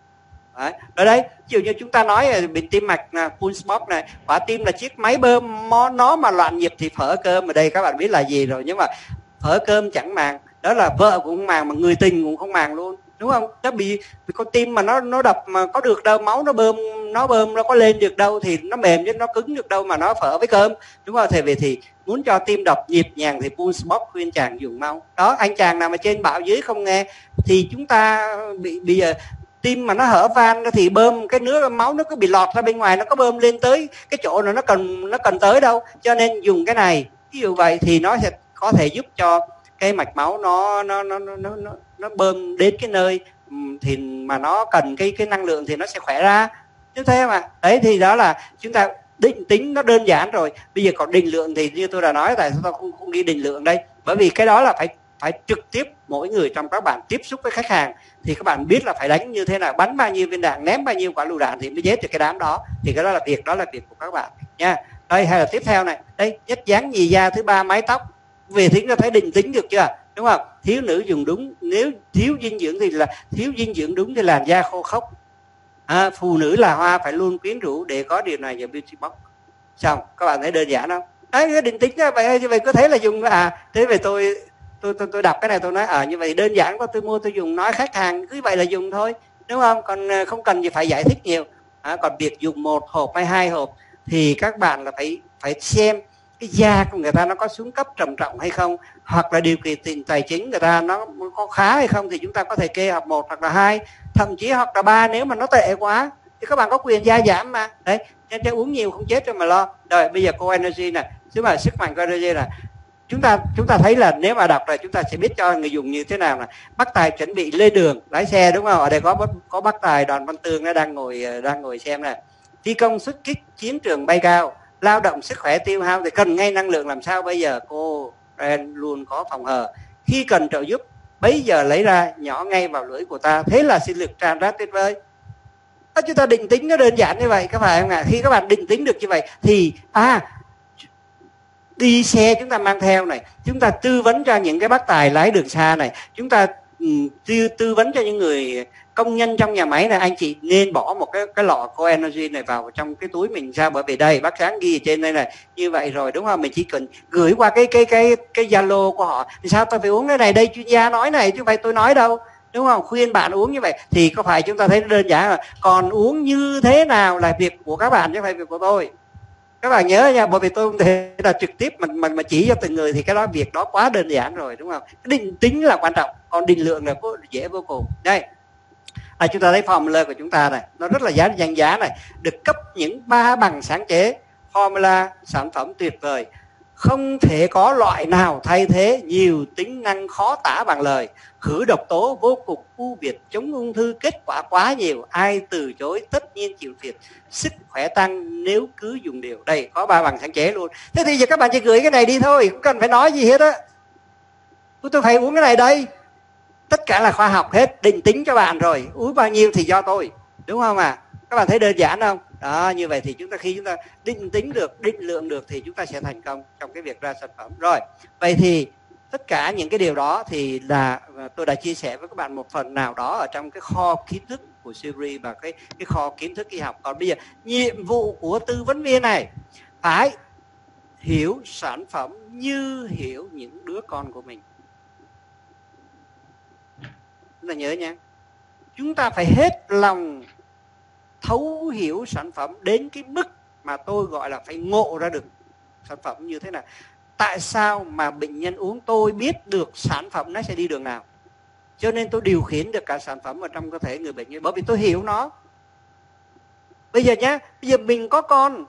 Đấy. Ở đây, ví dụ như chúng ta nói bệnh tim mạch, Pulse Box này, quả tim là chiếc máy bơm, nó mà loạn nhịp thì phở cơm. Ở đây các bạn biết là gì rồi, nhưng mà phở cơm chẳng màng, đó là vợ cũng không màng mà người tình cũng không màng luôn, đúng không? Nó bị, bị con tim mà nó nó đập mà có được đâu, máu nó bơm nó bơm nó có lên được đâu, thì nó mềm chứ nó cứng được đâu mà nó phở với cơm, đúng không? Thì về thì muốn cho tim đập nhịp nhàng thì Pulse Box khuyên chàng dùng mau. Đó, anh chàng nào mà trên bảo dưới không nghe thì chúng ta bị bây giờ tim mà nó hở van thì bơm cái nước máu nó cứ bị lọt ra bên ngoài, nó có bơm lên tới cái chỗ nào nó cần nó cần tới đâu. Cho nên dùng cái này ví dụ vậy thì nó sẽ có thể giúp cho cái mạch máu nó nó nó nó nó, nó bơm đến cái nơi thì mà nó cần cái cái năng lượng thì nó sẽ khỏe ra, như thế mà. Đấy thì đó là chúng ta định tính nó đơn giản rồi. Bây giờ còn định lượng thì như tôi đã nói, tại sao tôi không, không ghi định lượng đây? Bởi vì cái đó là phải phải trực tiếp mỗi người trong các bạn tiếp xúc với khách hàng thì các bạn biết là phải đánh như thế nào, bắn bao nhiêu viên đạn, ném bao nhiêu quả lựu đạn thì mới giết được cái đám đó. Thì cái đó là việc đó là việc của các bạn nha. Đây, hay là tiếp theo này, đây, nhất dáng nhì da, thứ ba mái tóc. Về thì nó thấy định tính được chưa, đúng không? Thiếu nữ dùng đúng, nếu thiếu dinh dưỡng thì là thiếu dinh dưỡng đúng thì làm da khô khốc. À, phụ nữ là hoa phải luôn quyến rũ, để có điều này vào Beauty Box. Xong, các bạn thấy đơn giản không? Đấy, cái định tính vậy như vậy có thể là dùng à, thế về tôi tôi tôi tôi đọc cái này tôi nói ở à, như vậy đơn giản quá, tôi mua tôi dùng, nói khách hàng cứ vậy là dùng thôi, đúng không? Còn không cần gì phải giải thích nhiều. À, còn việc dùng một hộp hay hai hộp thì các bạn là phải phải xem cái da của người ta nó có xuống cấp trầm trọng hay không, hoặc là điều kiện tài chính người ta nó có khá hay không, thì chúng ta có thể kê hộp một hoặc là hai, thậm chí hoặc là ba nếu mà nó tệ quá, thì các bạn có quyền da giảm mà. Đấy, nên uống nhiều không chết cho mà lo. Rồi bây giờ Coenergy này, chứ mà sức mạnh Coenergy là chúng ta chúng ta thấy là nếu mà đọc là chúng ta sẽ biết cho người dùng như thế nào. Là bác tài chuẩn bị lên đường lái xe, đúng không? Ở đây có có bác tài Đoàn Văn Tương nó đang ngồi đang ngồi xem này. Thi công xuất kích chiến trường bay cao, lao động sức khỏe tiêu hao thì cần ngay năng lượng, làm sao bây giờ cô luôn có phòng hờ, khi cần trợ giúp bây giờ lấy ra nhỏ ngay vào lưỡi của ta, thế là sinh lực tràn ra tuyệt vời. Đó, chúng ta định tính nó đơn giản như vậy, các bạn không ạ? Khi các bạn định tính được như vậy thì à đi xe chúng ta mang theo này, chúng ta tư vấn cho những cái bác tài lái đường xa này, chúng ta tư tư vấn cho những người công nhân trong nhà máy này, anh chị nên bỏ một cái cái lọ Coenergy này vào trong cái túi mình ra, bởi vì đây bác Sáng ghi trên đây này như vậy rồi, đúng không? Mình chỉ cần gửi qua cái cái cái cái Zalo của họ, thì sao tôi phải uống cái này, đây chuyên gia nói này chứ không phải tôi nói đâu, đúng không? Khuyên bạn uống như vậy thì có phải chúng ta thấy nó đơn giản rồi. Còn uống như thế nào là việc của các bạn chứ không phải việc của tôi, các bạn nhớ nha, bởi vì tôi không thể là trực tiếp mình mình mà chỉ cho từng người thì cái đó việc đó quá đơn giản rồi, đúng không? Định tính là quan trọng, còn định lượng là dễ vô cùng. Đây là chúng ta thấy formula của chúng ta này, nó rất là giá danh giá này, được cấp những ba bằng sáng chế formula, sản phẩm tuyệt vời, không thể có loại nào thay thế, nhiều tính năng khó tả bằng lời, khử độc tố vô cùng ưu việt, chống ung thư, kết quả quá nhiều, ai từ chối tất nhiên chịu thiệt, sức khỏe tăng nếu cứ dùng điều. Đây có ba bằng sáng chế luôn. Thế thì giờ các bạn chỉ gửi cái này đi thôi, không cần phải nói gì hết á. Tôi phải uống cái này đây, tất cả là khoa học hết, định tính cho bạn rồi, uống bao nhiêu thì do tôi, đúng không ạ? À? Các bạn thấy đơn giản không? Đó, như vậy thì chúng ta khi chúng ta định tính được, định lượng được thì chúng ta sẽ thành công trong cái việc ra sản phẩm. Rồi, vậy thì tất cả những cái điều đó thì là tôi đã chia sẻ với các bạn một phần nào đó ở trong cái kho kiến thức của Siberi và cái cái kho kiến thức y học. Còn bây giờ nhiệm vụ của tư vấn viên này phải hiểu sản phẩm như hiểu những đứa con của mình. Chúng ta nhớ nha, chúng ta phải hết lòng thấu hiểu sản phẩm đến cái mức mà tôi gọi là phải ngộ ra được sản phẩm như thế nào. Tại sao mà bệnh nhân uống, tôi biết được sản phẩm nó sẽ đi đường nào, cho nên tôi điều khiển được cả sản phẩm ở trong cơ thể người bệnh nhân, bởi vì tôi hiểu nó. Bây giờ nhá, bây giờ mình có con,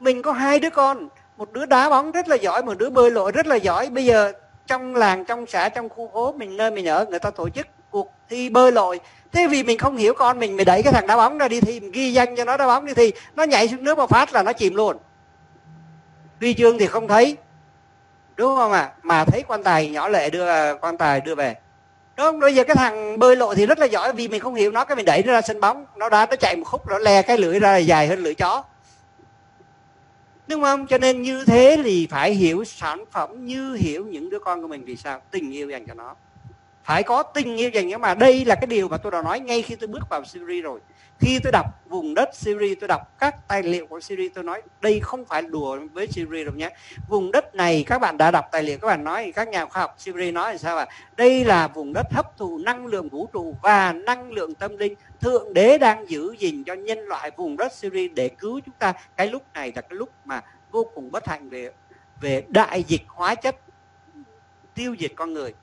mình có hai đứa con, một đứa đá bóng rất là giỏi, một đứa bơi lội rất là giỏi. Bây giờ trong làng, trong xã, trong khu phố mình, nơi mình ở, người ta tổ chức cuộc thi bơi lội. Thế vì mình không hiểu con mình, mình đẩy cái thằng đá bóng ra đi thi, mình ghi danh cho nó đá bóng đi thi, nó nhảy xuống nước một phát là nó chìm luôn. Huy chương thì không thấy, đúng không ạ? À? Mà thấy quan tài nhỏ lệ đưa quan tài đưa về, đúng không? Bây giờ cái thằng bơi lội thì rất là giỏi, vì mình không hiểu nó, cái mình đẩy nó ra sân bóng, nó đá, nó chạy một khúc, nó le cái lưỡi ra dài hơn lưỡi chó, đúng không? Cho nên như thế thì phải hiểu sản phẩm như hiểu những đứa con của mình. Vì sao? Tình yêu dành cho nó, phải có tình yêu dành cho. Mà đây là cái điều mà tôi đã nói ngay khi tôi bước vào Siberi rồi, khi tôi đọc vùng đất Siberi, tôi đọc các tài liệu của Siberi, tôi nói đây không phải đùa với Siberi đâu nhé. Vùng đất này các bạn đã đọc tài liệu, các bạn nói các nhà khoa học Siberi nói là sao ạ? Đây là vùng đất hấp thụ năng lượng vũ trụ và năng lượng tâm linh, thượng đế đang giữ gìn cho nhân loại vùng đất Siberi để cứu chúng ta. Cái lúc này là cái lúc mà vô cùng bất hạnh về về đại dịch hóa chất tiêu diệt con người.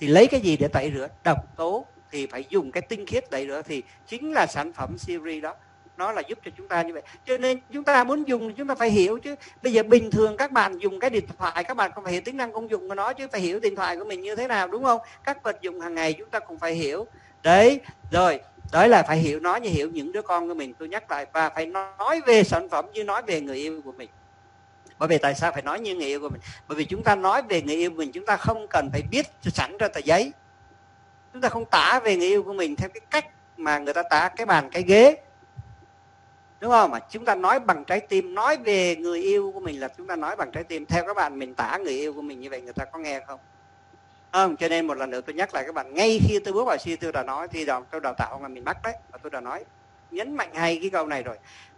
Thì lấy cái gì để tẩy rửa độc tố? Thì phải dùng cái tinh khiết tẩy rửa, thì chính là sản phẩm Siberi đó. Nó là giúp cho chúng ta như vậy. Cho nên chúng ta muốn dùng thì chúng ta phải hiểu chứ. Bây giờ bình thường các bạn dùng cái điện thoại, các bạn cũng phải hiểu tính năng công dụng của nó chứ, phải hiểu điện thoại của mình như thế nào, đúng không? Các vật dụng hàng ngày chúng ta cũng phải hiểu. Đấy, rồi. Đấy là phải hiểu nó như hiểu những đứa con của mình, tôi nhắc lại. Và phải nói về sản phẩm như nói về người yêu của mình. Bởi vì tại sao phải nói như người yêu của mình? Bởi vì chúng ta nói về người yêu mình, chúng ta không cần phải viết sẵn ra tờ giấy. Chúng ta không tả về người yêu của mình theo cái cách mà người ta tả cái bàn cái ghế, đúng không? Mà chúng ta nói bằng trái tim. Nói về người yêu của mình là chúng ta nói bằng trái tim. Theo các bạn, mình tả người yêu của mình như vậy, người ta có nghe không? Không, cho nên một lần nữa tôi nhắc lại các bạn, ngay khi tôi bước vào si tôi đã nói, thì đó, tôi đào tạo là mình mắc đấy, và tôi đã nói nhấn mạnh hay cái câu này rồi.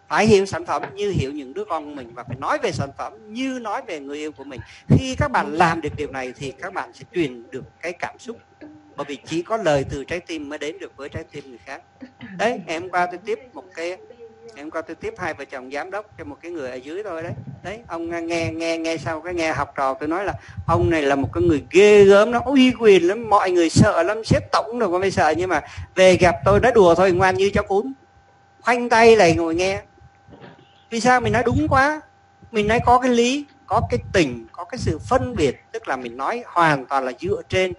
Phải hiểu sản phẩm như hiểu những đứa con của mình, và phải nói về sản phẩm như nói về người yêu của mình. Khi các bạn làm được điều này thì các bạn sẽ truyền được cái cảm xúc, bởi vì chỉ có lời từ trái tim mới đến được với trái tim người khác. Đấy, ngày hôm qua tôi tiếp một cái ngày hôm qua tôi tiếp hai vợ chồng giám đốc cho một cái người ở dưới thôi đấy. Đấy, ông nghe nghe nghe sau cái nghe học trò tôi nói là ông này là một cái người ghê gớm, nó uy quyền lắm, mọi người sợ lắm, sếp tổng rồi còn phải sợ, nhưng mà về gặp tôi nói đùa thôi, ngoan như cháu cún, khoanh tay lại ngồi nghe. Vì sao? Mình nói đúng quá, mình nói có cái lý, có cái tình, có cái sự phân biệt, tức là mình nói hoàn toàn là dựa trên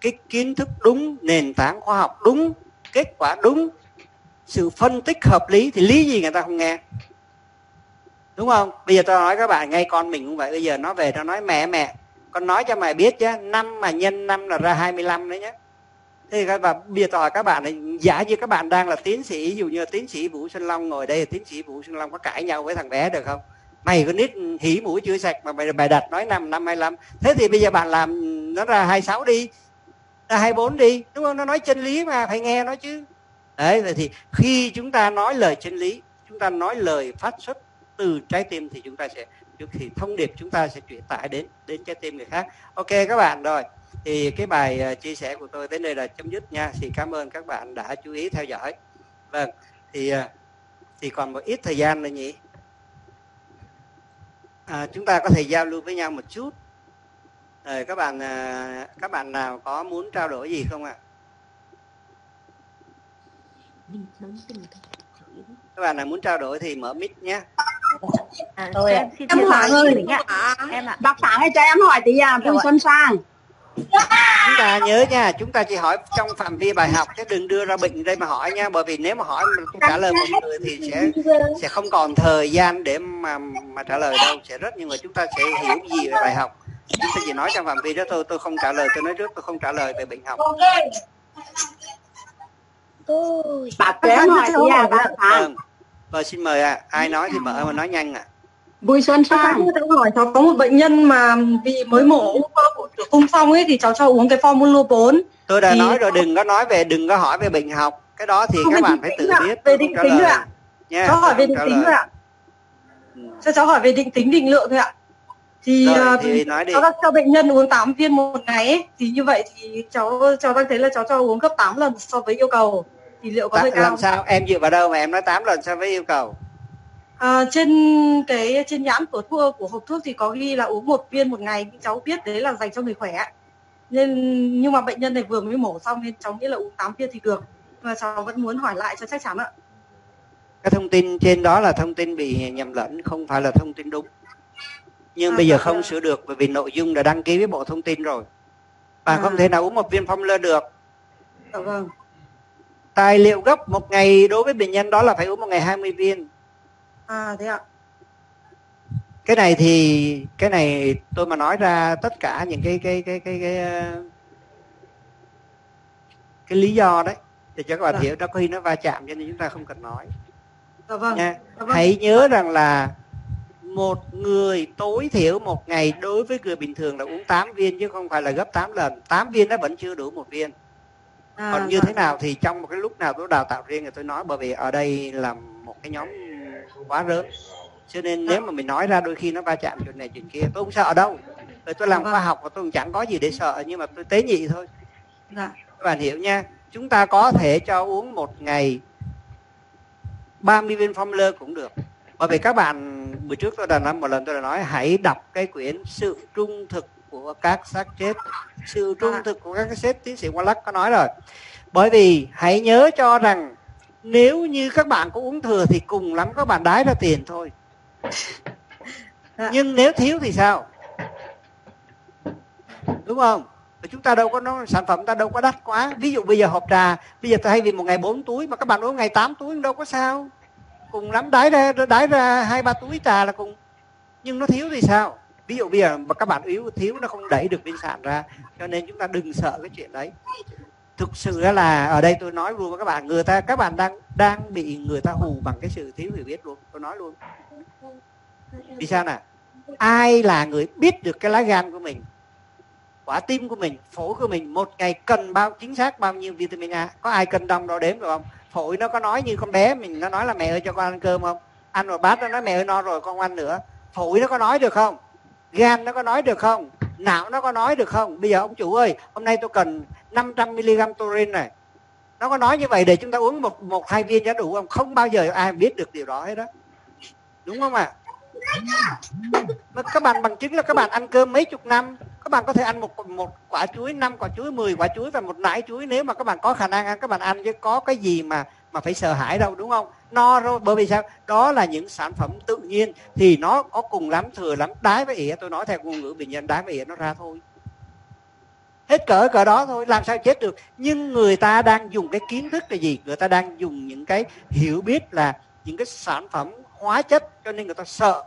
cái kiến thức đúng, nền tảng khoa học đúng, kết quả đúng, sự phân tích hợp lý, thì lý gì người ta không nghe, đúng không? Bây giờ tôi nói các bạn, ngay con mình cũng vậy, bây giờ nó về nó nói mẹ mẹ con nói cho mày biết chứ, năm mà nhân năm là ra hai mươi lăm đấy nhé. Thế và bây giờ tôi hỏi các bạn, giả như các bạn đang là tiến sĩ, dù như tiến sĩ Vũ Xuân Long ngồi đây, tiến sĩ Vũ Xuân Long có cãi nhau với thằng bé được không? Mày có nít hỉ mũi chưa sạch mà mày, mày đặt nói năm năm hai lăm, thế thì bây giờ bạn làm nó ra hai mươi sáu đi, ra hai mươi bốn đi, đúng không? Nó nói chân lý mà, phải nghe nó chứ. Đấy, vậy thì khi chúng ta nói lời chân lý, chúng ta nói lời phát xuất từ trái tim, thì chúng ta sẽ, thì thông điệp chúng ta sẽ truyền tải đến đến trái tim người khác. Ok các bạn, rồi thì cái bài chia sẻ của tôi đến đây là chấm dứt nha. Thì cảm ơn các bạn đã chú ý theo dõi. Vâng, thì thì còn một ít thời gian nữa nhỉ, à, chúng ta có thể giao lưu với nhau một chút. Rồi, các bạn các bạn nào có muốn trao đổi gì không ạ? À? Các bạn nào muốn trao đổi thì mở mic nhé. À, tôi em, em hỏi ơi, em ạ. Bác Sáng ơi, cho em hỏi tí à, Vũ Xuân Sang. Chúng ta nhớ nha, chúng ta chỉ hỏi trong phạm vi bài học, chứ đừng đưa ra bệnh đây mà hỏi nha, bởi vì nếu mà hỏi mà trả lời một người thì sẽ sẽ không còn thời gian để mà mà trả lời đâu, sẽ rất nhiều người. Chúng ta sẽ hiểu gì về bài học, chúng ta chỉ nói trong phạm vi đó thôi. Tôi không trả lời, tôi nói trước tôi không trả lời về bệnh học. Ôi, bà Tuế hỏi gì à, bà Sáng? Vâng, xin mời ạ. À. Ai nói thì mở mà nói nhanh ạ. À. Bùi Xuân Sang, tôi hỏi cháu có một bệnh nhân mà vì mới mổ ung xong ấy thì cháu cho uống cái Fomular bốn. Tôi đã thì... nói rồi, đừng có nói về, đừng có hỏi về bệnh học. Cái đó thì không, các bạn phải tự biết. Về định tính thôi ạ. Cháu hỏi về định tính thôi ạ. Cho cháu hỏi về định tính định lượng thôi ạ. Thì, rồi, uh, thì nói đi. Cháu cho bệnh nhân uống tám viên một ngày ấy. Thì như vậy thì cháu cháu đang thấy là cháu cho uống gấp tám lần so với yêu cầu. Thì liệu có Ta, hơi cao? Làm sao em dựa vào đâu mà em nói tám lần so với yêu cầu? À, trên cái trên nhãn của thuốc, của hộp thuốc thì có ghi là uống một viên một ngày, cháu biết đấy là dành cho người khỏe. Nên nhưng mà bệnh nhân này vừa mới mổ xong nên cháu nghĩ là uống tám viên thì được. Mà cháu vẫn muốn hỏi lại cho chắc chắn ạ. Cái thông tin trên đó là thông tin bị nhầm lẫn, không phải là thông tin đúng. Nhưng à, bây giờ không à. sửa được, bởi vì nội dung đã đăng ký với Bộ Thông tin rồi. Bạn à. không thể nào uống một viên Fomular được. Dạ vâng. Tài liệu gốc một ngày đối với bệnh nhân đó là phải uống một ngày hai mươi viên. À thế ạ. Cái này thì cái này tôi mà nói ra tất cả những cái cái cái cái cái, cái, cái lý do đấy để cho các bạn dạ. hiểu, nó có khi nó va chạm cho nên chúng ta không cần nói. Dạ vâng. Nha. Dạ vâng. Hãy nhớ rằng là một người tối thiểu một ngày đối với người bình thường là uống tám viên, chứ không phải là gấp tám lần. tám viên nó vẫn chưa đủ một viên. À, còn như rồi. Thế nào thì trong một cái lúc nào tôi đào tạo riêng thì tôi nói, bởi vì ở đây là một cái nhóm quá lớn, cho nên nếu mà mình nói ra đôi khi nó va chạm chuyện này chuyện kia. Tôi không sợ đâu, tôi làm khoa học và tôi cũng chẳng có gì để sợ, nhưng mà tôi tế nhị thôi. Dạ. Các bạn hiểu nha, chúng ta có thể cho uống một ngày ba mươi viên Fomular cũng được. Bởi vì các bạn, bữa trước tôi đã nói một lần, tôi đã nói hãy đọc cái quyển Sự Trung Thực của Các Xác Chết. Sự Trung Thực của Các Xác Chết, tiến sĩ Wallace có nói rồi. Bởi vì hãy nhớ cho rằng nếu như các bạn có uống thừa thì cùng lắm các bạn đái ra tiền thôi. Nhưng nếu thiếu thì sao? Đúng không? Chúng ta đâu có nói, sản phẩm ta đâu có đắt quá. Ví dụ bây giờ hộp trà, bây giờ thay vì một ngày bốn túi mà các bạn uống ngày tám túi đâu có sao. Cùng lắm đái ra đái ra hai ba túi trà là cùng. nhưng nó thiếu thì sao? Ví dụ bây giờ mà các bạn yếu thiếu nó không đẩy được bên sàn ra, cho nên chúng ta đừng sợ cái chuyện đấy. Thực sự là ở đây tôi nói luôn với các bạn, người ta các bạn đang đang bị người ta hù bằng cái sự thiếu hiểu biết luôn, tôi nói luôn. Vì sao nè? Ai là người biết được cái lá gan của mình, quả tim của mình, phổi của mình một ngày cần bao chính xác bao nhiêu vitamin A? Có ai cân đong đo đếm được không? Phổi nó có nói như con bé mình, nó nói là mẹ ơi cho con ăn cơm không? Ăn một bát nó nói mẹ ơi no rồi con ăn nữa. Phổi nó có nói được không? Gan nó có nói được không? Não nó có nói được không? Bây giờ ông chủ ơi, hôm nay tôi cần năm trăm mi li gam taurine này. Nó có nói như vậy để chúng ta uống một, một hai viên cho đủ không? Không bao giờ ai biết được điều đó hết đó. Đúng không ạ? À? Các bạn bằng chứng là các bạn ăn cơm mấy chục năm. Các bạn có thể ăn một, một quả chuối, năm quả chuối, mười quả chuối và một nải chuối. Nếu mà các bạn có khả năng ăn, các bạn ăn chứ có cái gì mà mà phải sợ hãi đâu, đúng không? No rồi, bởi vì sao? Đó là những sản phẩm tự nhiên thì nó có cùng lắm, thừa lắm, đái với ỉa. Tôi nói theo ngôn ngữ bệnh nhân, đái với ỉa nó ra thôi. Hết cỡ cỡ đó thôi, làm sao chết được. Nhưng người ta đang dùng cái kiến thức là gì? Người ta đang dùng những cái hiểu biết là những cái sản phẩm hóa chất, cho nên người ta sợ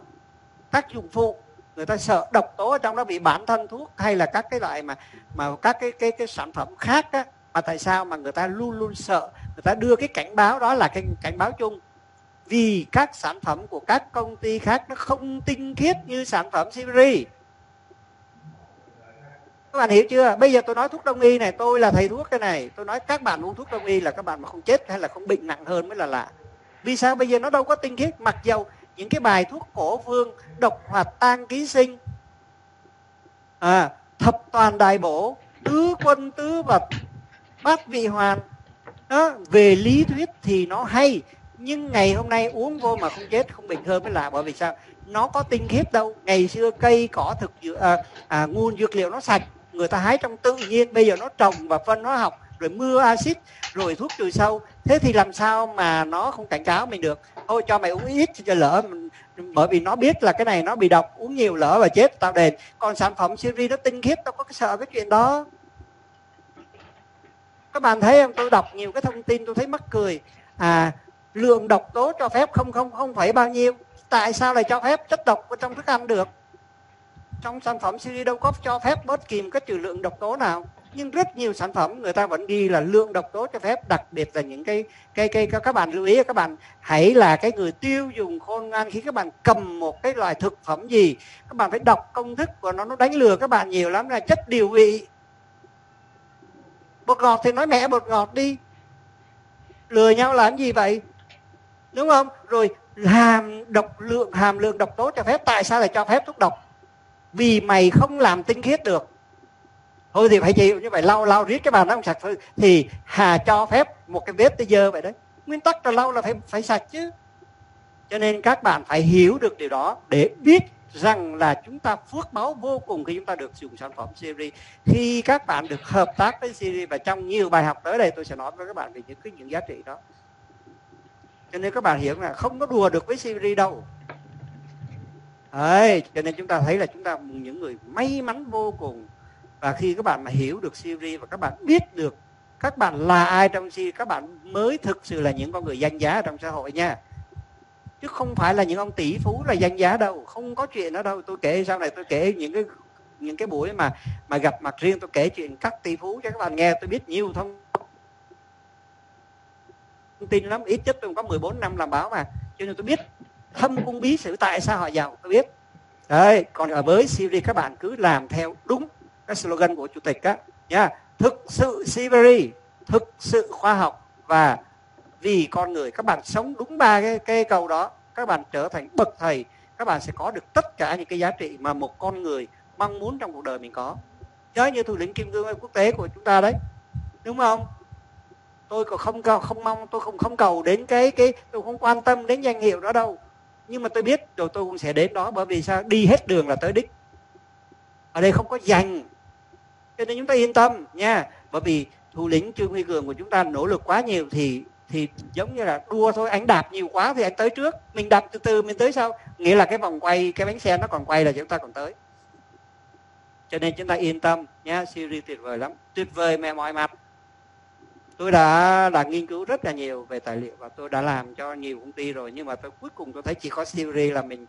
tác dụng phụ, người ta sợ độc tố ở trong đó, bị bản thân thuốc hay là các cái loại mà mà các cái cái cái sản phẩm khác á. Mà tại sao mà người ta luôn luôn sợ? Người ta đưa cái cảnh báo đó là cái cảnh báo chung. Vì các sản phẩm của các công ty khác nó không tinh khiết như sản phẩm Siberi. Các bạn hiểu chưa? Bây giờ tôi nói thuốc đông y này, tôi là thầy thuốc cái này. Tôi nói các bạn uống thuốc đông y là các bạn mà không chết hay là không bệnh nặng hơn mới là lạ. Vì sao? Bây giờ nó đâu có tinh khiết. Mặc dầu những cái bài thuốc cổ phương, độc hoạt tan ký sinh, à, thập toàn đại bổ, tứ quân tứ vật, bát vị hoàn, đó, về lý thuyết thì nó hay, nhưng ngày hôm nay uống vô mà không chết, không bệnh hơn mới lạ. Bởi vì sao? Nó có tinh khiết đâu. Ngày xưa cây cỏ thực à, à, nguồn dược liệu nó sạch, người ta hái trong tự nhiên. Bây giờ nó trồng và phân hóa học, rồi mưa axit, rồi thuốc trừ sâu. Thế thì làm sao mà nó không cảnh cáo mình được? Thôi cho mày uống ít cho lỡ, bởi vì nó biết là cái này nó bị độc, uống nhiều lỡ và chết tao đền. Còn sản phẩm series nó tinh khiết, tao có cái sợ cái chuyện đó. Các bạn thấy không? Tôi đọc nhiều cái thông tin tôi thấy mắc cười. À, lượng độc tố cho phép không không không phải bao nhiêu. Tại sao lại cho phép chất độc trong thức ăn được? Trong sản phẩm Siri đâu có cho phép bất kỳ cái trừ lượng độc tố nào. Nhưng rất nhiều sản phẩm người ta vẫn ghi là lượng độc tố cho phép. Đặc biệt là những cái cây cây các bạn lưu ý, các bạn hãy là cái người tiêu dùng khôn ngoan. Khi các bạn cầm một cái loại thực phẩm gì, các bạn phải đọc công thức của nó. Nó đánh lừa các bạn nhiều lắm, là chất điều vị. Bột ngọt thì nói mẹ bột ngọt đi, lừa nhau làm gì vậy, đúng không? Rồi hàm độc lượng, hàm lượng độc tố cho phép, tại sao lại cho phép thuốc độc? Vì mày không làm tinh khiết được, thôi thì phải chịu như vậy, lau lau riết cái bàn nó không sạch thì hà cho phép một cái vết tới dơ vậy đấy. Nguyên tắc là lau là phải phải sạch chứ. Cho nên các bạn phải hiểu được điều đó để biết rằng là chúng ta phước báo vô cùng khi chúng ta được dùng sản phẩm Siberi. Khi các bạn được hợp tác với Siberi, và trong nhiều bài học tới đây tôi sẽ nói với các bạn về những cái những giá trị đó. Cho nên các bạn hiểu là không có đùa được với Siberi đâu. Đấy, cho nên chúng ta thấy là chúng ta những người may mắn vô cùng. Và khi các bạn mà hiểu được Siberi và các bạn biết được các bạn là ai trong Siberi, các bạn mới thực sự là những con người danh giá trong xã hội nha. Chứ không phải là những ông tỷ phú là danh giá đâu, không có chuyện đó đâu. Tôi kể sau này, tôi kể những cái những cái buổi mà mà gặp mặt riêng, tôi kể chuyện các tỷ phú cho các bạn nghe. Tôi biết nhiều thông tin lắm, ít nhất tôi có mười bốn năm làm báo mà, cho nên tôi biết thâm cung bí sử tại sao họ giàu, tôi biết. Đấy, còn ở với Siberi các bạn cứ làm theo đúng cái slogan của chủ tịch á nha, thực sự Siberi, thực sự khoa học và vì con người. Các bạn sống đúng ba cái, cái câu đó, các bạn trở thành bậc thầy, các bạn sẽ có được tất cả những cái giá trị mà một con người mong muốn trong cuộc đời mình có. Nhớ như thủ lĩnh kim cương quốc tế của chúng ta đấy, đúng không? Tôi còn không cầu, không mong, tôi không không cầu đến cái cái tôi không quan tâm đến danh hiệu đó đâu, nhưng mà tôi biết rồi tôi cũng sẽ đến đó. Bởi vì sao? Đi hết đường là tới đích, ở đây không có giành, cho nên chúng ta yên tâm nha. Bởi vì thủ lĩnh Trương Huy Cường của chúng ta nỗ lực quá nhiều thì thì giống như là đua thôi, anh đạp nhiều quá thì anh tới trước, mình đạp từ từ mình tới sau, nghĩa là cái vòng quay, cái bánh xe nó còn quay là chúng ta còn tới. Cho nên chúng ta yên tâm nhá, Siberi tuyệt vời lắm, tuyệt vời mẹ mọi mặt. Tôi đã, đã nghiên cứu rất là nhiều về tài liệu và tôi đã làm cho nhiều công ty rồi, nhưng mà tôi cuối cùng tôi thấy chỉ có Siberi là mình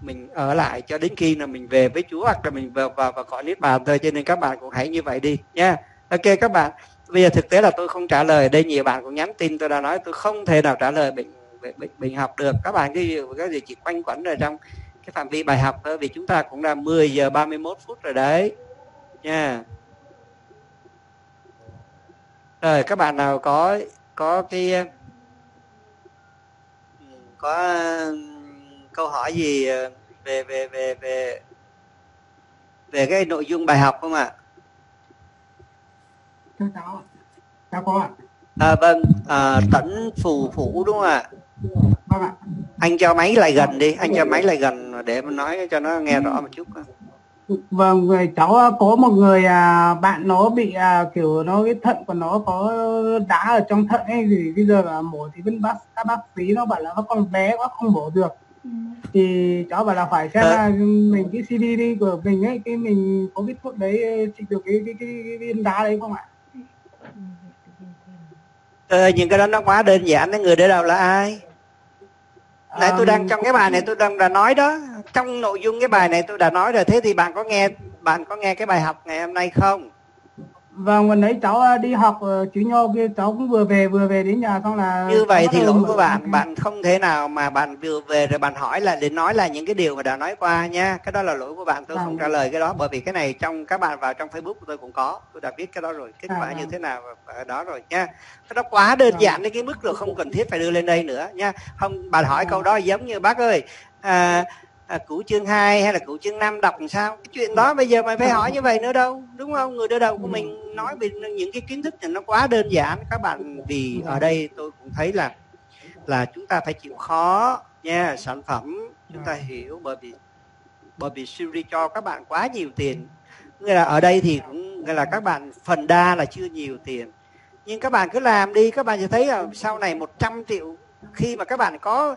mình ở lại cho đến khi là mình về với Chúa hoặc là mình vào vào và gọi niết bàn thôi, cho nên các bạn cũng hãy như vậy đi nha. Ok các bạn, bây giờ thực tế là tôi không trả lời, đây nhiều bạn cũng nhắn tin tôi đã nói tôi không thể nào trả lời bệnh bệnh, bệnh học được. Các bạn cái gì, cái gì chỉ quanh quẩn rồi trong cái phạm vi bài học thôi, vì chúng ta cũng là mười giờ ba mươi mốt phút rồi đấy nha. Rồi các bạn nào có có cái có câu hỏi gì về về về về về cái nội dung bài học không ạ? Tôi có, cháu có ạ. À, vâng, à, Tấn Phù Phủ đúng không ạ? Vâng ạ. Anh cho máy lại gần đi, anh cho máy lại gần để mà nói cho nó nghe rõ một chút. Vâng, cháu có một người bạn nó bị kiểu nó cái thận của nó có đá ở trong thận hay gì, bây giờ là mổ thì bên bác các bác sĩ nó bảo là con bé quá không mổ được, thì cháu bảo là phải xem là mình cái xê đê đê của mình ấy, cái mình có cái thuốc đấy trị được cái cái cái viên đá đấy không ạ? Ờ, những cái đó nó quá đơn giản, người đỡ đầu là ai? Nãy tôi đang trong cái bài này tôi đang đã nói đó, trong nội dung cái bài này tôi đã nói rồi. Thế thì bạn có nghe bạn có nghe cái bài học ngày hôm nay không? Vâng, gần đấy cháu đi học chữ nho kia, cháu cũng vừa về vừa về đến nhà xong là như vậy thì lỗi của bạn, bạn không thể nào mà bạn vừa về rồi bạn hỏi là để nói là những cái điều mà đã nói qua nha. Cái đó là lỗi của bạn, tôi à, không trả lời cái đó, bởi vì cái này trong các bạn vào trong Facebook của tôi cũng có, tôi đã biết cái đó rồi, kết quả à, như thế nào ở đó rồi nha. Cái đó quá đơn à, giản đến cái mức rồi không cần thiết phải đưa lên đây nữa nha. Không, bạn hỏi à, câu đó giống như bác ơi à, À, cửu chương hai hay là cửu chương năm đọc làm sao, cái chuyện đó bây giờ mày phải hỏi như vậy nữa đâu, đúng không? Người đỡ đầu của mình nói về những cái kiến thức này nó quá đơn giản các bạn. Vì ở đây tôi cũng thấy là là chúng ta phải chịu khó nha, sản phẩm chúng ta hiểu, bởi vì bởi vì Siberi cho các bạn quá nhiều tiền, nghĩa là ở đây thì cũng nghĩa là các bạn phần đa là chưa nhiều tiền, nhưng các bạn cứ làm đi, các bạn sẽ thấy là sau này một trăm triệu khi mà các bạn có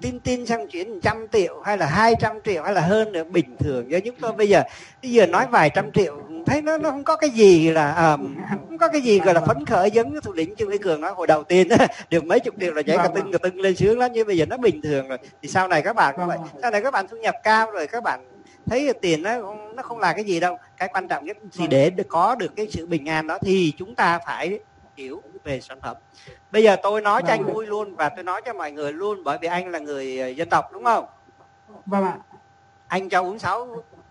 tin tin sang chuyển một trăm triệu hay là hai trăm triệu hay là hơn nữa bình thường. Do chúng tôi bây giờ bây giờ nói vài trăm triệu thấy nó nó không có cái gì là um, không có cái gì gọi là phấn khởi giống như thủ lĩnh Trương Huy Cường nói hồi đầu tiên được mấy chục triệu là nhảy cà tưng cà tưng lên sướng lắm, nhưng bây giờ nó bình thường rồi. Thì sau này các bạn cũng vậy, sau này các bạn thu nhập cao rồi các bạn thấy tiền nó nó không là cái gì đâu. Cái quan trọng nhất thì để có được cái sự bình an đó thì chúng ta phải hiểu về sản phẩm. Bây giờ tôi nói cho anh vui luôn và tôi nói cho mọi người luôn, bởi vì anh là người dân tộc đúng không? Vâng ạ. Anh cho uống sáu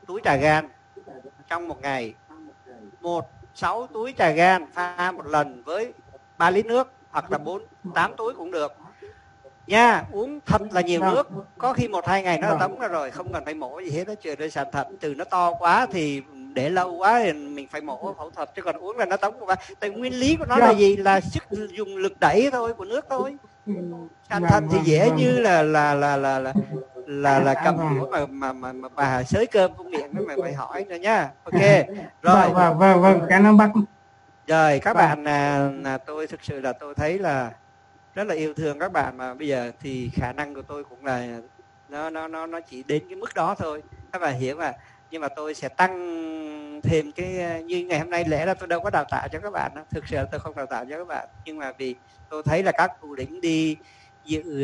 túi trà gan trong một ngày. Một sáu túi trà gan pha một lần với ba lít nước hoặc là bốn tám túi cũng được. Nha, uống thật là nhiều nước, có khi một hai ngày nó tống ra rồi, không cần phải mổ gì hết, nó chuyển lên sàn thận. Từ nó to quá thì để lâu quá thì mình phải mổ phẫu thuật, chứ còn uống là nó tống quá. Tại nguyên lý của nó là gì? Là sức dùng lực đẩy thôi của nước thôi. Sàn thận thì dễ như là là là là là là, là cầm đũa mà mà mà, mà bà xới cơm cũng miệng nó mày phải hỏi nữa nha. Ok. Rồi. Vâng vâng vâng, cảm ơn bác. Rồi các bạn là, là tôi thực sự là tôi thấy là rất là yêu thương các bạn, mà bây giờ thì khả năng của tôi cũng là nó nó nó nó chỉ đến cái mức đó thôi, các bạn hiểu mà. Nhưng mà tôi sẽ tăng thêm cái, như ngày hôm nay lẽ là tôi đâu có đào tạo cho các bạn, thực sự tôi không đào tạo cho các bạn, nhưng mà vì tôi thấy là các thủ lĩnh đi dự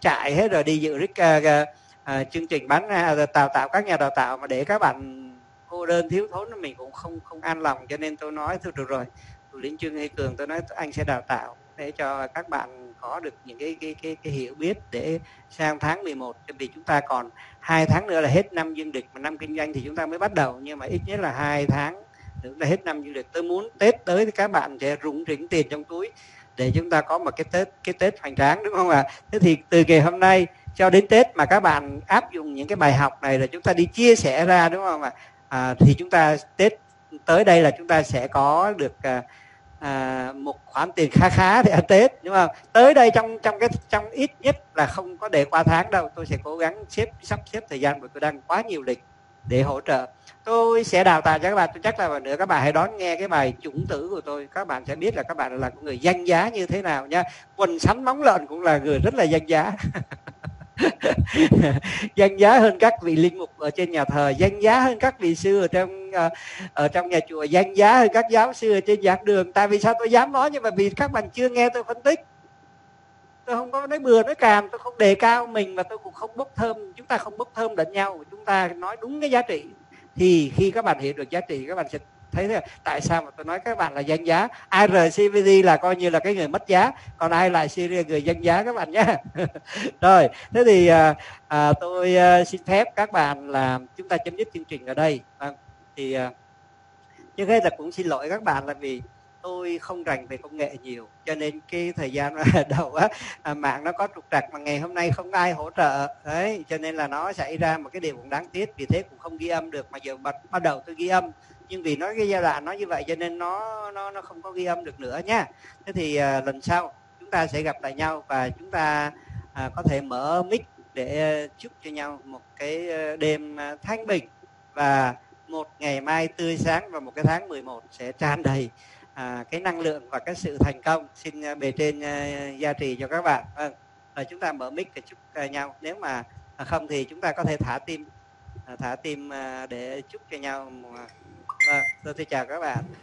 trại uh, hết rồi, đi dự uh, uh, chương trình bán uh, đào tạo các nhà đào tạo, mà để các bạn cô đơn thiếu thốn mình cũng không không an lòng, cho nên tôi nói thôi được rồi, thủ lĩnh Trương Huy Cường tôi nói anh sẽ đào tạo để cho các bạn có được những cái cái cái, cái hiểu biết để sang tháng mười một, vì chúng ta còn hai tháng nữa là hết năm dương lịch, mà năm kinh doanh thì chúng ta mới bắt đầu, nhưng mà ít nhất là hai tháng nữa là hết năm dương lịch. Tôi muốn Tết tới thì các bạn sẽ rủng rỉnh tiền trong túi để chúng ta có một cái Tết cái Tết hoành tráng, đúng không ạ? À? Thế thì từ ngày hôm nay cho đến Tết mà các bạn áp dụng những cái bài học này là chúng ta đi chia sẻ ra, đúng không ạ? À? À, thì chúng ta Tết tới đây là chúng ta sẽ có được à, À, một khoản tiền khá khá để ăn Tết, nhưng mà tới đây trong trong cái trong ít nhất là không có để qua tháng đâu. Tôi sẽ cố gắng xếp sắp xếp thời gian, bởi tôi đang quá nhiều lịch để hỗ trợ. Tôi sẽ đào tạo cho các bạn, tôi chắc là nữa các bạn hãy đón nghe cái bài chủng tử của tôi, các bạn sẽ biết là các bạn là người danh giá như thế nào nha. Quần sắn móng lợn cũng là người rất là danh giá Danh giá hơn các vị linh mục ở trên nhà thờ, danh giá hơn các vị sư ở trong ở trong nhà chùa, danh giá hơn các giáo sư ở trên giảng đường. Tại vì sao tôi dám nói như vậy? Vì các bạn chưa nghe tôi phân tích. Tôi không có nói bừa nói càm, tôi không đề cao mình và tôi cũng không bốc thơm. Chúng ta không bốc thơm lẫn nhau, chúng ta nói đúng cái giá trị. Thì khi các bạn hiểu được giá trị, các bạn sẽ thấy thế. Tại sao mà tôi nói các bạn là danh giá? Ai rời xê vê đê là coi như là cái người mất giá, còn ai là Syria người danh giá các bạn nhé. Rồi, thế thì à, à, tôi à, xin phép các bạn là chúng ta chấm dứt chương trình ở đây. À, thì à, trước hết là cũng xin lỗi các bạn là vì tôi không rành về công nghệ nhiều, cho nên cái thời gian đầu á, à, mạng nó có trục trặc mà ngày hôm nay không ai hỗ trợ đấy, cho nên là nó xảy ra một cái điều cũng đáng tiếc. Vì thế cũng không ghi âm được, mà giờ bắt đầu tôi ghi âm, nhưng vì nói cái giai đoạn nó như vậy cho nên nó nó nó không có ghi âm được nữa nha. Thế thì à, lần sau chúng ta sẽ gặp lại nhau và chúng ta à, có thể mở mic để chúc cho nhau một cái đêm thanh bình và một ngày mai tươi sáng và một cái tháng mười một sẽ tràn đầy À, cái năng lượng và cái sự thành công. Xin uh, bề trên uh, gia trì cho các bạn. Vâng, à, chúng ta mở mic để chúc uh, nhau. Nếu mà uh, không thì chúng ta có thể thả tim uh, thả tim uh, để chúc cho nhau. Vâng, tôi chào các bạn.